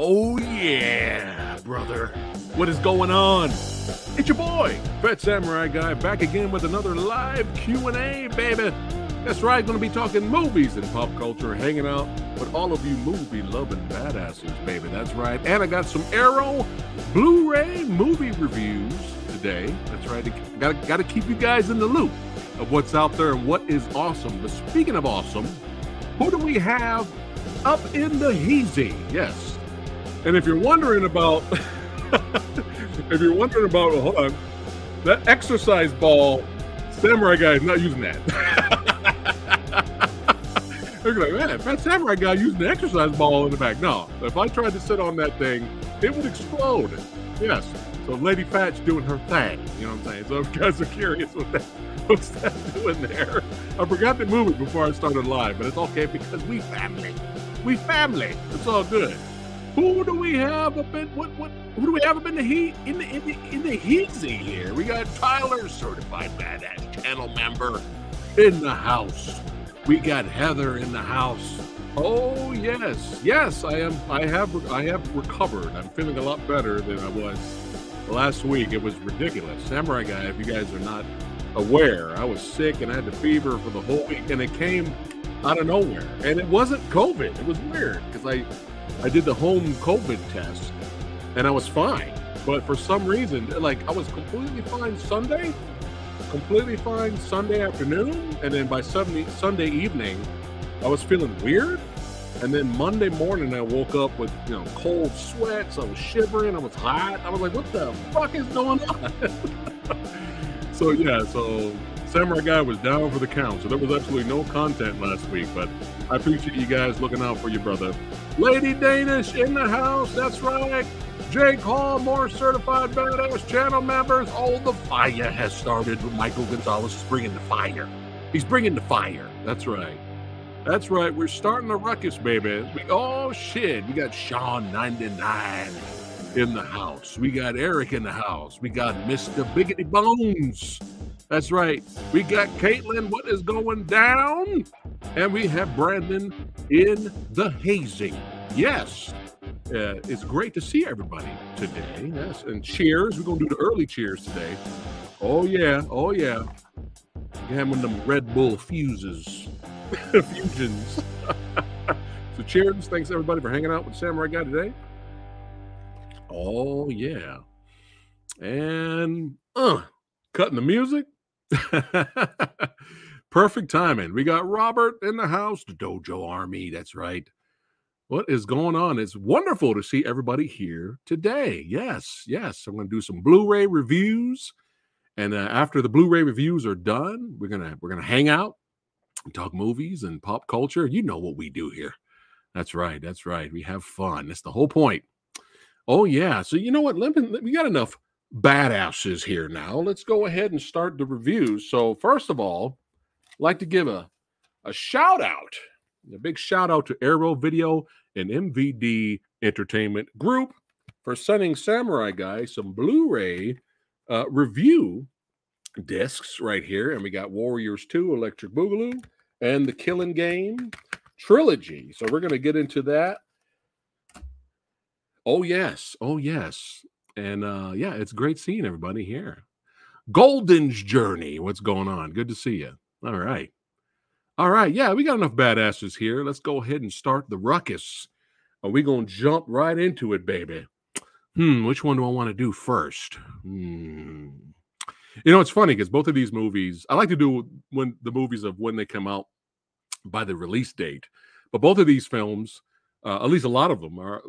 Oh yeah, brother. What is going on? It's your boy, Fat Samurai Guy, back again with another live Q&A, baby. That's right, gonna be talking movies and pop culture, hanging out with all of you movie-loving badasses, baby. That's right. And I got some Arrow Blu-ray movie reviews today. That's right. Gotta keep you guys in the loop of what's out there and what is awesome. But speaking of awesome, who do we have up in the heezy? Yes. And if you're wondering about, well, hold on, that exercise ball, Samurai Guy is not using that. They're like, man, Fat Samurai Guy using the exercise ball in the back. No, if I tried to sit on that thing, it would explode. Yes. So Lady Fat's doing her thing. You know what I'm saying? So if you guys are curious what that, what's that doing there, I forgot to move it before I started live, but it's okay because we family. We family. It's all good. Who do we have up in who do we have up in the heat in the heezy here? We got Tyler, certified badass channel member, in the house. We got Heather in the house. Oh yes, yes, I have recovered. I'm feeling a lot better than I was last week. It was ridiculous. Samurai Guy, if you guys are not aware, I was sick and I had the fever for the whole week, and it came out of nowhere. And it wasn't COVID. It was weird because I did the home COVID test and I was fine. But for some reason, like, I was completely fine Sunday afternoon. And then by Sunday evening, I was feeling weird. And then Monday morning, I woke up with, you know, cold sweats. I was shivering. I was hot. I was like, what the fuck is going on? So yeah, so Samurai Guy was down for the count. So there was absolutely no content last week, but I appreciate you guys looking out for your brother. Lady Danish in the house, that's right. Jake Hall, more certified badass channel members. Oh, the fire has started. Michael Gonzalez is bringing the fire. He's bringing the fire. That's right. That's right. We're starting a ruckus, baby. Oh, shit. We got Sean 99 in the house. We got Eric in the house. We got Mr. Biggity Bones. That's right. We got Caitlin, what is going down? And we have Brandon in the hazing. Yes. It's great to see everybody today. Yes. And cheers. We're going to do the early cheers today. Oh, yeah. Oh, yeah. You're having them Red Bull fuses. Fusions. So cheers. Thanks, everybody, for hanging out with Samurai Guy today. Oh, yeah. And cutting the music. Perfect timing. We got Robert in the house, the Dojo Army. That's right. What is going on? It's wonderful to see everybody here today. Yes, yes. I'm going to do some Blu-ray reviews, and after the Blu-ray reviews are done, we're gonna hang out and talk movies and pop culture. You know what we do here. That's right. That's right. We have fun. That's the whole point. Oh yeah. So you know what? We got enough badasses here now. Let's go ahead and start the reviews. So first of all, I'd like to give a shout out, a big shout out to Arrow Video and MVD Entertainment Group for sending Samurai Guy some Blu-ray review discs right here. And we got Warriors 2, Electric Boogaloo, and the Killing Game trilogy. So we're going to get into that. Oh yes, oh yes. And yeah, it's great seeing everybody here. Golden's Journey, what's going on? Good to see you. All right. All right. Yeah, we got enough badasses here. Let's go ahead and start the ruckus. Are we going to jump right into it, baby? Which one do I want to do first? You know, it's funny because both of these movies, I like to do when the movies of when they come out by the release date. But both of these films, at least a lot of them, are,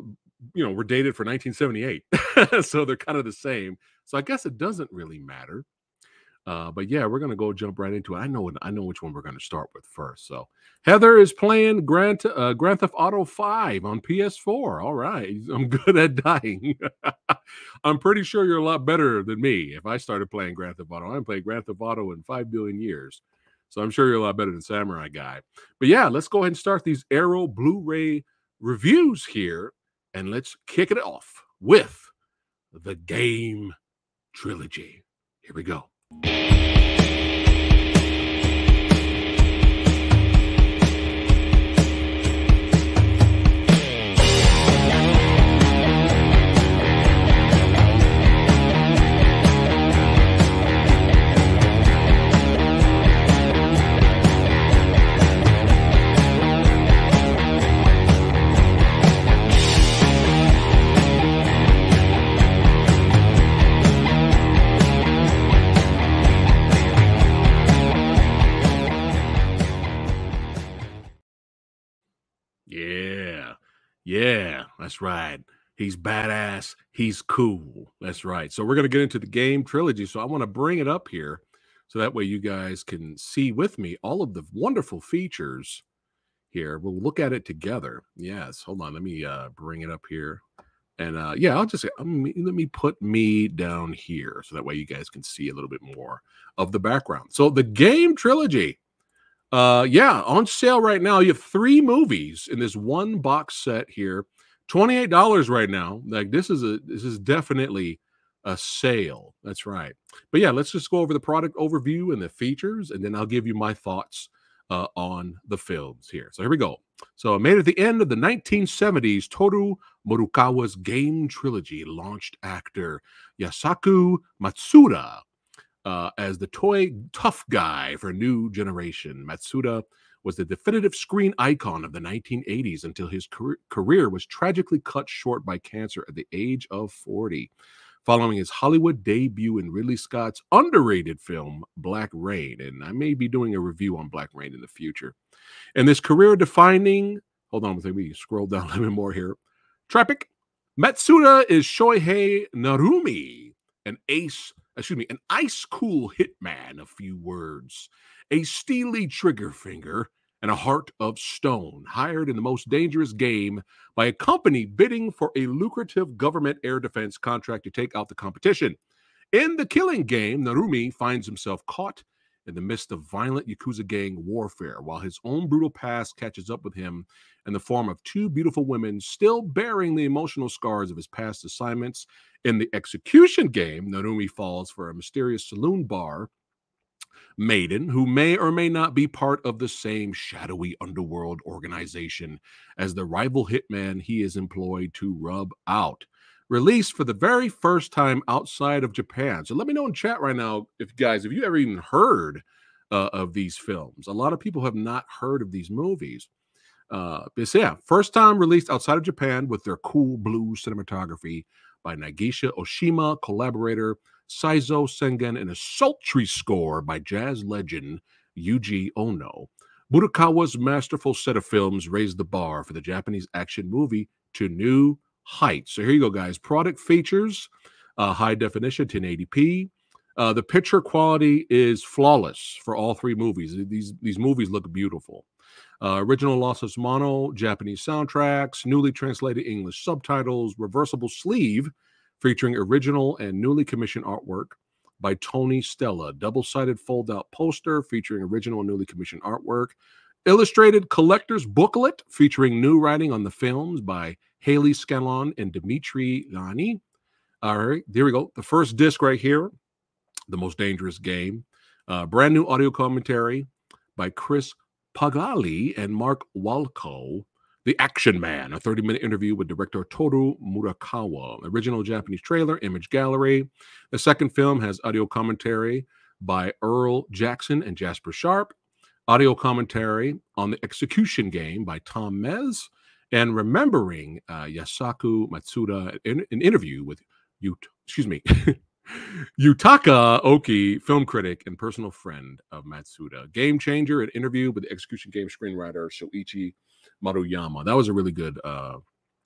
you know, we're dated for 1978. So they're kind of the same. So I guess it doesn't really matter. But yeah, we're going to go jump right into it. I know which one we're going to start with first. So Heather is playing Grand Theft Auto 5 on PS4. All right. I'm good at dying. I'm pretty sure you're a lot better than me. If I started playing Grand Theft Auto, I haven't played Grand Theft Auto in 5 billion years. So I'm sure you're a lot better than Samurai Guy. But yeah, let's go ahead and start these Arrow Blu-ray reviews here. And let's kick it off with the Game Trilogy. Here we go. Yeah, that's right. He's badass. He's cool. That's right. So we're going to get into the game trilogy. So I want to bring it up here so that way you guys can see with me all of the wonderful features here. We'll look at it together. Yes. Hold on. Let me bring it up here. And yeah, I'll just let me put me down here so that way you guys can see a little bit more of the background. So the game trilogy, yeah, on sale right now. You have 3 movies in this one box set here, $28 right now. Like this is definitely a sale. That's right. But yeah, let's just go over the product overview and the features, and then I'll give you my thoughts on the films here. So here we go. So made at the end of the 1970s, Toru Murukawa's game trilogy launched actor Yusaku Matsuda as the toy tough guy for a new generation. Matsuda was the definitive screen icon of the 1980s until his career was tragically cut short by cancer at the age of 40. Following his Hollywood debut in Ridley Scott's underrated film, Black Rain. And I may be doing a review on Black Rain in the future. And this career-defining, hold on, let me scroll down a little bit more here. Tropic, Matsuda is Shohei Narumi, an ice-cool hitman, a few words, a steely trigger finger, and a heart of stone, hired in the most dangerous game by a company bidding for a lucrative government air defense contract to take out the competition. In the killing game, Narumi finds himself caught in the midst of violent Yakuza gang warfare, while his own brutal past catches up with him in the form of 2 beautiful women still bearing the emotional scars of his past assignments. In the execution game, Narumi falls for a mysterious saloon bar maiden who may or may not be part of the same shadowy underworld organization as the rival hitman he is employed to rub out. Released for the very first time outside of Japan. So let me know in chat right now, if you ever even heard of these films. A lot of people have not heard of these movies. But yeah, first time released outside of Japan with their cool blue cinematography by Nagisa Oshima, collaborator Saizo Sengen, and a sultry score by jazz legend Yuji Ono. Murukawa's masterful set of films raised the bar for the Japanese action movie to new heights. So here you go, guys. Product features, high definition, 1080p. The picture quality is flawless for all 3 movies. These movies look beautiful. Original lossless mono, Japanese soundtracks, newly translated English subtitles, reversible sleeve, featuring original and newly commissioned artwork by Tony Stella. Double-sided fold-out poster featuring original and newly commissioned artwork. Illustrated collector's booklet featuring new writing on the films by Haley Scanlon and Dimitri Lani. All right, here we go. The first disc right here, The Most Dangerous Game. Brand new audio commentary by Chris Pagali and Mark Walco. The Action Man, a 30-minute interview with director Toru Murakawa. Original Japanese trailer, image gallery. The second film has audio commentary by Earl Jackson and Jasper Sharp. Audio commentary on the execution game by Tom Mez. And remembering Yusaku Matsuda, an interview with Yutaka Oki, film critic and personal friend of Matsuda. Game Changer, an interview with the execution game screenwriter Shoichi Maruyama. That was a really good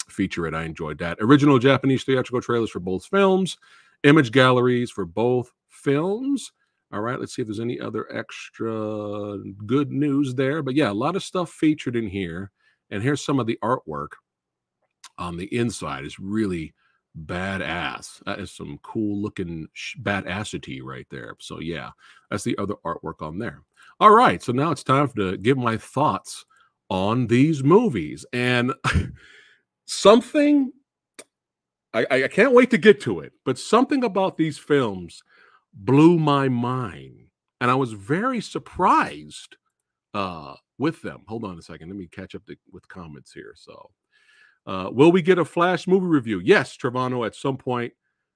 feature, and I enjoyed that. Original Japanese theatrical trailers for both films, image galleries for both films. All right, let's see if there's any other extra good news there. But yeah, a lot of stuff featured in here. And here's some of the artwork on the inside. It's really badass. That is some cool looking badassity right there. So yeah, that's the other artwork on there. All right, so now it's time to give my thoughts on these movies, and something I can't wait to get to it, but something about these films blew my mind, and I was very surprised with them. Hold on a second, let me catch up with comments here. So, will we get a Flash movie review? Yes, Trevano, at some point,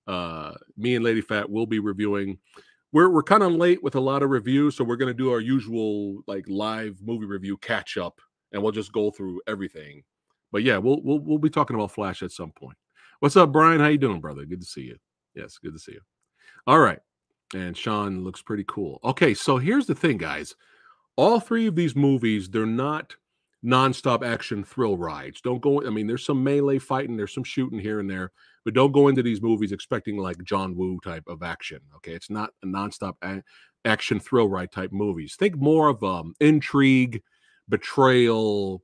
me and Lady Fat will be reviewing. We're kind of late with a lot of reviews, so we're going to do our usual like live movie review catch up. And we'll just go through everything. But yeah, we'll be talking about Flash at some point. What's up, Brian? How you doing, brother? Good to see you. Yes, good to see you. All right. And Sean looks pretty cool. Okay, so here's the thing, guys. All 3 of these movies, they're not nonstop action thrill rides. Don't go, I mean, there's some melee fighting, there's some shooting here and there, but don't go into these movies expecting like John Woo type of action. Okay, it's not a nonstop action thrill ride type movies. Think more of intrigue, betrayal,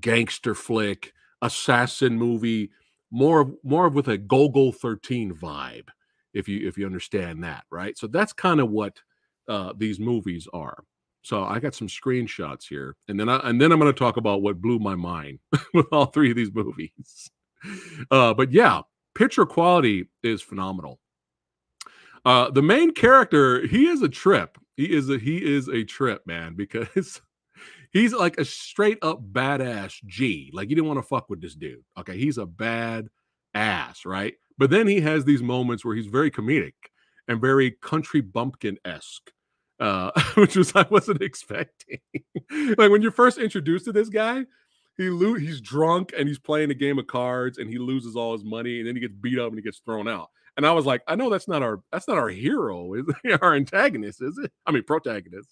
gangster flick, assassin movie, more of with a Gogol 13 vibe, if you understand that, right? So that's kind of what these movies are. So I got some screenshots here, and then I'm going to talk about what blew my mind with all three of these movies. But yeah, picture quality is phenomenal. The main character, he is a trip. He is a trip, man, because he's like a straight up badass G. Like, you didn't want to fuck with this dude. Okay, he's a bad ass, right? But then he has these moments where he's very comedic and very country bumpkin-esque. Which was, I wasn't expecting. Like, when you're first introduced to this guy, he's drunk and he's playing a game of cards and he loses all his money and then he gets beat up and he gets thrown out. And I was like, I know that's not our hero, is it? Our antagonist, is it? I mean, protagonist.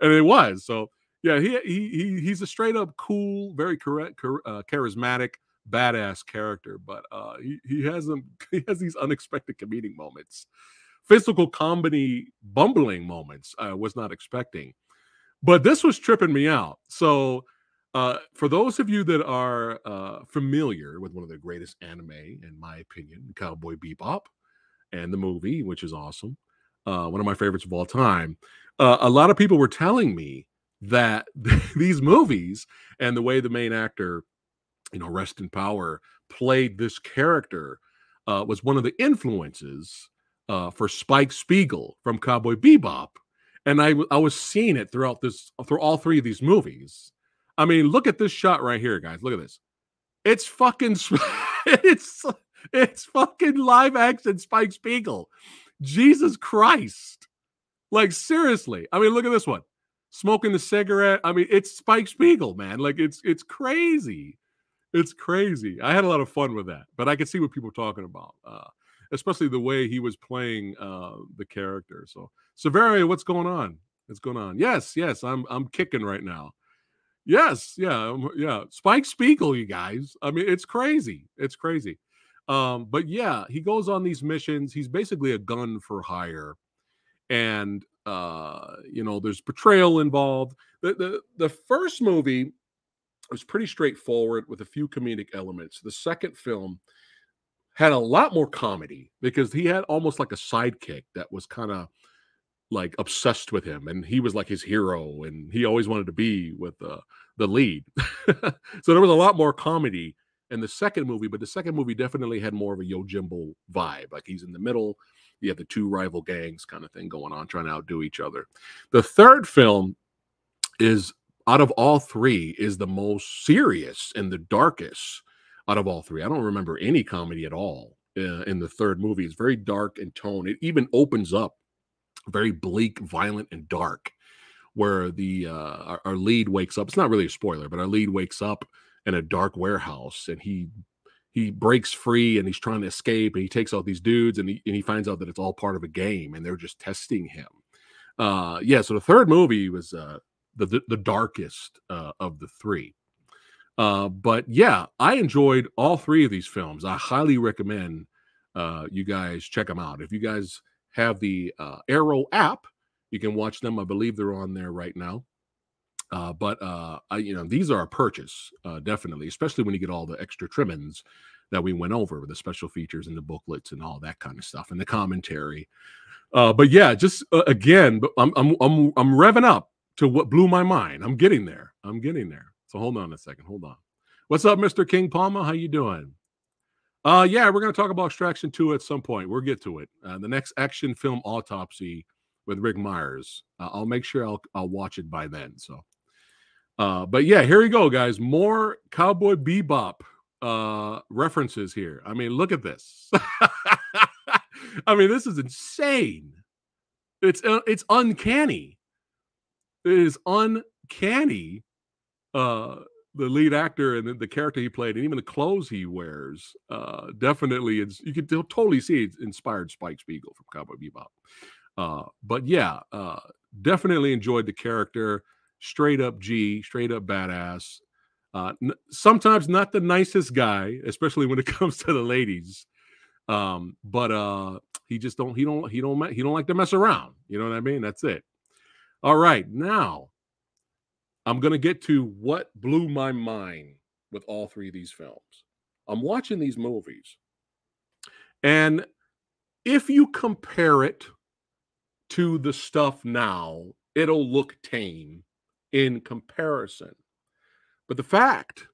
And it was. So yeah, he's a straight up cool, very charismatic, badass character, but he has these unexpected comedic moments. Physical comedy bumbling moments I was not expecting. But this was tripping me out. So for those of you that are familiar with one of the greatest anime, in my opinion, Cowboy Bebop, and the movie, which is awesome, one of my favorites of all time, a lot of people were telling me that these movies and the way the main actor, you know, rest in power, played this character was one of the influences for Spike Spiegel from Cowboy Bebop, and I was seeing it through all three of these movies. I mean, look at this shot right here, guys. Look at this. It's fucking it's fucking live action Spike Spiegel. Jesus Christ! Like, seriously. I mean, look at this one, smoking the cigarette. I mean, it's Spike Spiegel, man. Like, it's crazy. It's crazy. I had a lot of fun with that, but I could see what people were talking about. Especially the way he was playing the character. So, Severio, what's going on? What's going on? Yes, I'm kicking right now. Yes, yeah. Spike Spiegel, you guys. I mean, it's crazy. It's crazy. But yeah, he goes on these missions. He's basically a gun for hire, and you know, there's betrayal involved. The first movie was pretty straightforward with a few comedic elements. The second film had a lot more comedy because he had almost like a sidekick that was kind of like obsessed with him, and he was like his hero, and he always wanted to be with the lead. So there was a lot more comedy in the second movie, but the second movie definitely had more of a Yojimbo vibe. Like, he's in the middle, you have the two rival gangs kind of thing going on, trying to outdo each other. The third film is, out of all three, is the most serious and the darkest. Out of all three, I don't remember any comedy at all in the third movie. It's very dark in tone. It even opens up very bleak, violent, and dark, where the our lead wakes up. It's not really a spoiler, but our lead wakes up in a dark warehouse, and he breaks free, and he's trying to escape, and he takes out these dudes, and he finds out that it's all part of a game, and they're just testing him. Yeah, so the third movie was the darkest of the three. But yeah, I enjoyed all three of these films. I highly recommend you guys check them out. If you guys have the Arrow app, you can watch them. I believe they're on there right now. You know, these are a purchase, definitely, especially when you get all the extra trimmings that we went over with the special features and the booklets and all that kind of stuff and the commentary. But yeah, just again, I'm revving up to what blew my mind. I'm getting there. I'm getting there. So hold on a second. Hold on. What's up, Mr. King Palma? How you doing? Yeah, we're going to talk about Extraction 2 at some point. We'll get to it. The next Action Film Autopsy with Rick Myers. I'll make sure I'll watch it by then. So, but yeah, here we go, guys. More Cowboy Bebop references here. I mean, look at this. I mean, this is insane. It's uncanny. It is uncanny. The lead actor and the character he played, and even the clothes he wears, definitely, you can totally see it's inspired Spike Spiegel from Cowboy Bebop. But yeah, definitely enjoyed the character. Straight up G, straight up badass. Sometimes not the nicest guy, especially when it comes to the ladies. But he just don't like to mess around. You know what I mean? That's it. All right, now I'm gonna get to what blew my mind with all three of these films. I'm watching these movies, and if you compare it to the stuff now, it'll look tame in comparison. But the fact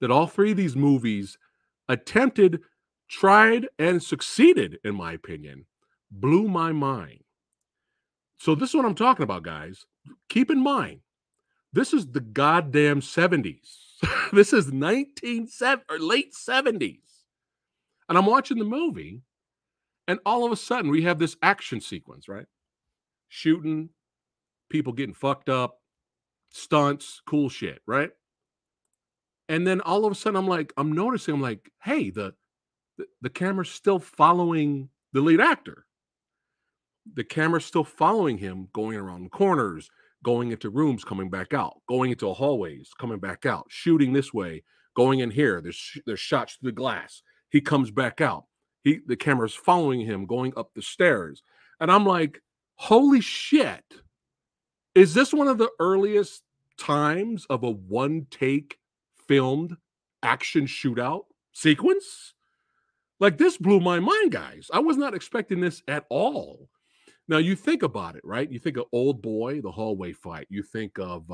that all three of these movies attempted, tried, and succeeded, in my opinion, blew my mind. So this is what I'm talking about, guys. Keep in mind, this is the goddamn 70s. This is late 70s. And I'm watching the movie, and all of a sudden we have this action sequence, right? Shooting, people getting fucked up, stunts, cool shit, right? And then all of a sudden I'm noticing, hey, the camera's still following the lead actor. The camera's still following him, going around corners, going into rooms, coming back out, going into hallways, coming back out, shooting this way, going in here. There's shots through the glass. He comes back out. The camera's following him, going up the stairs. And I'm like, holy shit. Is this one of the earliest times of a one-take filmed action shootout sequence? Like, this blew my mind, guys. I was not expecting this at all. Now, you think about it, right? You think of Old Boy, the hallway fight. You think of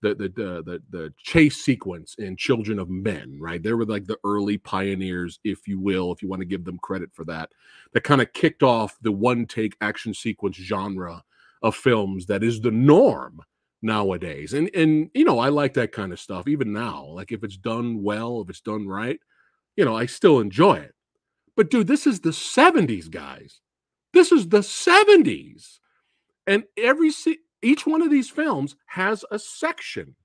the chase sequence in Children of Men, right? They were like the early pioneers, if you will, if you want to give them credit for that. That kind of kicked off the one-take action sequence genre of films that is the norm nowadays. And you know, I like that kind of stuff, even now. Like, if it's done well, if it's done right, you know, I still enjoy it. But, dude, this is the 70s, guys. This is the 70s. And each one of these films has a section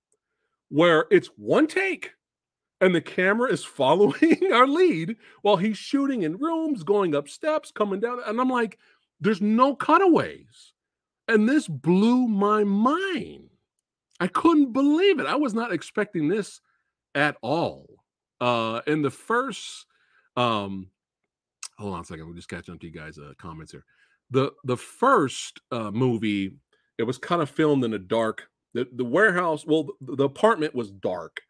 where it's one take and the camera is following our lead while he's shooting in rooms, going up steps, coming down. And I'm like, there's no cutaways. And this blew my mind. I couldn't believe it. I was not expecting this at all. In the first... hold on a second. We're just catching up to you guys' comments here. The first movie, it was kind of filmed in a dark... The warehouse... Well, the apartment was dark,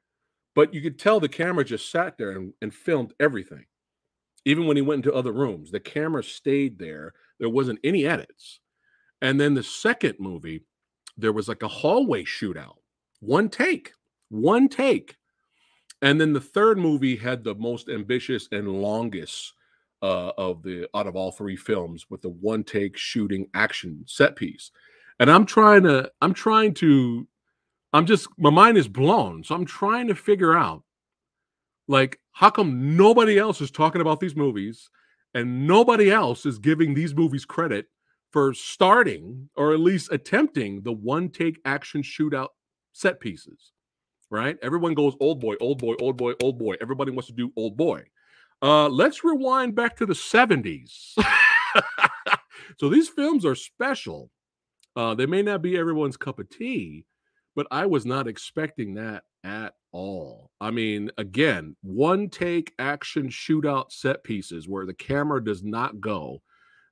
but you could tell the camera just sat there and filmed everything. Even when he went into other rooms, the camera stayed there. There wasn't any edits. And then the second movie, there was like a hallway shootout. One take. And then the third movie had the most ambitious and longest out of all three films, with the one-take shooting action set piece. And my mind is blown. So I'm trying to figure out, like, how come nobody else is talking about these movies and nobody else is giving these movies credit for starting, or at least attempting, the one-take action shootout set pieces, right? Everyone goes Old Boy. Everybody wants to do Old Boy. Let's rewind back to the 70s. So these films are special. They may not be everyone's cup of tea, but I was not expecting that at all. I mean, again, one-take action shootout set pieces where the camera does not go.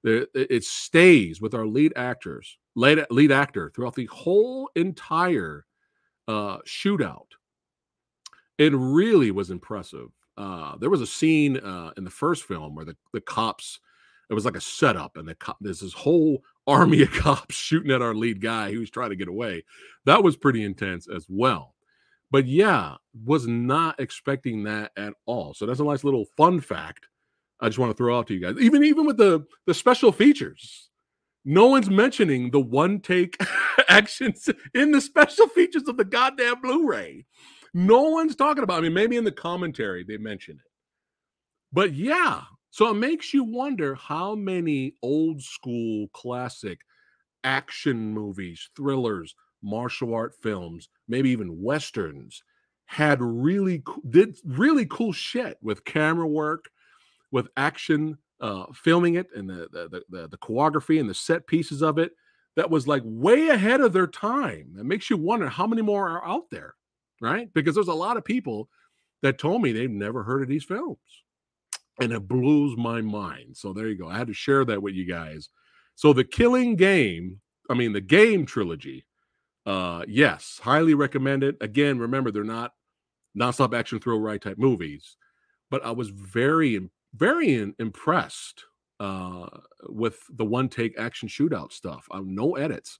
It stays with our lead actor throughout the whole entire shootout. It really was impressive. There was a scene in the first film where the cops, it was like a setup, and there's this whole army of cops shooting at our lead guy who was trying to get away. That was pretty intense as well. But yeah, was not expecting that at all. So that's a nice little fun fact I just want to throw out to you guys. Even with the special features, no one's mentioning the one-take actions in the special features of the goddamn Blu-ray. No one's talking about it. I mean, maybe in the commentary they mention it. But yeah, so it makes you wonder how many old school classic action movies, thrillers, martial art films, maybe even Westerns, did really cool shit with camera work, with action, filming it, and the choreography and the set pieces of it. That was like way ahead of their time. It makes you wonder how many more are out there. right? Because there's a lot of people that told me they've never heard of these films. And it blows my mind. So there you go. I had to share that with you guys. So the Killing Game, I mean, the Game trilogy, yes, highly recommend it. Again, remember, they're not nonstop action thrill ride type movies. But I was very, very impressed with the one-take action shootout stuff. No edits.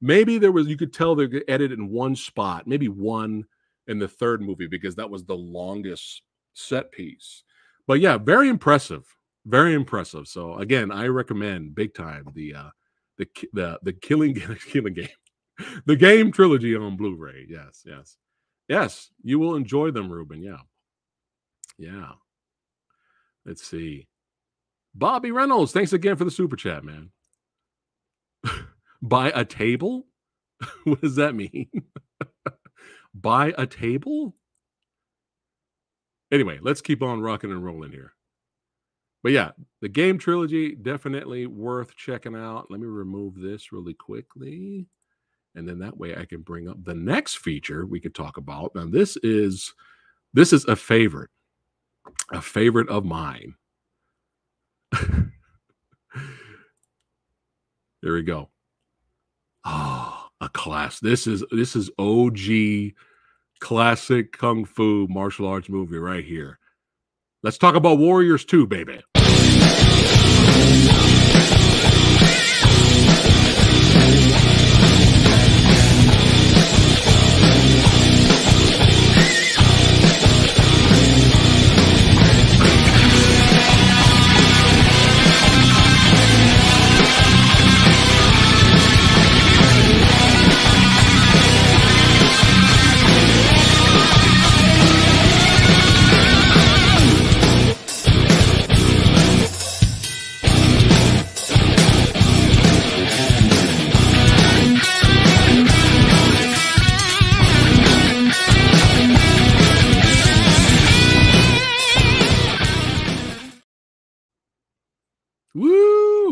Maybe there was, you could tell they edited in one spot, maybe one in the third movie, because that was the longest set piece. But yeah, very impressive, very impressive. So again, I recommend big time the Killing Game, the Game trilogy on Blu-ray. Yes, yes, yes. You will enjoy them, Ruben. Yeah, yeah. Let's see. Bobby Reynolds, thanks again for the super chat, man. Buy a table? What does that mean? Buy a table? Anyway, let's keep on rocking and rolling here. But yeah, the Game trilogy, definitely worth checking out. Let me remove this really quickly. And then that way I can bring up the next feature we could talk about. Now, this is a favorite of mine. There we go. Ah, oh, a class. This is OG classic kung fu martial arts movie right here. Let's talk about Warriors 2, baby.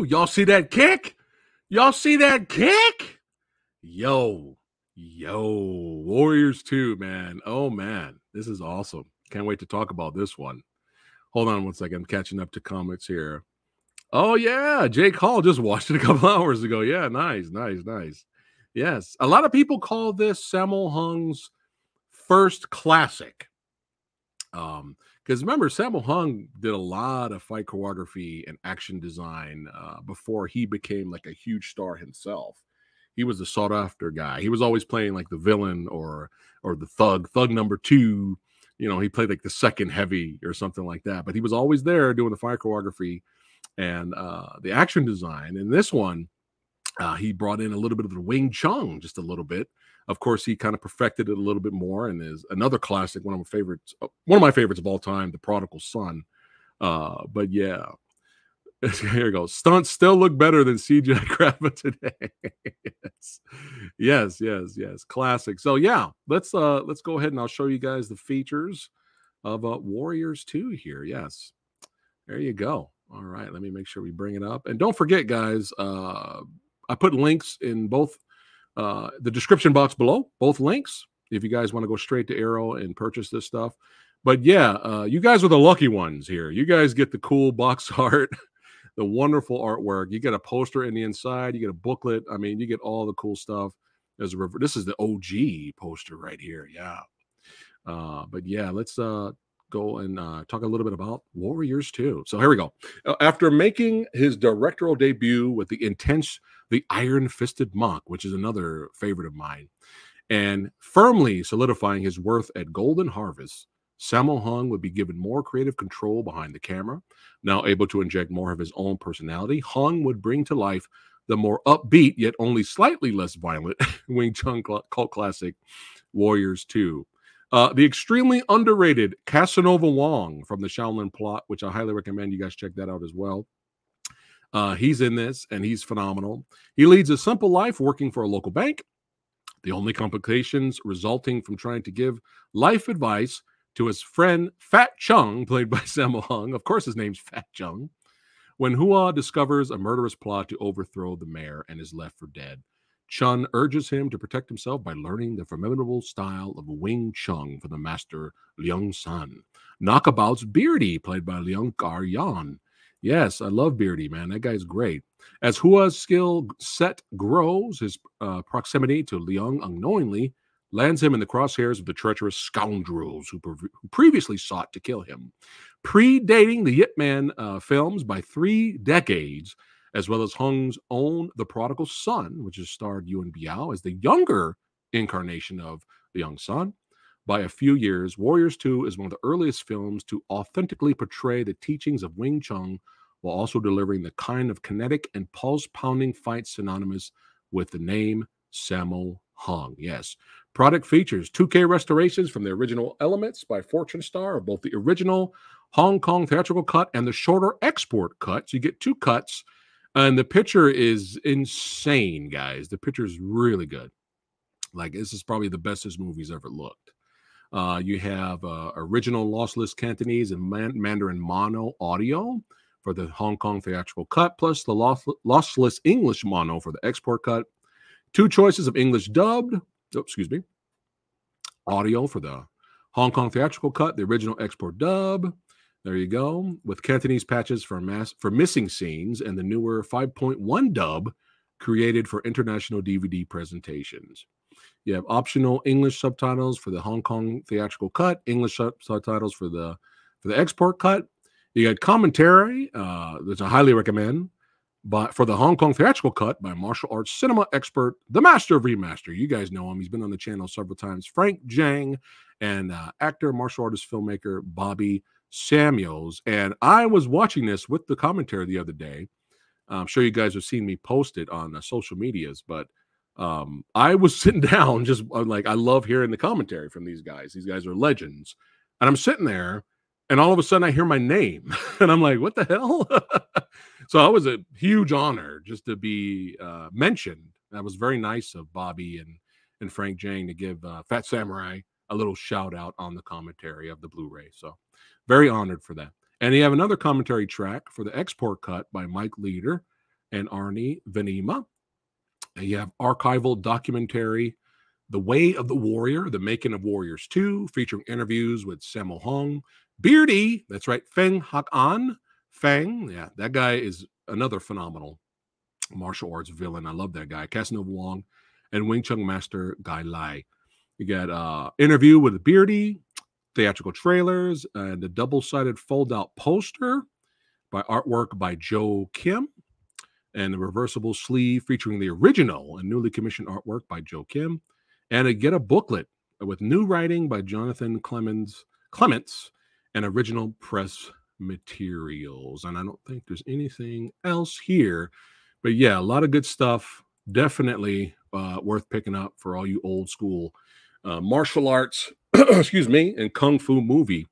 Y'all see that kick? Y'all see that kick? Yo, Warriors 2, man. Oh, man, this is awesome. Can't wait to talk about this one. Hold on one second. I'm catching up to comments here. Oh, yeah, Jake Hall just watched it a couple hours ago. Yeah, nice. Yes, a lot of people call this Sammo Hung's first classic. Because remember, Sammo Hung did a lot of fight choreography and action design before he became like a huge star himself. He was a sought-after guy. He was always playing like the villain or the thug number two. You know, he played like the second heavy or something like that. But he was always there doing the fight choreography and the action design. In this one, he brought in a little bit of the Wing Chun, just a little bit. Of course, he kind of perfected it a little bit more, and is another classic, one of my favorites of all time, The Prodigal Son. But yeah, here it goes. Stunts still look better than CGI graphics today. Yes. Classic. So yeah, let's go ahead and I'll show you guys the features of Warriors 2 here. Yes, there you go. All right, let me make sure we bring it up, and don't forget, guys. I put links in both. The description box below, both links, if you guys want to go straight to Arrow and purchase this stuff. But yeah, you guys are the lucky ones here. You guys get the cool box art, the wonderful artwork. You get a poster in the inside. You get a booklet. I mean, you get all the cool stuff. This is the OG poster right here. Yeah. But yeah, let's go and talk a little bit about Warriors 2. So here we go. After making his directorial debut with the intense The Iron-Fisted Monk, which is another favorite of mine, and firmly solidifying his worth at Golden Harvest, Sammo Hung would be given more creative control behind the camera. Now able to inject more of his own personality, Hung would bring to life the more upbeat, yet only slightly less violent, Wing Chun cult classic Warriors 2. The extremely underrated Casanova Wong from the Shaolin Plot, which I highly recommend you guys check that out as well. He's in this, and he's phenomenal. He leads a simple life working for a local bank. The only complications resulting from trying to give life advice to his friend Fat Chung, played by Sammo Hung. Of course, his name's Fat Chung. When Hua discovers a murderous plot to overthrow the mayor and is left for dead. Chun urges him to protect himself by learning the formidable style of Wing Chun from the master Leung San. Knockabout's Beardy, played by Leung Kar-Yan. Yes, I love Beardy, man. That guy's great. As Hua's skill set grows, his proximity to Leung unknowingly lands him in the crosshairs of the treacherous scoundrels who previously sought to kill him. Predating the Ip Man films by 3 decades, as well as Hung's own The Prodigal Son, which has starred Yuen Biao as the younger incarnation of the young son. By a few years, Warriors 2 is one of the earliest films to authentically portray the teachings of Wing Chun while also delivering the kind of kinetic and pulse-pounding fight synonymous with the name Sammo Hung. Yes. Product features 2K restorations from the original elements by Fortune Star of both the original Hong Kong theatrical cut and the shorter export cut. So you get 2 cuts. And the picture is insane, guys. The picture is really good. Like, this is probably the best this movie's ever looked. You have original lossless Cantonese and Mandarin mono audio for the Hong Kong theatrical cut, plus the lossless English mono for the export cut. 2 choices of English dubbed, audio for the Hong Kong theatrical cut, the original export dub. There you go, with Cantonese patches for missing scenes and the newer 5.1 dub created for international DVD presentations. You have optional English subtitles for the Hong Kong theatrical cut, English subtitles for the export cut. You got commentary, which I highly recommend, but for the Hong Kong theatrical cut by martial arts cinema expert, the master of remaster. You guys know him. He's been on the channel several times. Frank Zhang and actor, martial artist, filmmaker Bobby Samuels. And I was watching this with the commentary the other day. I'm sure you guys have seen me post it on social medias, but I was sitting down just like, I love hearing the commentary from these guys. These guys are legends. And I'm sitting there and all of a sudden I hear my name and I'm like, what the hell? So it was a huge honor just to be mentioned. That was very nice of Bobby and Frank Zhang to give Fat Samurai a little shout out on the commentary of the Blu-ray. So very honored for that. And you have another commentary track for the export cut by Mike Leader and Arnie Venema. And you have archival documentary, The Way of the Warrior, The Making of Warriors 2, featuring interviews with Sammo Hung, Beardy, that's right, Feng Hak-an, Feng, yeah, that guy is another phenomenal martial arts villain. I love that guy. Casanova Wong and Wing Chun Master Guy Lai. You got interview with Beardy, theatrical trailers, and a double-sided fold-out poster by artwork by Joe Kim, and the reversible sleeve featuring the original and newly commissioned artwork by Joe Kim, and a booklet with new writing by Jonathan Clements and original press materials. And I don't think there's anything else here, but yeah, a lot of good stuff. Definitely worth picking up for all you old school martial arts, excuse me, and kung fu movie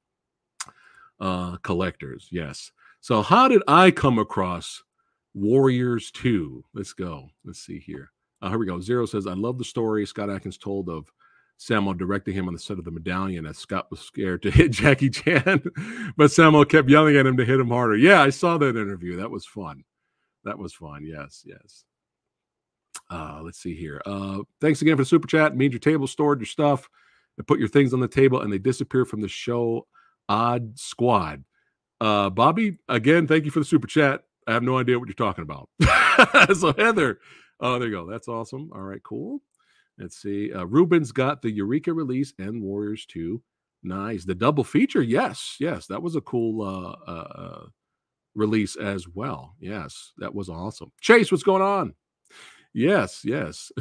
collectors. Yes. So how did I come across Warriors 2? Let's go. Let's see here. Here we go. Zero says, I love the story Scott Adkins told of Sammo directing him on the set of The Medallion as Scott was scared to hit Jackie Chan, but Sammo kept yelling at him to hit him harder. Yeah, I saw that interview. That was fun. That was fun. Yes, yes. Let's see here. Thanks again for the super chat. It means your table stored your stuff and put your things on the table and they disappear from the show. Odd Squad. Bobby, again, thank you for the super chat. I have no idea what you're talking about. So Heather, oh, there you go. That's awesome. All right, cool. Let's see. Ruben's got the Eureka release and Warriors 2. Nice. The double feature. Yes. Yes. That was a cool, release as well. Yes. That was awesome. Chase, what's going on? Yes, yes.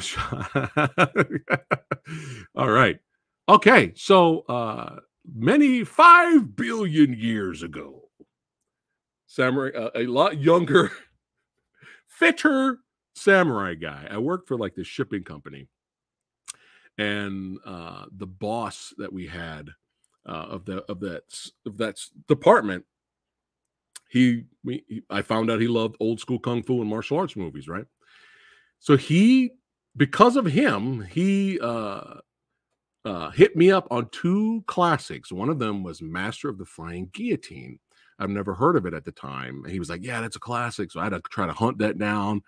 All right. Okay, so many 5 billion years ago, samurai, a lot younger, fitter samurai guy. I worked for like this shipping company, and the boss that we had of that department, I found out he loved old school kung fu and martial arts movies, right? So he, because of him, he hit me up on 2 classics. One of them was Master of the Flying Guillotine. I've never heard of it at the time. And he was like, yeah, that's a classic. So I had to try to hunt that down.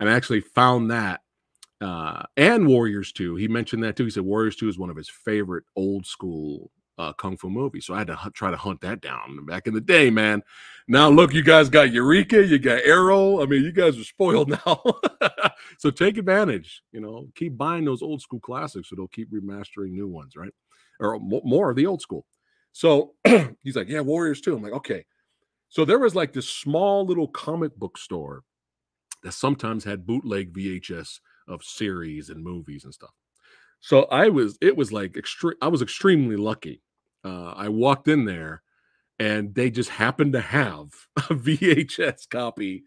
And I actually found that and Warriors 2. He mentioned that too. He said Warriors 2 is one of his favorite old school kung fu movies. So I had to try to hunt that down back in the day, man. Now look, you guys got Eureka, you got Arrow. I mean, you guys are spoiled now. So take advantage, you know, keep buying those old school classics so they'll keep remastering new ones, right? Or more of the old school. So he's like, yeah, Warriors 2. I'm like, okay. So there was like this small little comic book store that sometimes had bootleg VHS of series and movies and stuff. So I was extremely lucky. I walked in there and they just happened to have a VHS copy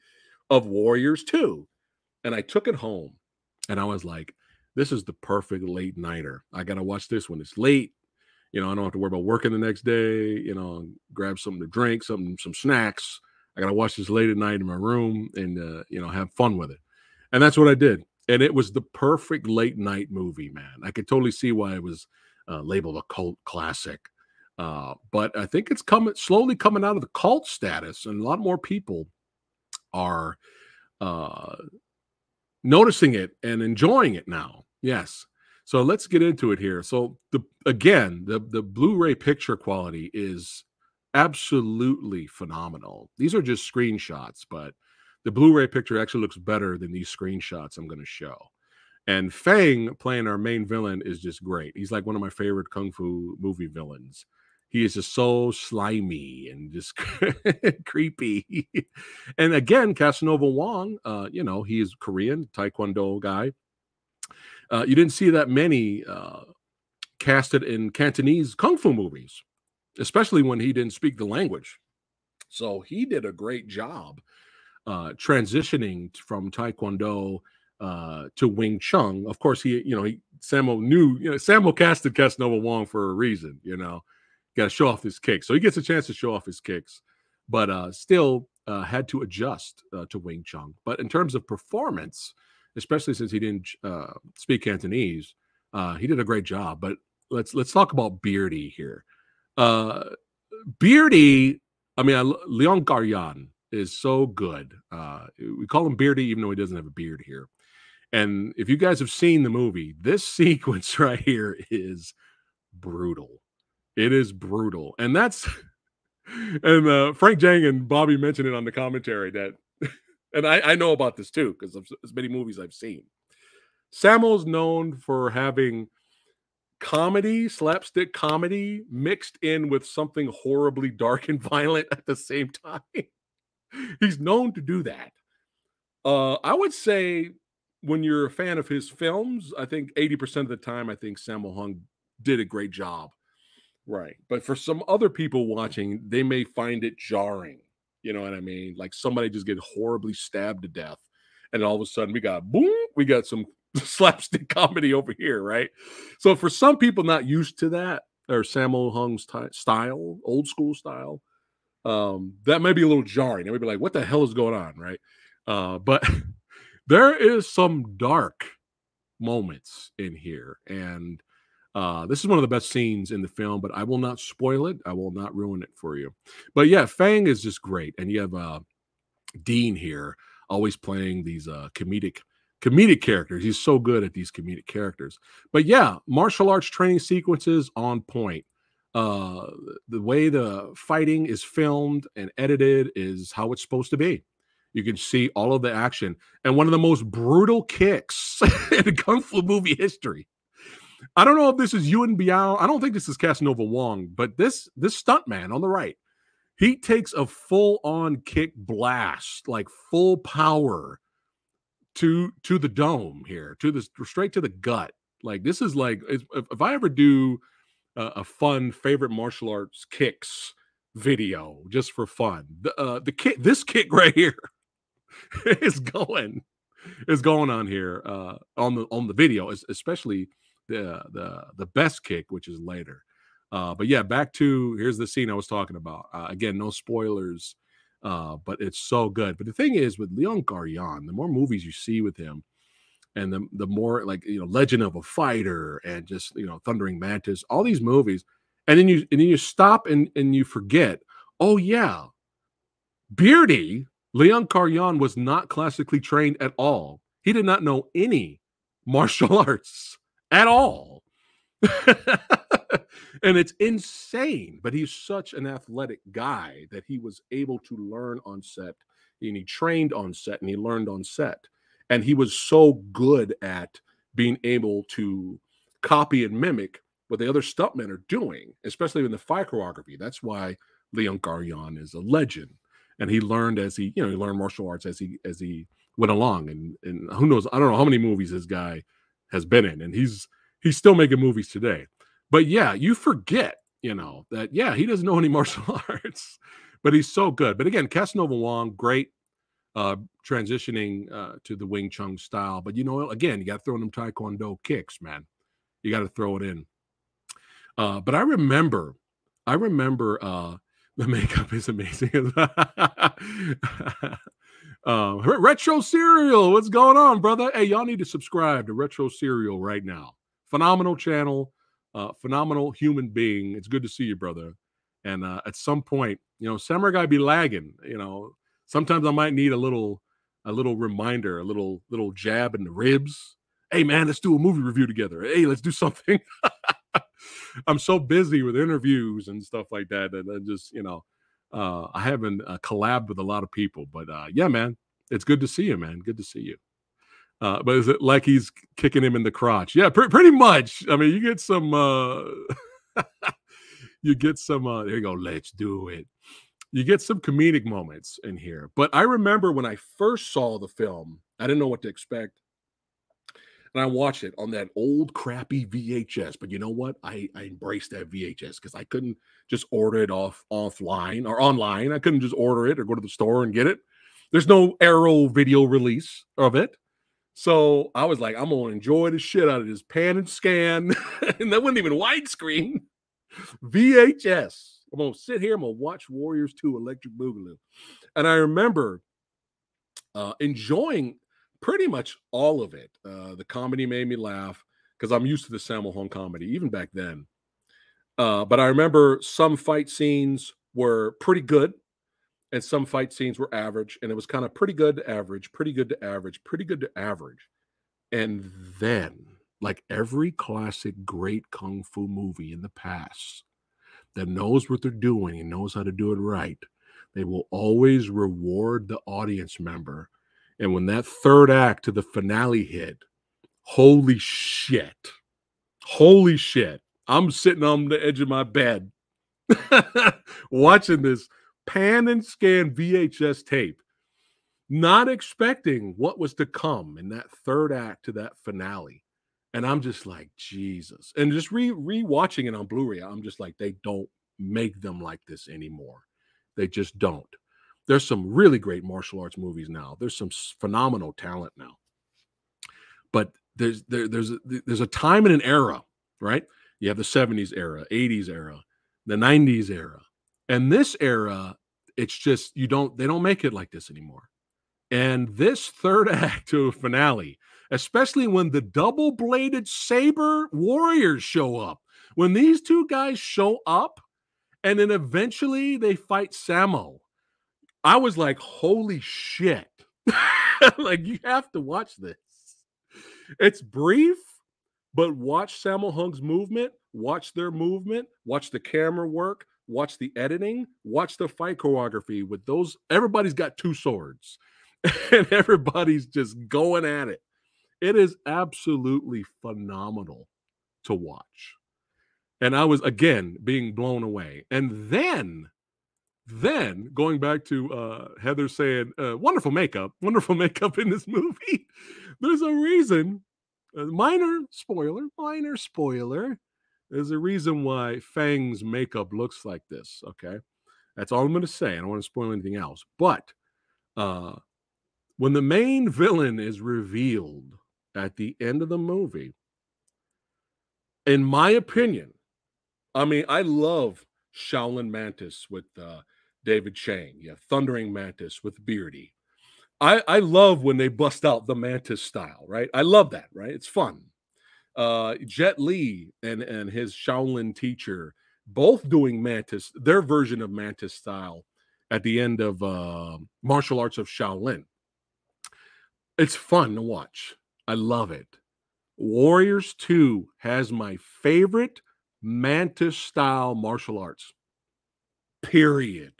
of Warriors 2. And I took it home and I was like, this is the perfect late nighter. I got to watch this when it's late. You know, I don't have to worry about working the next day, you know, grab something to drink, some snacks. I got to watch this late at night in my room and, you know, have fun with it. And that's what I did. And it was the perfect late night movie, man. I could totally see why it was labeled a cult classic. But I think it's slowly coming out of the cult status. And a lot more people are noticing it and enjoying it now. Yes. So let's get into it here. So the Blu-ray picture quality is absolutely phenomenal. These are just screenshots, but the Blu-ray picture actually looks better than these screenshots I'm going to show. And Fang playing our main villain is just great. He's like one of my favorite kung fu movie villains. He is just so slimy and just creepy. And again, Casanova Wong, you know, he is Korean, Taekwondo guy. You didn't see that many casted in Cantonese kung fu movies, especially when he didn't speak the language. So he did a great job transitioning from Taekwondo to Wing Chun. Of course, Sammo casted Casanova Wong for a reason, you know, got to show off his kicks. So he gets a chance to show off his kicks, but still had to adjust to Wing Chun. But in terms of performance, especially since he didn't speak Cantonese, he did a great job. But let's talk about Beardy here. Leung Kar-Yan is so good. We call him Beardy even though he doesn't have a beard here. And if you guys have seen the movie, this sequence right here is brutal. It is brutal. And that's Frank Zhang and Bobby mentioned it on the commentary that and I know about this too because of as many movies I've seen. Sammo's known for having comedy, slapstick comedy, mixed in with something horribly dark and violent at the same time. He's known to do that. I would say when you're a fan of his films, I think 80% of the time, I think Sammo Hung did a great job. Right. But for some other people watching, they may find it jarring. You know what I mean? Like somebody just get horribly stabbed to death. And all of a sudden we got some slapstick comedy over here, right? So for some people not used to that, or Sammo Hung's style, old school style, that may be a little jarring. They may be like, what the hell is going on, right? But there is some dark moments in here. And this is one of the best scenes in the film, but I will not spoil it. I will not ruin it for you. But yeah, Fang is just great. And you have Dean here always playing these comedic characters. He's so good at these comedic characters. But yeah, martial arts training sequences on point. The way the fighting is filmed and edited is how it's supposed to be. You can see all of the action. And one of the most brutal kicks in kung fu movie history. I don't know if this is Yuen Biao. I don't think this is Casanova Wong, but this stuntman on the right, he takes a full-on kick blast, like full power to the dome here, straight to the gut. Like this is like if I ever do a fun favorite martial arts kicks video just for fun, this kick right here is going on here on the video, especially. The best kick, which is later. But yeah, back to, here's the scene I was talking about. Again, no spoilers, but it's so good. But the thing is with Leung Kar-Yan, the more movies you see with him and the more like, you know, Legend of a Fighter and just, you know, Thundering Mantis, all these movies. And then you stop and you forget, oh yeah, Beardy, Leung Kar-Yan was not classically trained at all. He did not know any martial arts at all. And it's insane, but he's such an athletic guy that he was able to learn on set, and he trained on set, and he learned on set. And he was so good at being able to copy and mimic what the other stuntmen are doing, especially in the fight choreography. That's why Leung Kar-Yan is a legend. And he learned as he, you know, he learned martial arts as he went along. And who knows, I don't know how many movies this guy has been in. And he's still making movies today. But yeah, you forget, you know, that, yeah, he doesn't know any martial arts, but he's so good. But again, Casanova Wong, great, transitioning to the Wing Chun style. But, you know, again, you got to throw in them Taekwondo kicks, man. You got to throw it in. But I remember the makeup is amazing. Retro Serial, what's going on, brother? Hey, y'all need to subscribe to Retro Serial right now. Phenomenal channel, phenomenal human being. It's good to see you, brother. And at some point, you know, Samurai Guy be lagging. You know, sometimes I might need a little reminder, a little jab in the ribs. Hey, man, let's do a movie review together. Hey, let's do something. I'm so busy with interviews and stuff like that that I just, you know, I haven't collabed with a lot of people. But yeah, man, it's good to see you, man. Good to see you. But is it like he's kicking him in the crotch? Yeah, pretty much. I mean, you get some, there you go, let's do it. You get some comedic moments in here. But I remember when I first saw the film, I didn't know what to expect. And I watched it on that old crappy VHS. But you know what? I embraced that VHS because I couldn't just order it offline or online. I couldn't just order it or go to the store and get it. There's no Arrow Video release of it. So I was like, I'm going to enjoy the shit out of this pan and scan. And that wasn't even widescreen. VHS. I'm going to sit here. I'm going to watch Warriors 2 Electric Boogaloo. And I remember enjoying pretty much all of it. The comedy made me laugh because I'm used to the Sammo Hung comedy, even back then. But I remember some fight scenes were pretty good and some fight scenes were average. And it was kind of pretty good to average, pretty good to average, pretty good to average. And then, like every classic great kung fu movie in the past that knows what they're doing and knows how to do it right, they will always reward the audience member. And when that third act to the finale hit, holy shit. Holy shit. I'm sitting on the edge of my bed watching this pan and scan VHS tape, not expecting what was to come in that third act to that finale. And I'm just like, Jesus. And just re-watching it on Blu-ray, I'm just like, they don't make them like this anymore. They just don't. There's some really great martial arts movies now. There's some phenomenal talent now. But there's a time and an era, right? You have the 70s era, 80s era, the 90s era. And this era, it's just they don't make it like this anymore. And this third act to a finale, especially when the double-bladed saber warriors show up. When these two guys show up and then eventually they fight Sammo. I was like, holy shit. Like, you have to watch this. It's brief, but watch Sammo Hung's movement, watch their movement, watch the camera work, watch the editing, watch the fight choreography with those. Everybody's got two swords, and everybody's just going at it. It is absolutely phenomenal to watch. And I was, again, being blown away. And then going back to Heather saying, wonderful makeup in this movie. There's a reason, minor spoiler. There's a reason why Fang's makeup looks like this. Okay, that's all I'm going to say. I don't want to spoil anything else. But when the main villain is revealed at the end of the movie, in my opinion, I mean, I love Shaolin Mantis with David Chang, yeah, Thundering Mantis with Beardy. I love when they bust out the Mantis style, right? I love that, right? It's fun. Jet Li and his Shaolin teacher, both doing Mantis, their version of Mantis style at the end of Martial Arts of Shaolin. It's fun to watch. I love it. Warriors 2 has my favorite Mantis-style martial arts. Period.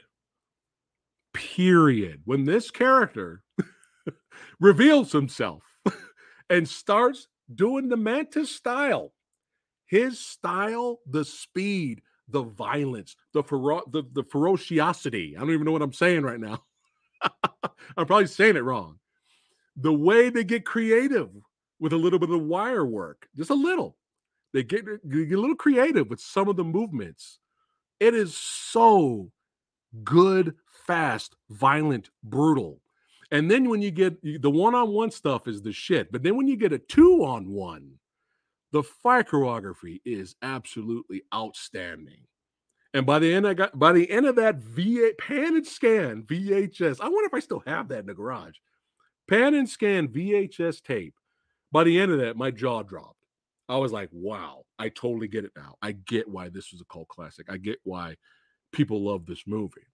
When this character reveals himself and starts doing the Mantis style, his style, the speed, the violence, the ferociosity. I don't even know what I'm saying right now. I'm probably saying it wrong. The way they get creative with a little bit of wire work, just a little. They get a little creative with some of the movements. It is so good, fast, violent, brutal. And then when you get the one-on-one stuff is the shit. But then when you get a two-on-one, the fight choreography is absolutely outstanding. And by the end of that pan and scan VHS, I wonder if I still have that in the garage. Pan and scan VHS tape. By the end of that, my jaw dropped. I was like, wow, I totally get it now. I get why this was a cult classic. I get why people love this movie.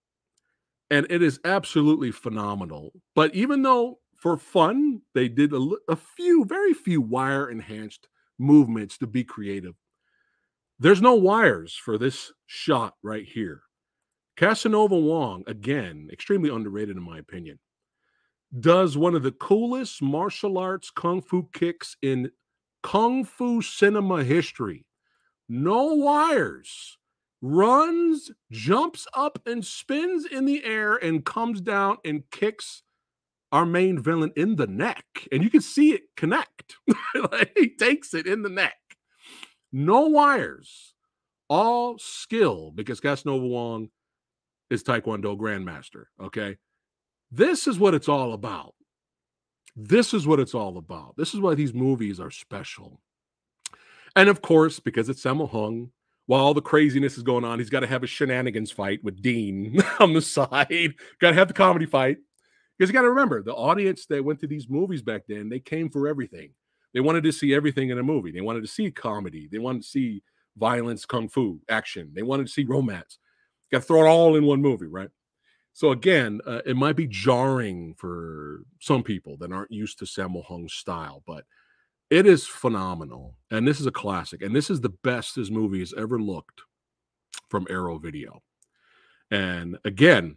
And it is absolutely phenomenal. But even though for fun, they did a very few wire-enhanced movements to be creative, there's no wires for this shot right here. Casanova Wong, again, extremely underrated in my opinion, does one of the coolest martial arts kung fu kicks in kung fu cinema history. No wires. Runs, jumps up, and spins in the air and comes down and kicks our main villain in the neck. And you can see it connect. Like, he takes it in the neck. No wires. All skill, because Casanova Wong is Taekwondo Grandmaster, okay? This is what it's all about. This is what it's all about. This is why these movies are special. And of course, because it's Sammo Hung, while all the craziness is going on, he's got to have a shenanigans fight with Dean on the side. Got to have the comedy fight. Because you got to remember, the audience that went to these movies back then, they came for everything. They wanted to see everything in a movie. They wanted to see comedy. They wanted to see violence, kung fu, action. They wanted to see romance. Got to throw it all in one movie, right? So again, it might be jarring for some people that aren't used to Sammo Hung's style, but it is phenomenal, and this is a classic, and this is the best this movie has ever looked from Arrow Video. And again,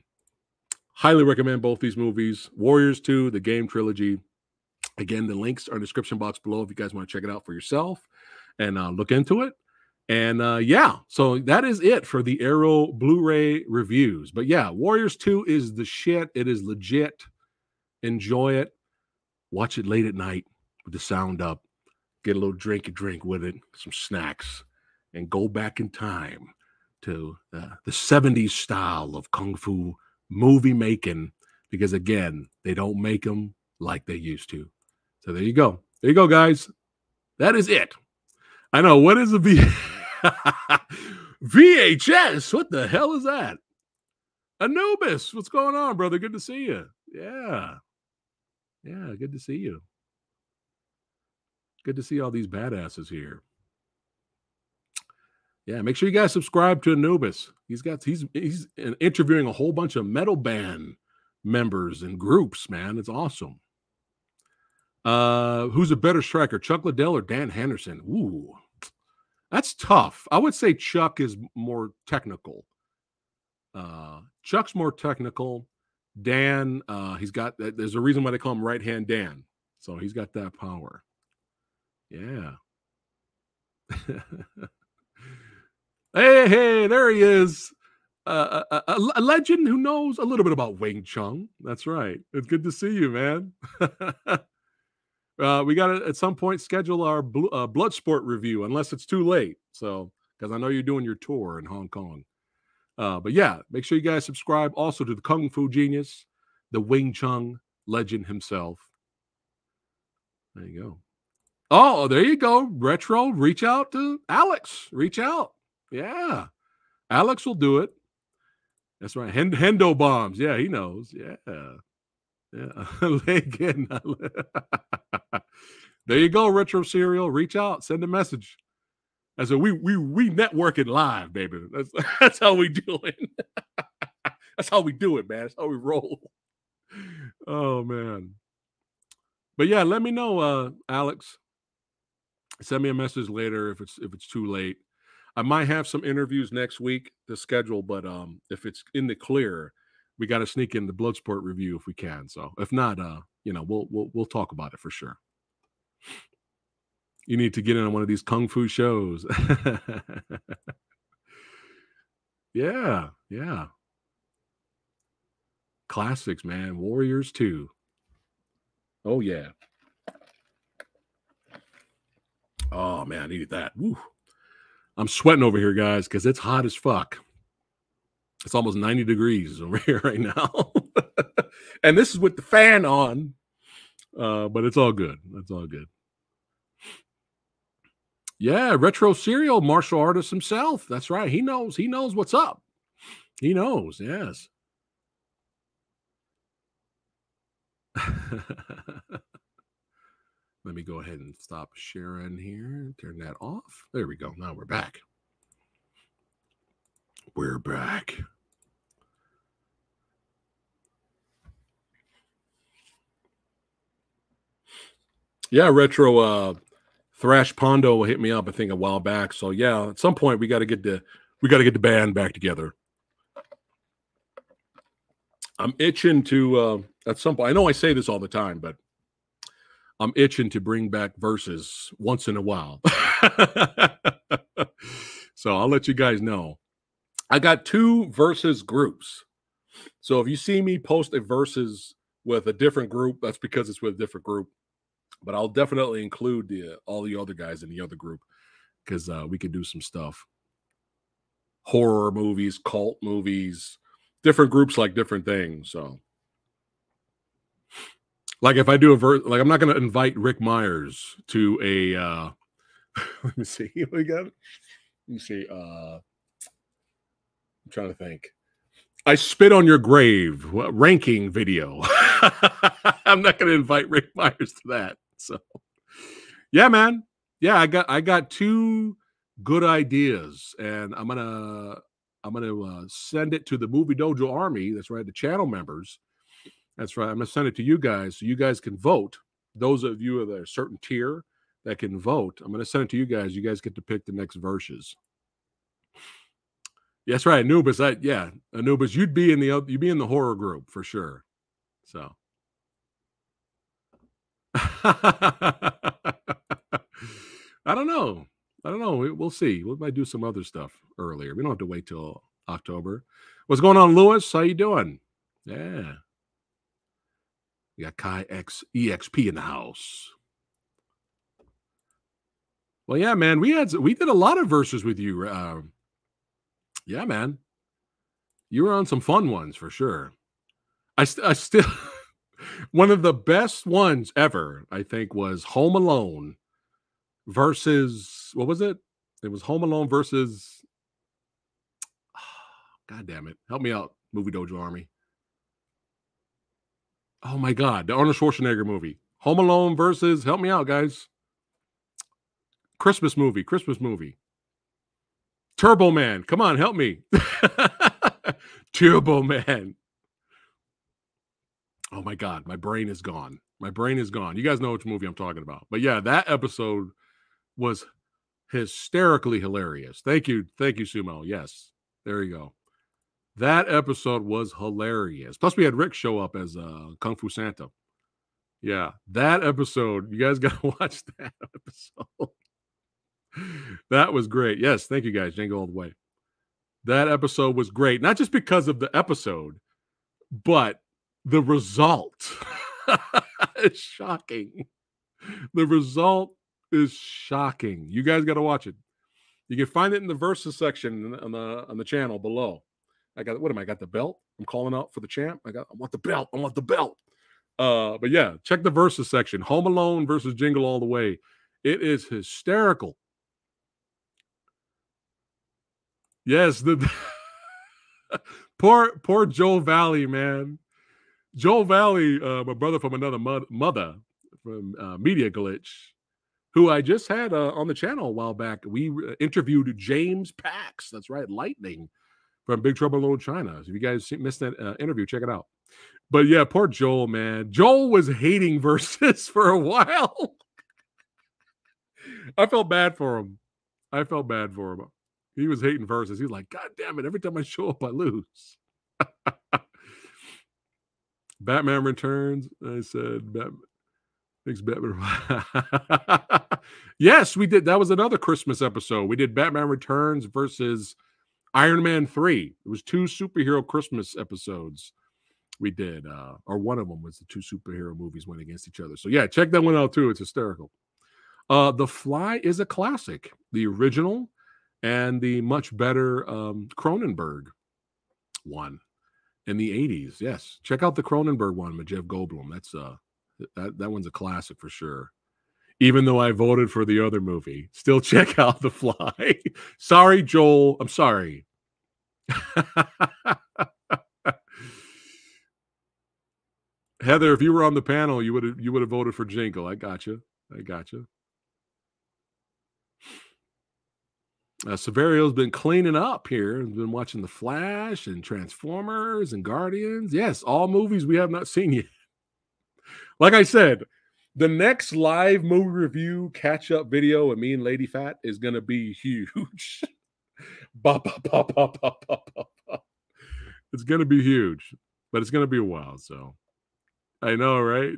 highly recommend both these movies, Warriors 2, the game trilogy. Again, the links are in the description box below if you guys want to check it out for yourself and look into it. And yeah, so that is it for the Arrow Blu-ray reviews. But yeah, Warriors 2 is the shit. It is legit. Enjoy it. Watch it late at night. The sound up, get a little drink with it, some snacks, and go back in time to the 70s style of kung fu movie making, because again, they don't make them like they used to. So there you go. There you go, guys. That is it. I know. What is a VHS? What the hell is that? Anubis, what's going on, brother? Good to see you. Yeah, good to see you. Good to see all these badasses here. Yeah, make sure you guys subscribe to Anubis. He's interviewing a whole bunch of metal band members and groups, man. It's awesome. Who's a better striker, Chuck Liddell or Dan Henderson? Ooh, that's tough. I would say Chuck is more technical. Chuck's more technical. Dan, he's got. There's a reason why they call him Right Hand Dan. So he's got that power. Yeah. hey, there he is. A legend who knows a little bit about Wing Chun. That's right. It's good to see you, man. We got to, at some point, schedule our Bloodsport review, unless it's too late. So, because I know you're doing your tour in Hong Kong. But yeah, make sure you guys subscribe also to the Kung Fu Genius, the Wing Chun legend himself. There you go. Oh, there you go. Retro, reach out to Alex. Reach out. Yeah. Alex will do it. That's right. Hendo bombs. Yeah, he knows. Yeah. There you go, Retro Serial. Reach out. Send a message. That's what we networking live, baby. That's how we do it. That's how we do it, man. That's how we roll. Oh, man. But yeah, let me know, Alex. Send me a message later if it's too late. I might have some interviews next week to schedule, but if it's in the clear, we got to sneak in the Bloodsport review if we can. So if not, we'll talk about it for sure. You need to get in on one of these kung fu shows. Yeah. Classics, man. Warriors 2. Oh yeah. Oh man, I needed that. Woo. I'm sweating over here, guys, because it's hot as fuck. It's almost 90 degrees over here right now. And this is with the fan on. But it's all good. That's all good. Yeah, retro serial martial artist himself. That's right. He knows what's up. He knows, yes. Let me go ahead and stop sharing here. Turn that off. There we go. Now we're back. We're back. Yeah, retro Thrash Pondo hit me up, I think, a while back. So yeah, at some point we gotta get the band back together. I'm itching to at some point. I know I say this all the time, but I'm itching to bring back verses once in a while. So I'll let you guys know. I got 2 versus groups. So if you see me post a versus with a different group, that's because it's with a different group. But I'll definitely include all the other guys in the other group because we could do some stuff. Horror movies, cult movies, different groups like different things. So, like if I do a verse, like I'm not going to invite Rick Myers to a, let me see, what we got? Let me see, I'm trying to think. I Spit on Your Grave ranking video. I'm not going to invite Rick Myers to that. So, yeah, man. Yeah, I got 2 good ideas, and I'm gonna send it to the Movie Dojo Army. That's right, the channel members. That's right. I'm gonna send it to you guys so you guys can vote. Those of you of a certain tier that can vote, I'm gonna send it to you guys. You guys get to pick the next verses. Yeah, that's right, Anubis. Anubis, you'd be in the horror group for sure. So. I don't know. We'll see. We might do some other stuff earlier. We don't have to wait till October. What's going on, Lewis? How you doing? Yeah. We got Kai EXP in the house. Well, yeah, man. We did a lot of verses with you. Yeah, man. You were on some fun ones for sure. I still one of the best ones ever, I think, was Home Alone versus, what was it? It was Home Alone versus, God damn it. Help me out, Movie Dojo Army. Oh my God, the Arnold Schwarzenegger movie. Home Alone versus, help me out, guys. Christmas movie. Turbo Man, come on, help me. Turbo Man. Oh my God, my brain is gone. You guys know which movie I'm talking about. But yeah, that episode was hysterically hilarious. Thank you, Sumo. Yes, there you go. That episode was hilarious. Plus, we had Rick show up as Kung Fu Santa. Yeah, that episode, you guys got to watch that episode. That was great. Yes, thank you, guys. Django all the way. That episode was great. Not just because of the episode, but the result is shocking. The result is shocking. You guys got to watch it. You can find it in the versus section on the channel below. I got the belt. I'm calling out for the champ. I want the belt. But yeah, check the versus section. Home Alone versus Jingle All the Way. It is hysterical. Yes, the poor Joe Valley, man. Joe Valley, my brother from another mother from Media Glitch, who I just had on the channel a while back. We interviewed James Pax. That's right, Lightning from Big Trouble in Little China. So if you guys missed that interview, check it out. But yeah, poor Joel, man. Joel was hating versus for a while. I felt bad for him. I felt bad for him. He was hating versus. He's like, God damn it. Every time I show up, I lose. Batman Returns. I said, Batman. Thanks, Batman. Yes, we did. That was another Christmas episode. We did Batman Returns versus Iron Man 3. It was two superhero Christmas episodes we did. Or one of them was the two superhero movies went against each other. So yeah, check that one out too. It's hysterical. The Fly is a classic. The original and the much better Cronenberg one in the 80s. Yes. Check out the Cronenberg one with Jeff Goldblum. That's that one's a classic for sure. Even though I voted for the other movie, still check out The Fly. Sorry, Joel. I'm sorry. Heather, if you were on the panel, you would have voted for Jingle. I got you. I got you. Severio's been cleaning up here. He's been watching The Flash and Transformers and Guardians. Yes, all movies we have not seen yet. Like I said, the next live movie review catch-up video of me and Lady Fat is going to be huge. It's going to be huge, but it's going to be a while, so. I know, right?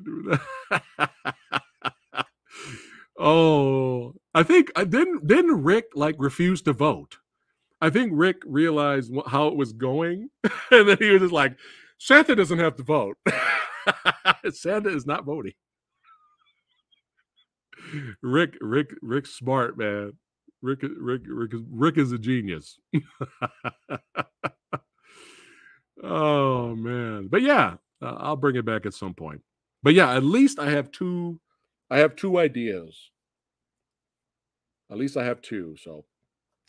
Oh, I think didn't Rick like refuse to vote? I think Rick realized how it was going, and then he was just like, Santa doesn't have to vote. Santa is not voting. Rick's smart, man. Rick is a genius. Oh man, but yeah, I'll bring it back at some point. But yeah, at least I have two ideas. At least I have two. So,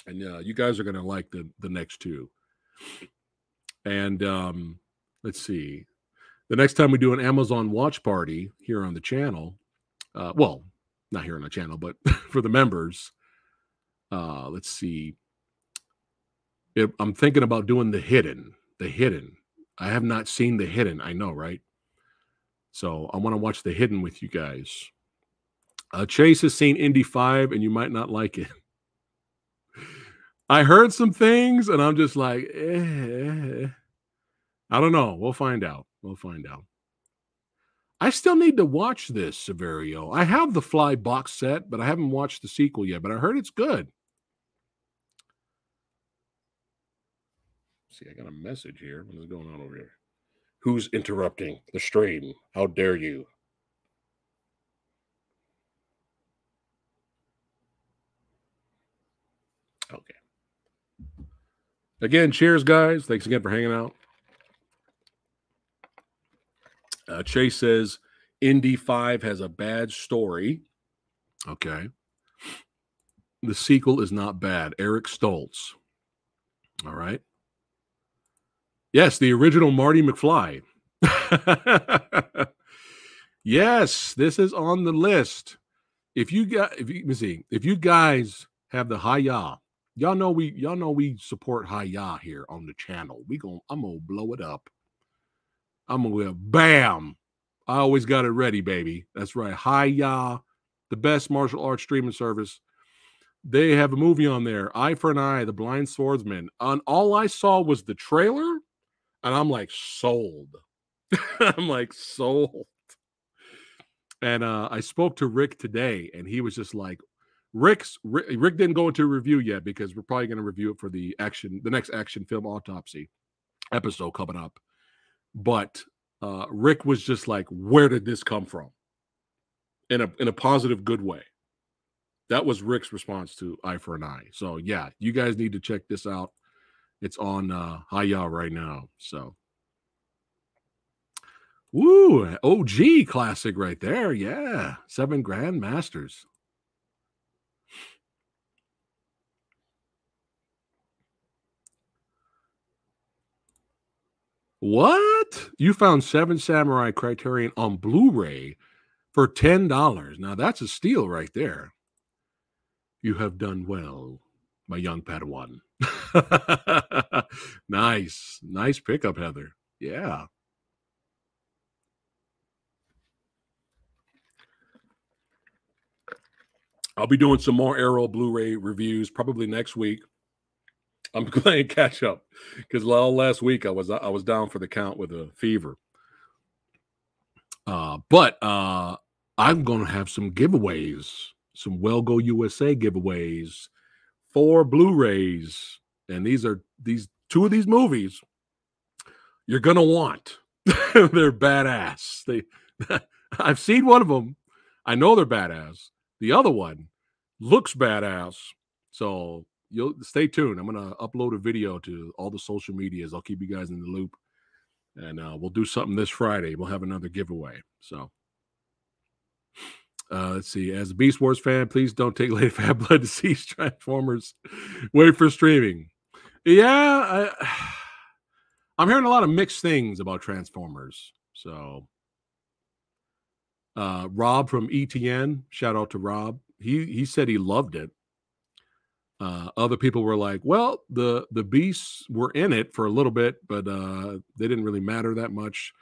and you guys are gonna like the next two. And let's see. The next time we do an Amazon watch party here on the channel, well, not here on the channel, but for the members, let's see. I'm thinking about doing The Hidden. I have not seen The Hidden. I know, right? So I want to watch The Hidden with you guys. Chase has seen Indy 5, and you might not like it. I heard some things, and I'm just like, I don't know. We'll find out. We'll find out. I still need to watch this, Severio. I have the Fly box set, but I haven't watched the sequel yet, but I heard it's good. See, I got a message here. What is going on over here? Who's interrupting the stream? How dare you? Okay. Again, cheers, guys. Thanks again for hanging out. Chase says, Indy 5 has a bad story. Okay. The sequel is not bad. Eric Stoltz. All right. Yes, the original Marty McFly. Yes, this is on the list. If you guys have the Hi-Yah, y'all know we support Hi-Yah here on the channel. I'm gonna blow it up. I'm gonna bam. I always got it ready, baby. That's right. Hi-Yah, the best martial arts streaming service. They have a movie on there, Eye for an Eye, The Blind Swordsman. And all I saw was the trailer. And I'm like, sold. I'm like, sold. And I spoke to Rick today, and he was just like, Rick didn't go into a review yet because we're probably going to review it for the next Action Film Autopsy episode coming up. But Rick was just like, where did this come from? In a positive, good way. That was Rick's response to Eye for an Eye. So yeah, you guys need to check this out. It's on Hi-Yah right now. So, woo, OG classic right there. Yeah, Seven Grandmasters. What? You found Seven Samurai Criterion on Blu-ray for $10. Now that's a steal right there. You have done well, my young Padawan. Nice. Nice pickup, Heather. Yeah. I'll be doing some more Arrow Blu-ray reviews probably next week. I'm playing catch up because last week I was down for the count with a fever. But I'm going to have some giveaways, some WellGo USA giveaways for Blu-rays, and these two of these movies you're going to want. They're badass. I've seen one of them. I know they're badass. The other one looks badass. So you'll stay tuned. I'm going to upload a video to all the social medias. I'll keep you guys in the loop. And we'll do something this Friday. We'll have another giveaway. So let's see. As a Beast Wars fan, please don't take Lady Fat Blood to see Transformers. Wait for streaming. Yeah, I'm hearing a lot of mixed things about Transformers. So Rob from ETN, shout out to Rob. He said he loved it. Other people were like, well, the beasts were in it for a little bit, but they didn't really matter that much.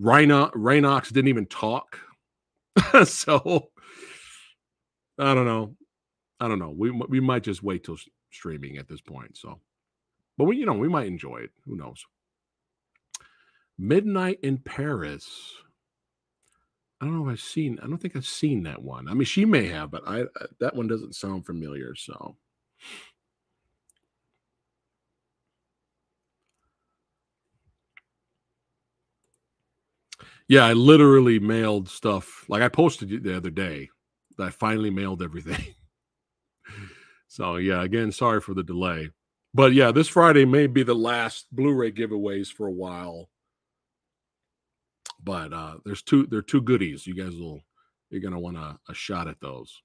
Rhinox didn't even talk. So I don't know. We might just wait till streaming at this point. So, but we might enjoy it. Who knows? Midnight in Paris. I don't know if I've seen. I don't think I've seen that one. I mean, she may have, but I that one doesn't sound familiar. So. Yeah, I literally mailed stuff. Like I posted it the other day that I finally mailed everything. So yeah, again, sorry for the delay. But yeah, this Friday may be the last Blu-ray giveaways for a while. But there are two goodies. You guys you're gonna want a shot at those.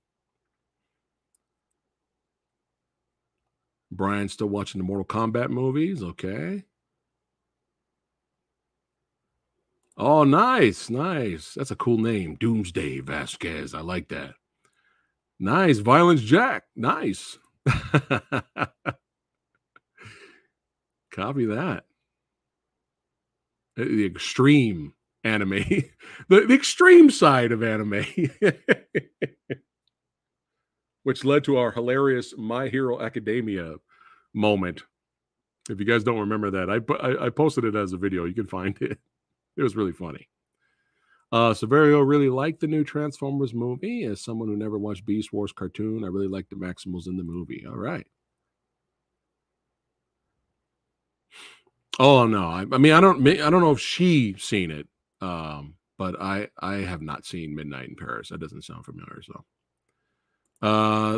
Brian's still watching the Mortal Kombat movies. Okay. Oh, nice. Nice. That's a cool name. Doomsday Vasquez. I like that. Nice. Violence Jack. Nice. Copy that. The extreme anime. The extreme side of anime. Which led to our hilarious My Hero Academia moment. If you guys don't remember that, I posted it as a video. You can find it. It was really funny. Severio really liked the new Transformers movie. As someone who never watched Beast Wars cartoon, I really liked the Maximals in the movie. All right. Oh, no. I mean, I don't know if she's seen it, but I have not seen Midnight in Paris. That doesn't sound familiar, so.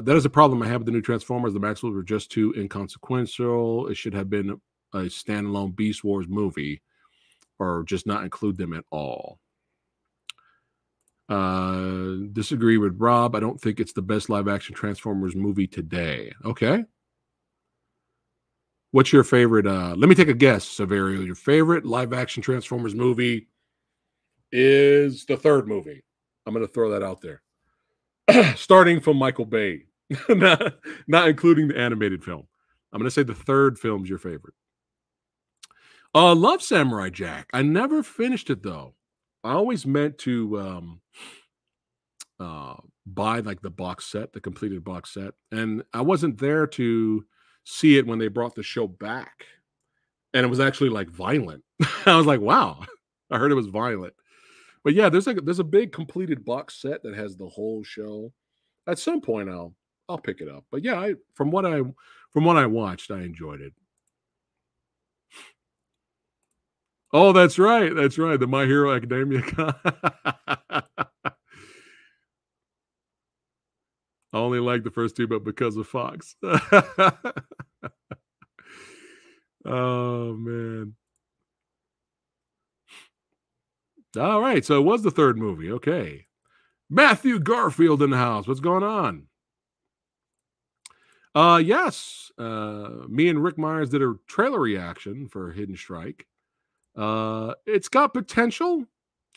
That is a problem I have with the new Transformers. The Maxwells were just too inconsequential. It should have been a standalone Beast Wars movie or just not include them at all. Disagree with Rob. I don't think it's the best live-action Transformers movie today. Okay. What's your favorite? Let me take a guess, Severio. Your favorite live-action Transformers movie is the third movie. I'm going to throw that out there. Starting from Michael Bay, not including the animated film. I'm going to say the third film's your favorite. Love Samurai Jack. I never finished it, though. I always meant to buy like the box set, the completed box set. And I wasn't there to see it when they brought the show back. And it was actually like violent. I was like, wow, I heard it was violent. But yeah, there's a big completed box set that has the whole show. At some point, I'll pick it up. But yeah, from what I watched, I enjoyed it. Oh, that's right, the My Hero Academia. I only like the first two, but because of Fox. Oh man. All right, so it was the third movie. Okay. Matthew Garfield in the house. What's going on? Yes. Me and Rick Myers did a trailer reaction for Hidden Strike. It's got potential.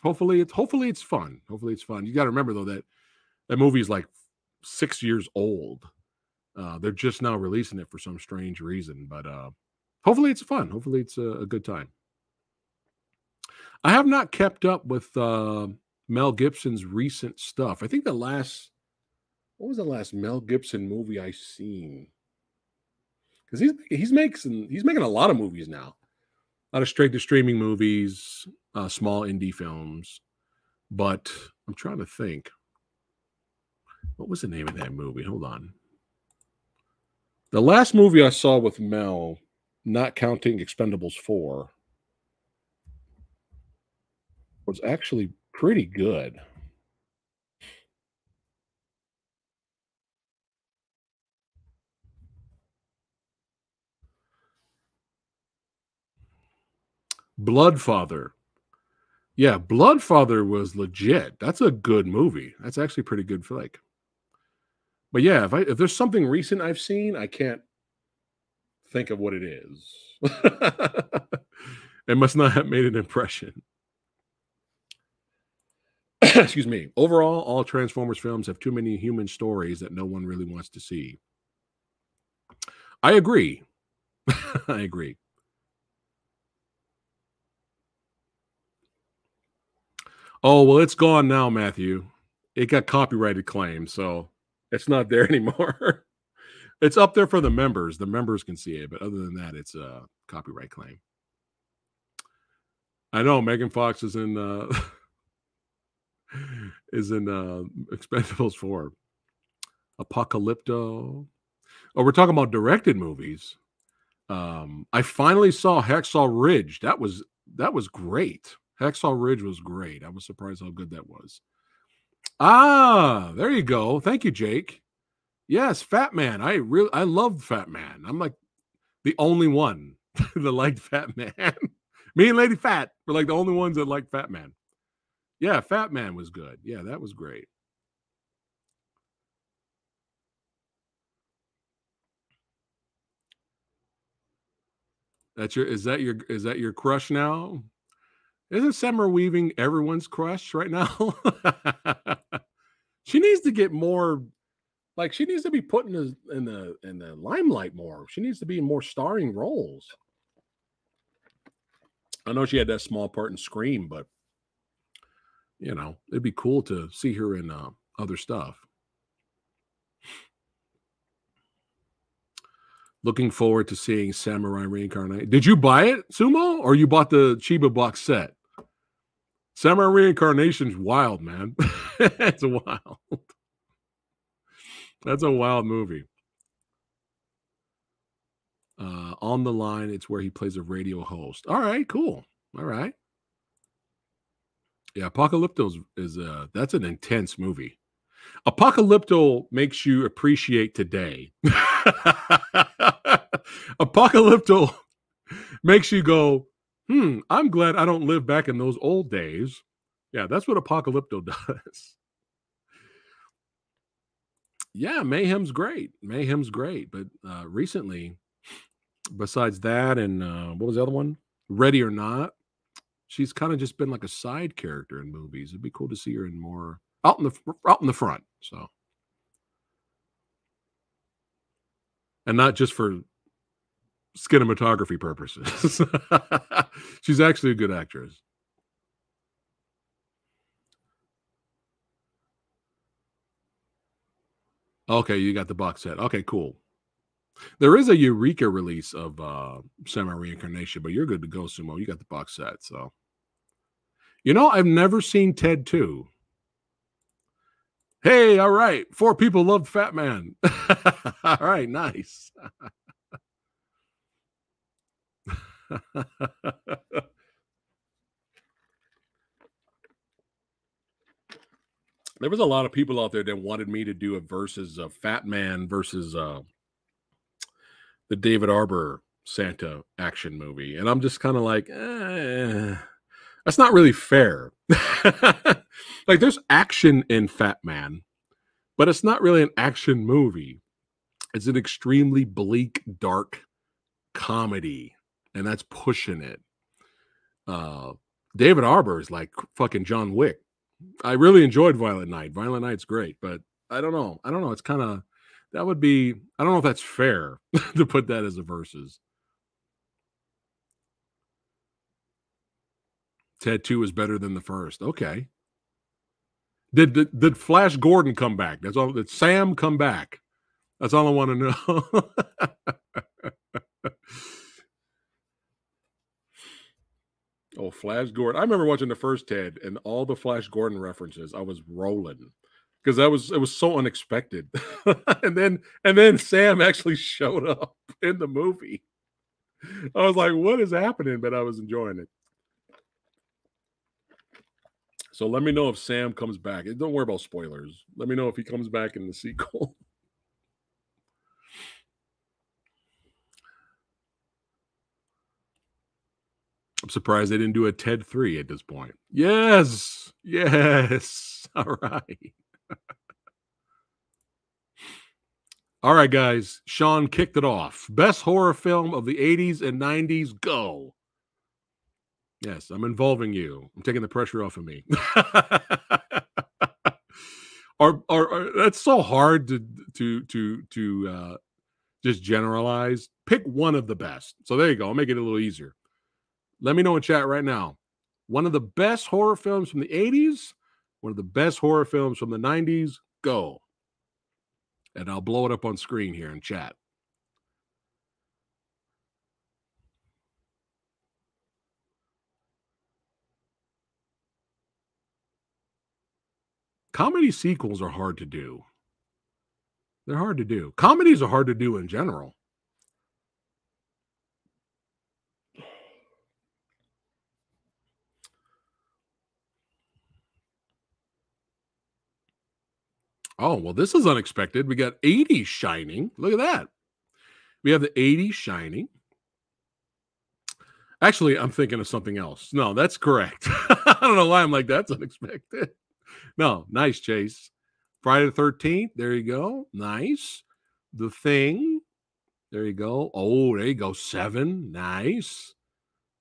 Hopefully it's fun. You got to remember, though, that movie is like 6 years old. They're just now releasing it for some strange reason. But hopefully it's fun. Hopefully it's a good time. I have not kept up with Mel Gibson's recent stuff. I think the last What was the last Mel Gibson movie I seen? Because he's making a lot of movies now, a lot of straight to streaming movies, small indie films. But I'm trying to think. What was the name of that movie? Hold on. The last movie I saw with Mel, not counting Expendables 4, was actually pretty good. Bloodfather. Yeah, Bloodfather was legit. That's a good movie. That's actually pretty good flick. But yeah, if there's something recent I've seen, I can't think of what it is. It must not have made an impression. Excuse me. Overall, all Transformers films have too many human stories that no one really wants to see. I agree. I agree. Oh, well, it's gone now, Matthew. It got copyrighted claims, so it's not there anymore. It's up there for the members. The members can see it, but other than that, it's a copyright claim. I know Megan Fox is in Expendables 4. Apocalypto. Oh, we're talking about directed movies. I finally saw Hacksaw Ridge. That was great. Hacksaw Ridge was great. I was surprised how good that was. Ah, there you go. Thank you, Jake. Yes, Fat Man. I loved Fat Man. I'm like the only one that liked Fat Man. Me and Lady Fat were like the only ones that liked Fat Man. Yeah, Fat Man was good. Yeah, that was great. Is that your crush now? Isn't Sammo Weaving everyone's crush right now? She needs to get more, like she needs to be put in the limelight more. She needs to be in more starring roles. I know she had that small part in Scream, but you know, it'd be cool to see her in other stuff. Looking forward to seeing Samurai Reincarnate. Did you buy it, Sumo, or you bought the Chiba box set? Samurai Reincarnation's wild, man. It's wild. That's a wild movie. On the Line, it's where he plays a radio host. All right, cool. All right. Yeah, Apocalypto is that's an intense movie. Apocalypto makes you appreciate today. Apocalypto makes you go, I'm glad I don't live back in those old days. Yeah, that's what Apocalypto does. Yeah, Mayhem's great. Mayhem's great. But recently, besides that and what was the other one? Ready or Not, she's kind of just been like a side character in movies. It'd be cool to see her in more out in the front. So, and not just for cinematography purposes. She's actually a good actress. Okay, you got the box set. Okay, cool. There is a Eureka release of Samurai Reincarnation, but you're good to go, Sumo. You got the box set. So, you know, I've never seen Ted 2. Hey, all right. 4 people love Fat Man. All right, nice. There was a lot of people out there that wanted me to do a versus a Fat Man versus the David Arbor Santa action movie, and I'm just kind of like, that's not really fair. Like, there's action in Fat Man, but it's not really an action movie. It's an extremely bleak, dark comedy, and that's pushing it. David Arbor is like fucking John Wick. I really enjoyed Violent Night. Violent Night's great, but I don't know. It's kind of, that would be, I don't know if that's fair to put that as a versus. Ted 2 is better than the first. Okay. Did Flash Gordon come back? That's all. Did Sam come back? That's all I want to know. Oh, Flash Gordon. I remember watching the first Ted and all the Flash Gordon references. I was rolling because it was so unexpected. and then Sam actually showed up in the movie. I was like, what is happening? But I was enjoying it. So let me know if Sam comes back. Don't worry about spoilers. Let me know if he comes back in the sequel. I'm surprised they didn't do a Ted 3 at this point. Yes. Yes. All right. All right, guys. Sean kicked it off. Best horror film of the 80s and 90s. Go. Yes, I'm involving you. I'm taking the pressure off of me. That's so hard to just generalize. Pick one of the best. So there you go. I'll make it a little easier. Let me know in chat right now. One of the best horror films from the 80s, one of the best horror films from the 90s, go. And I'll blow it up on screen here in chat. Comedy sequels are hard to do. They're hard to do. Comedies are hard to do in general. Oh, well, this is unexpected. We got 80s Shining. Look at that. We have the 80s Shining. Actually, I'm thinking of something else. No, that's correct. I don't know why I'm like, that's unexpected. No, nice, Chase. Friday the 13th. There you go. Nice. The Thing. There you go. Oh, there you go. Seven. Nice.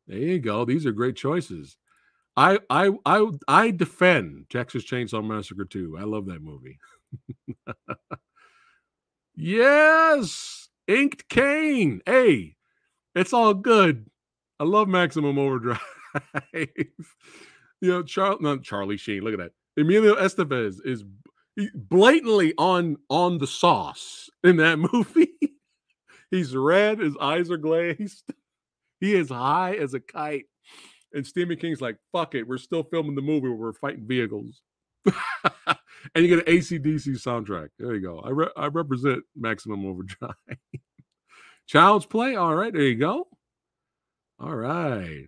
There you go. These are great choices. I defend Texas Chainsaw Massacre 2. I love that movie. Yes, Inked Cane. Hey, it's all good. I love Maximum Overdrive. You know, Charlie Sheen. Look at that. Emilio Estevez is blatantly on the sauce in that movie. He's red. His eyes are glazed. He is high as a kite. And Stephen King's like, fuck it. We're still filming the movie where we're fighting vehicles. And you get an AC/DC soundtrack. There you go. I represent Maximum Overdrive. Child's Play. All right. There you go. All right.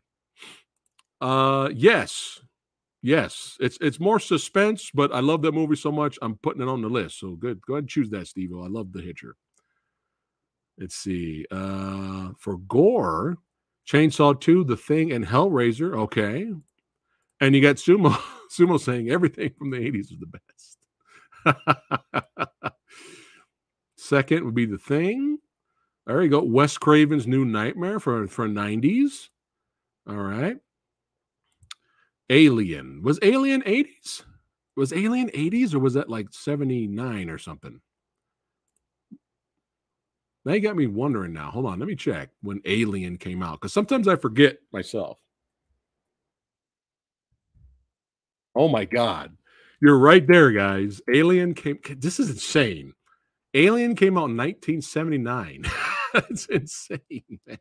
Yes. Yes. It's more suspense, but I love that movie so much, I'm putting it on the list. So good. Go ahead and choose that, Steve-O. I love The Hitcher. Let's see. For gore, Chainsaw 2, The Thing, and Hellraiser. Okay. And you got Sumo. Sumo saying everything from the 80s is the best. Second would be The Thing. There you go. Wes Craven's New Nightmare for 90s. All right. Alien. Was Alien 80s? Was Alien 80s or was that like 79 or something? Now you got me wondering now. Hold on. Let me check when Alien came out because sometimes I forget myself. Oh, my God. You're right there, guys. Alien came. This is insane. Alien came out in 1979. It's insane, man.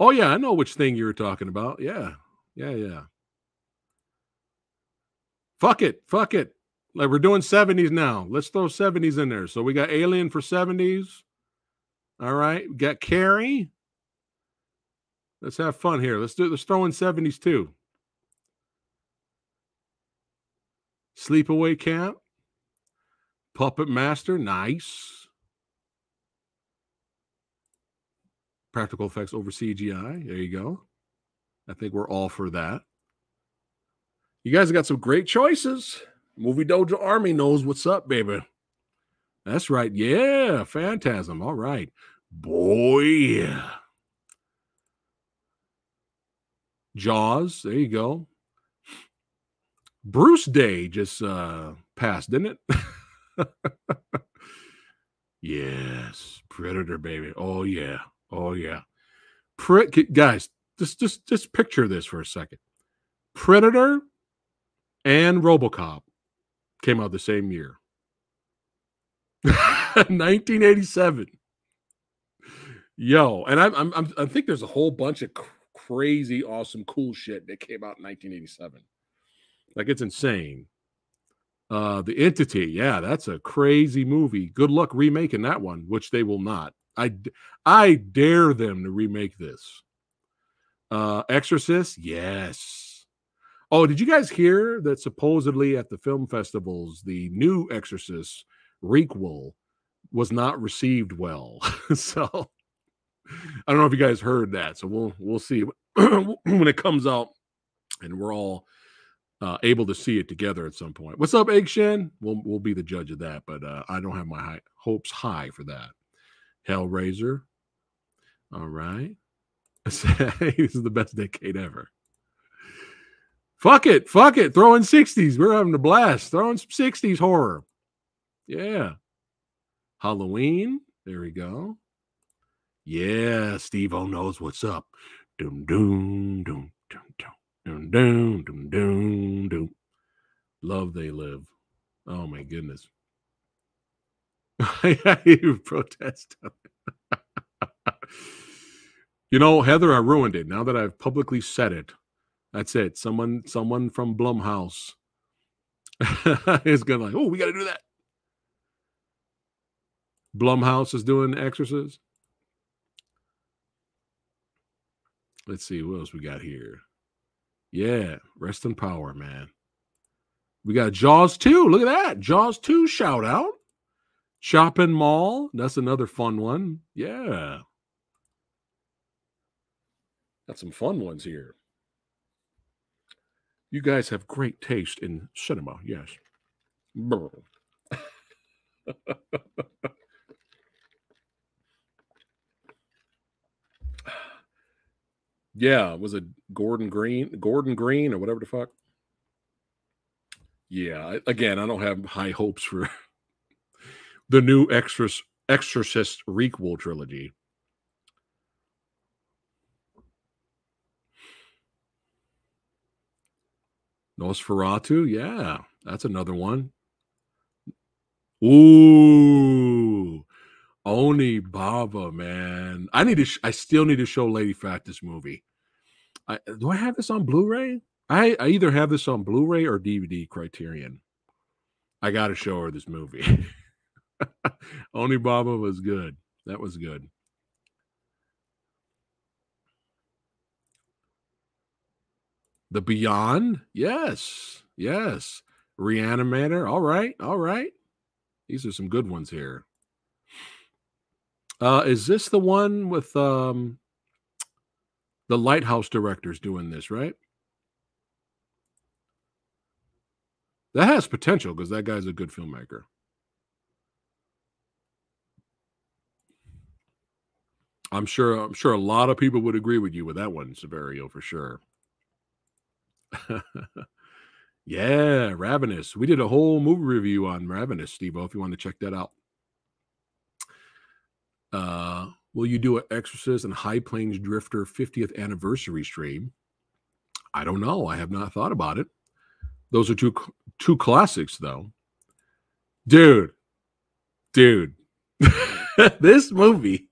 Oh, yeah. I know which thing you were talking about. Yeah. Yeah, yeah. Fuck it. Fuck it. Like, we're doing 70s now. Let's throw 70s in there. So we got Alien for 70s. All right. We got Carrie. Let's have fun here. Let's throw in 70s too. Sleepaway Camp. Puppet Master. Nice. Practical effects over CGI. There you go. I think we're all for that. You guys have got some great choices. Movie Dojo Army knows what's up, baby. That's right. Yeah. Phantasm. All right. Boy. Jaws. There you go. Bruce Day just passed, didn't it? Yes. Predator, baby. Oh, yeah. Oh, yeah. Guys, just picture this for a second. Predator and RoboCop came out the same year. 1987. Yo, and I think there's a whole bunch of crazy, awesome, cool shit that came out in 1987. Like, it's insane. The Entity, yeah, that's a crazy movie. Good luck remaking that one, which they will not. I dare them to remake this. Exorcist, yes. Oh, did you guys hear that supposedly at the film festivals, the new Exorcist requel was not received well? So I don't know if you guys heard that. So we'll see when it comes out and we're all able to see it together at some point. What's up, Egg Shen? We'll be the judge of that, but I don't have my hopes high for that. Hellraiser. All right. This is the best decade ever. Fuck it. Fuck it. Throw in 60s. We're having a blast. Throw in some 60s horror. Yeah. Halloween. There we go. Yeah. Steve-O knows what's up. Doom, doom, doom, doom, doom, doom, doom, doom, doom, doom. Love They Live. Oh, my goodness. I protest. You know, Heather, I ruined it. Now that I've publicly said it, that's it. Someone from Blumhouse is gonna like, oh, we got to do that. Blumhouse is doing Exorcist. Let's see what else we got here. Yeah, rest in power, man. We got Jaws 2. Look at that, Jaws 2 shout out. Shopping Mall, that's another fun one. Yeah. Got some fun ones here. You guys have great taste in cinema, yes. Yeah, was it Gordon Green? Gordon Green or whatever the fuck? Yeah, again, I don't have high hopes for... the new Exorcist requel trilogy. Nosferatu, yeah, that's another one. Ooh, Oni Baba, man. I need to. I still need to show Lady Fat this movie. Do I have this on Blu-ray? I either have this on Blu-ray or DVD Criterion. I got to show her this movie. Oni Baba was good. That was good. The Beyond? Yes. Yes. Reanimator. All right. All right. These are some good ones here. Is this the one with the Lighthouse directors doing this, right? That has potential because that guy's a good filmmaker. I'm sure a lot of people would agree with you with that one, Severio, for sure. Yeah, Ravenous. We did a whole movie review on Ravenous, Steve-O, if you want to check that out. Will you do an Exorcist and High Plains Drifter 50th anniversary stream? I don't know. I have not thought about it. Those are two classics, though. Dude. This movie...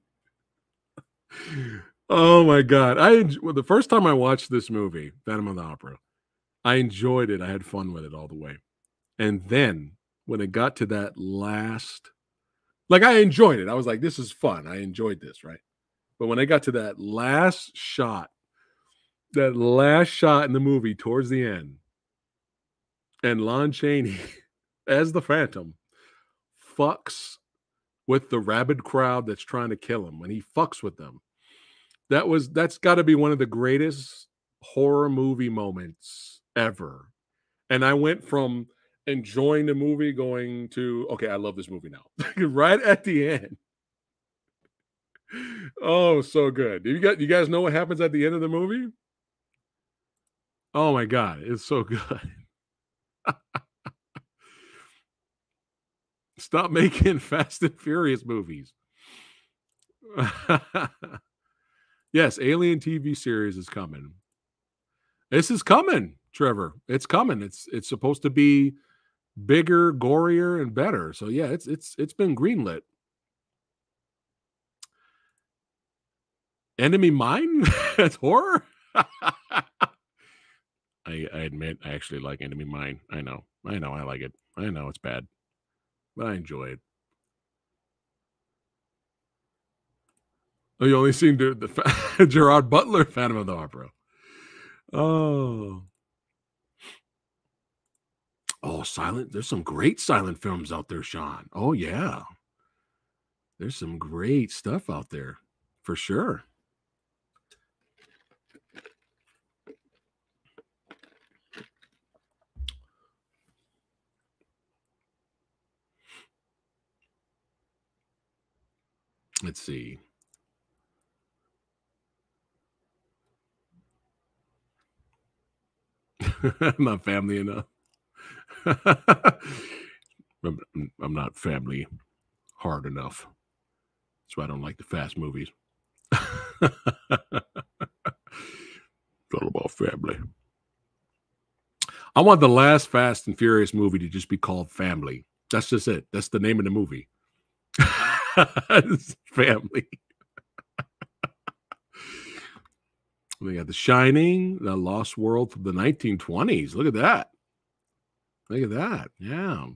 Oh my God! The first time I watched this movie, Phantom of the Opera, I enjoyed it. I had fun with it all the way, and then when it got to that last, like I enjoyed it. I was like, "This is fun." I enjoyed this, right? But when I got to that last shot in the movie towards the end, and Lon Chaney as the Phantom fucks with the rabid crowd that's trying to kill him, when he fucks with them. That's got to be one of the greatest horror movie moments ever. And I went from enjoying the movie going to, okay, I love this movie now. Right at the end. Oh, so good. You guys know what happens at the end of the movie? Oh my God, it's so good. Stop making Fast and Furious movies. Yes, Alien TV series is coming. This is coming. Trevor. It's coming. It's supposed to be bigger, gorier, and better. So yeah, it's been greenlit. Enemy Mine? That's horror? I admit I actually like Enemy Mine. I know I like it. I know it's bad, but I enjoy it. Oh, you only seen the Gerard Butler Phantom of the Opera. Oh, silent. There's some great silent films out there, Sean. Oh yeah, there's some great stuff out there for sure. Let's see. I'm not family enough. I'm not family hard enough. That's why I don't like the fast movies. It's all about family. I want the last Fast and Furious movie to just be called Family. That's just it. That's the name of the movie. Family. We got The Shining, The Lost World from the 1920s. Look at that. Look at that. Yeah.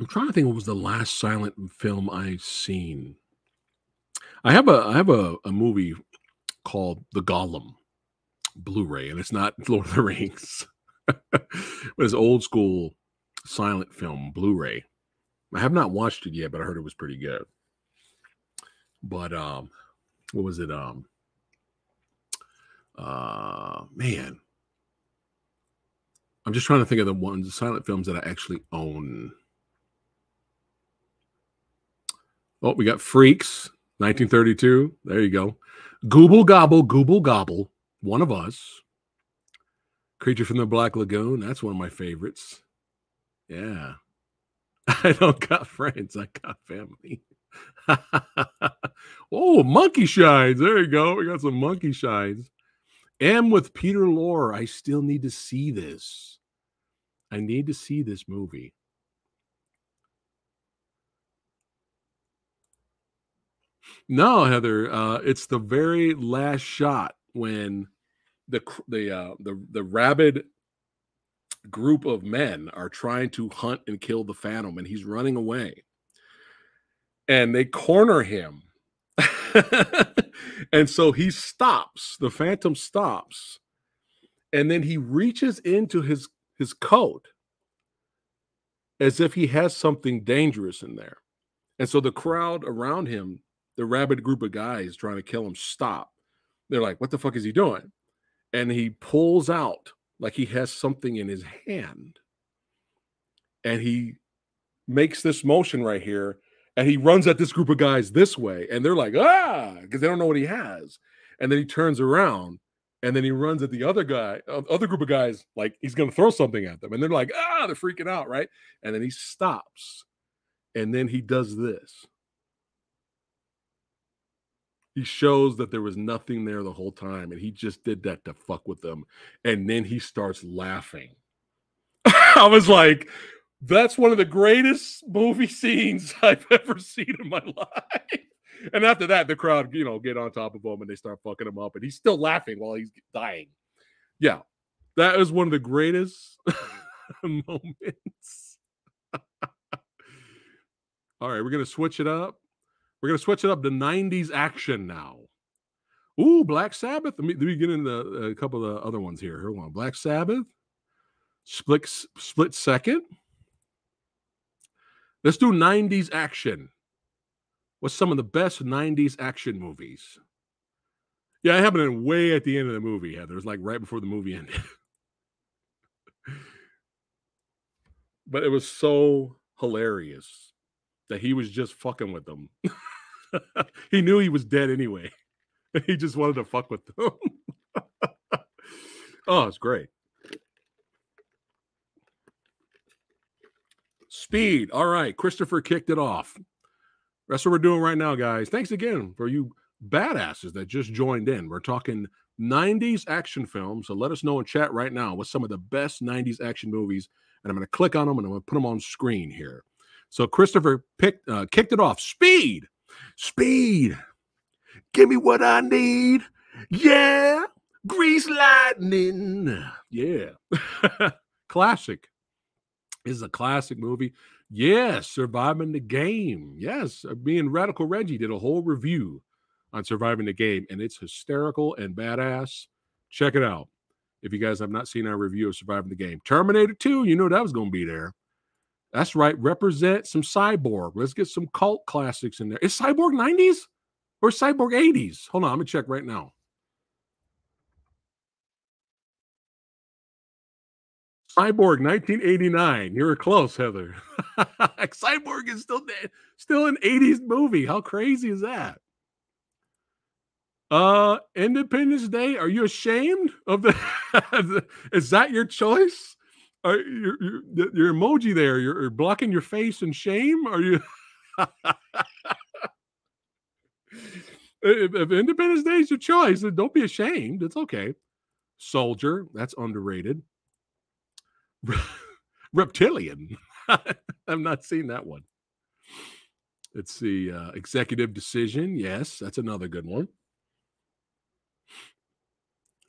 I'm trying to think what was the last silent film I've seen. I have a movie called The Golem Blu-ray, and it's not Lord of the Rings. But it's old school silent film Blu-ray. I have not watched it yet, but I heard it was pretty good. But what was it? Man. I'm just trying to think of the ones, the silent films that I actually own. Oh, we got Freaks, 1932. There you go. Gooble Gobble, One of Us. Creature from the Black Lagoon. That's one of my favorites. Yeah. I don't got friends. I got family. Oh, Monkey Shines. There you go. We got some Monkey Shines. M with Peter Lorre. I still need to see this. I need to see this movie. No, Heather, it's the very last shot when the rabid group of men are trying to hunt and kill the Phantom, and he's running away. And they corner him. And so he stops. The Phantom stops. And then he reaches into his coat as if he has something dangerous in there. And so the crowd around him, the rabid group of guys trying to kill him, stop. They're like, what the fuck is he doing? And he pulls out, like he has something in his hand. And he makes this motion right here. And he runs at this group of guys this way. And they're like, ah, because they don't know what he has. And then he turns around. And then he runs at the other guy, other group of guys, like he's going to throw something at them. And they're like, ah, they're freaking out, right? And then he stops. And then he does this. He shows that there was nothing there the whole time, and he just did that to fuck with them. And then he starts laughing. I was like, that's one of the greatest movie scenes I've ever seen in my life. And after that, the crowd, you know, get on top of him, and they start fucking him up, and he's still laughing while he's dying. Yeah, that is one of the greatest moments. All right, we're going to switch it up. We're going to switch it up to 90s action now. Ooh, Black Sabbath. Let me get into a couple of the other ones here. Hold on. Black Sabbath. Split Second. Let's do 90s action. What's some of the best 90s action movies? Yeah, it happened way at the end of the movie, Heather. It was like right before the movie ended. But it was so hilarious that he was just fucking with them. He knew he was dead anyway. He just wanted to fuck with them. Oh, it's great. Speed. All right. Christopher kicked it off. That's what we're doing right now, guys. Thanks again for you badasses that just joined in. We're talking 90s action films. So let us know in chat right now what's some of the best 90s action movies. And I'm going to click on them and I'm going to put them on screen here. So Christopher kicked it off. Speed. Speed. Give me what I need. Yeah. Grease lightning. Yeah. Classic. This is a classic movie. Yes. Surviving the Game. Yes. Me and Radical Reggie did a whole review on Surviving the Game, and it's hysterical and badass. Check it out. If you guys have not seen our review of Surviving the Game. Terminator 2, you know that was going to be there. That's right. Represent some Cyborg. Let's get some cult classics in there. Is Cyborg 90s or Cyborg 80s? Hold on. I'm going to check right now. Cyborg 1989. You were close, Heather. Cyborg is still an 80s movie. How crazy is that? Independence Day. Are you ashamed of the? Is that your choice? Are your emoji there? You're blocking your face in shame. Are you? If Independence Day is your choice, then don't be ashamed. It's okay. Soldier. That's underrated. Reptilian. I've not seen that one. Let's see. Executive Decision. Yes, that's another good one.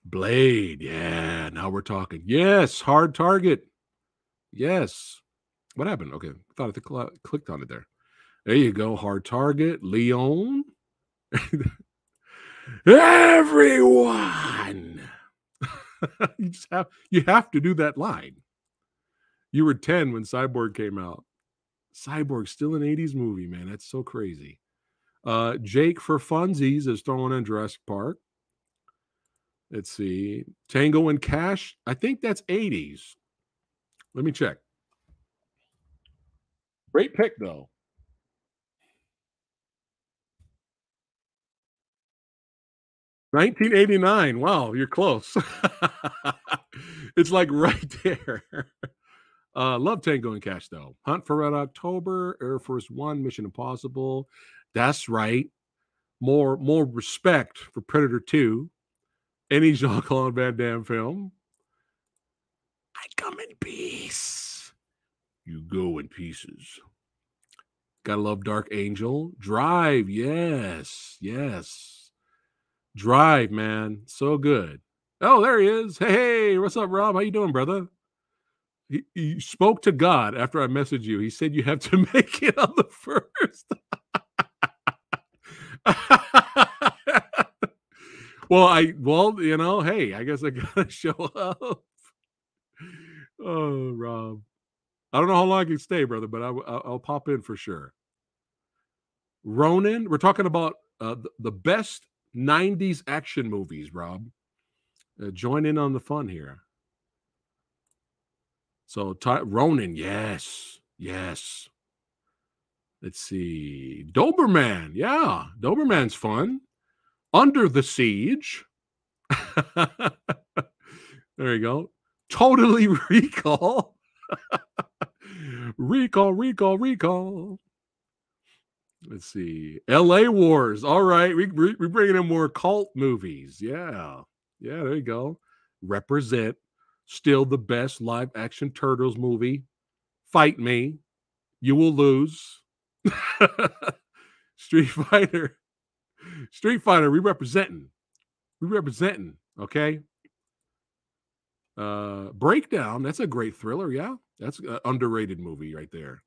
Blade. Yeah, now we're talking. Yes, Hard Target. Yes. What happened? Okay, I thought I clicked on it there. There you go. Hard Target. Leon. Everyone. You have to do that line. You were 10 when Cyborg came out. Cyborg's still an 80s movie, man. That's so crazy. Jake for Funsies is throwing in Jurassic Park. Let's see. Tango and Cash. I think that's 80s. Let me check. Great pick, though. $1989. Wow, you're close. It's like right there. Love Tango and Cash, though. Hunt for Red October, Air Force One, Mission Impossible. That's right. More respect for Predator 2. Any Jean-Claude Van Damme film. I come in peace. You go in pieces. Gotta love Dark Angel. Drive, yes. Yes. Drive, man. So good. Oh, there he is. Hey, what's up, Rob? How you doing, brother? He spoke to God after I messaged you. He said you have to make it on the first. Well, you know, hey, I guess I gotta show up. Oh, Rob. I don't know how long I can stay, brother, but I'll pop in for sure. Ronin. We're talking about the best 90s action movies, Rob. Join in on the fun here. So Ronin, yes, yes. Let's see. Doberman, yeah. Doberman's fun. Under the Siege. There you go. Totally Recall. Recall. Let's see. L.A. Wars. All right. We're bringing in more cult movies. Yeah. Yeah, there you go. Represent. Still the best live action Turtles movie. Fight me. You will lose. Street Fighter, we representing, okay? Breakdown, that's a great thriller, yeah? That's an underrated movie right there.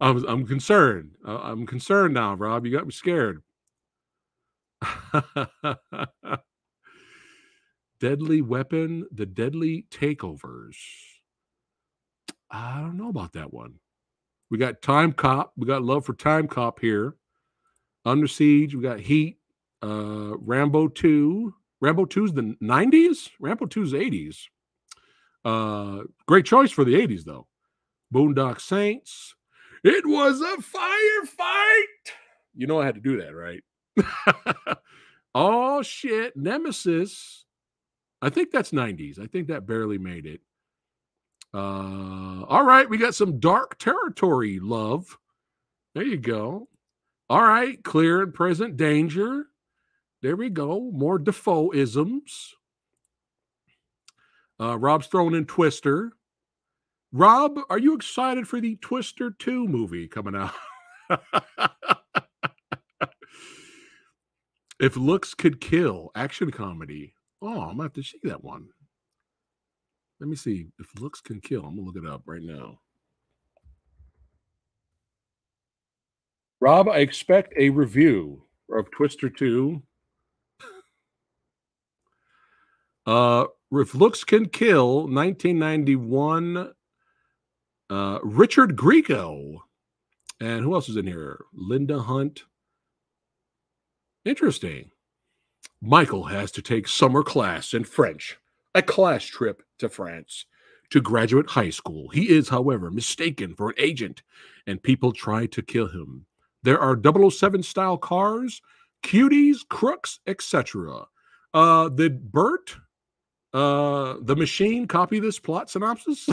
I'm concerned. I'm concerned now, Rob. You got me scared. Deadly Weapon, The Deadly Takeovers. I don't know about that one. We got Time Cop. We got love for Time Cop here. Under Siege. We got Heat. Rambo 2. Rambo 2's the 90s? Rambo 2's 80s. Great choice for the 80s, though. Boondock Saints. It was a firefight. You know I had to do that, right? Oh, shit. Nemesis. I think that's 90s. I think that barely made it. All right. We got some dark territory, love. There you go. All right. Clear and present danger. There we go. More Defoe-isms. Rob's thrown in Twister. Rob, are you excited for the Twister 2 movie coming out? If looks could kill, action comedy. Oh, I'm going to have to see that one. Let me see. If looks can kill. I'm going to look it up right now. Rob, I expect a review of Twister 2. If looks can kill, 1991. Richard Grieco. And who else is in here? Linda Hunt. Interesting. Michael has to take summer class in French, a class trip to France, to graduate high school. He is, however, mistaken for an agent, and people try to kill him. There are 007-style cars, cuties, crooks, etc. Did Bert, the machine, copy this plot synopsis?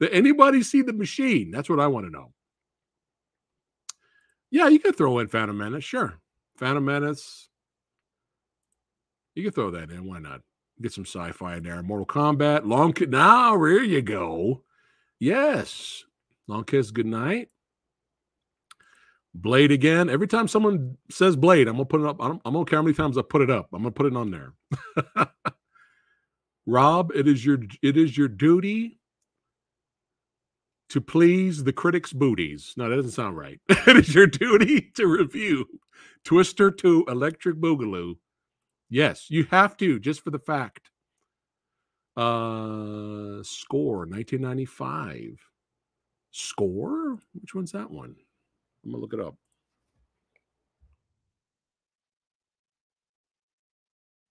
Did anybody see the machine? That's what I want to know. Yeah, you could throw in Phantom Menace, sure. Phantom Menace. You could throw that in. Why not? Get some sci-fi in there. Mortal Kombat. Long Kiss. Now, here you go. Yes. Long Kiss Goodnight. Blade again. Every time someone says Blade, I'm going to put it up. I don't care how many times I put it up. I'm going to put it on there. Rob, it is your duty to please the critics' booties. No, that doesn't sound right. It is your duty to review Twister 2 Electric Boogaloo. Yes, you have to, just for the fact. Score, 1995. Score? Which one's that one? I'm going to look it up.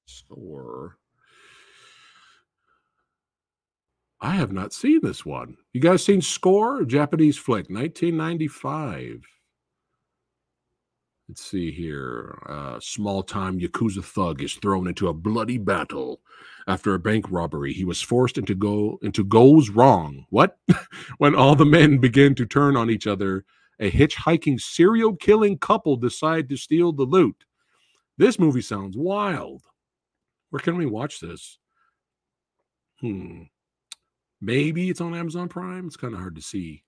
Score. I have not seen this one. You guys seen Score? Japanese flick, 1995. Let's see here. Small-time Yakuza thug is thrown into a bloody battle after a bank robbery. He was forced into goes wrong. What? When all the men begin to turn on each other, a hitchhiking serial-killing couple decide to steal the loot. This movie sounds wild. Where can we watch this? Maybe it's on Amazon Prime. It's kind of hard to see.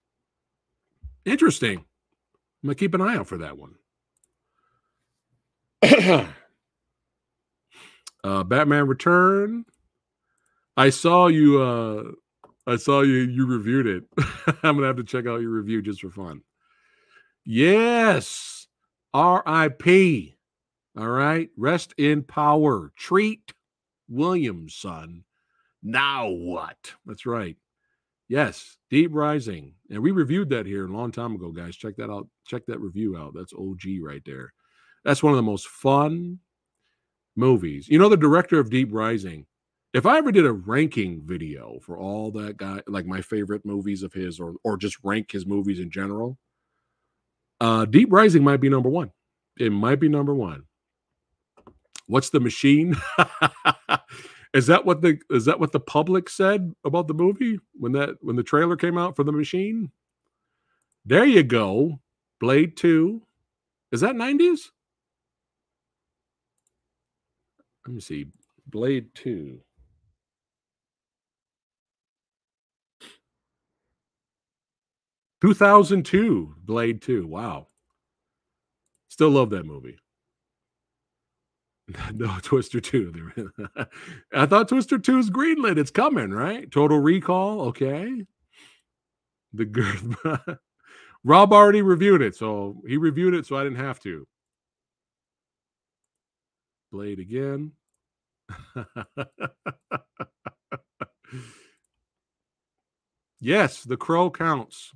Interesting. I'm going to keep an eye out for that one. Batman Return. I saw you reviewed it. I'm going to have to check out your review just for fun. Yes. R.I.P. All right. Rest in power. Treat Williams, son. Now what? That's right. Yes, Deep Rising. And we reviewed that here a long time ago, guys. Check that out. Check that review out. That's OG right there. That's one of the most fun movies. You know, the director of Deep Rising, if I ever did a ranking video for all that guy, like my favorite movies of his or just rank his movies in general, Deep Rising might be number one. It might be number one. What's the Machine? Is that what the public said about the movie when the trailer came out for The Machine? There you go. Blade 2. Is that 90s? Let me see. Blade 2. Blade 2. Wow. Still love that movie. No, Twister 2. I thought Twister 2 is greenlit. It's coming, right? Total Recall. Okay. The girl. Rob already reviewed it, so he reviewed it, so I didn't have to. Blade again. Yes, The Crow counts.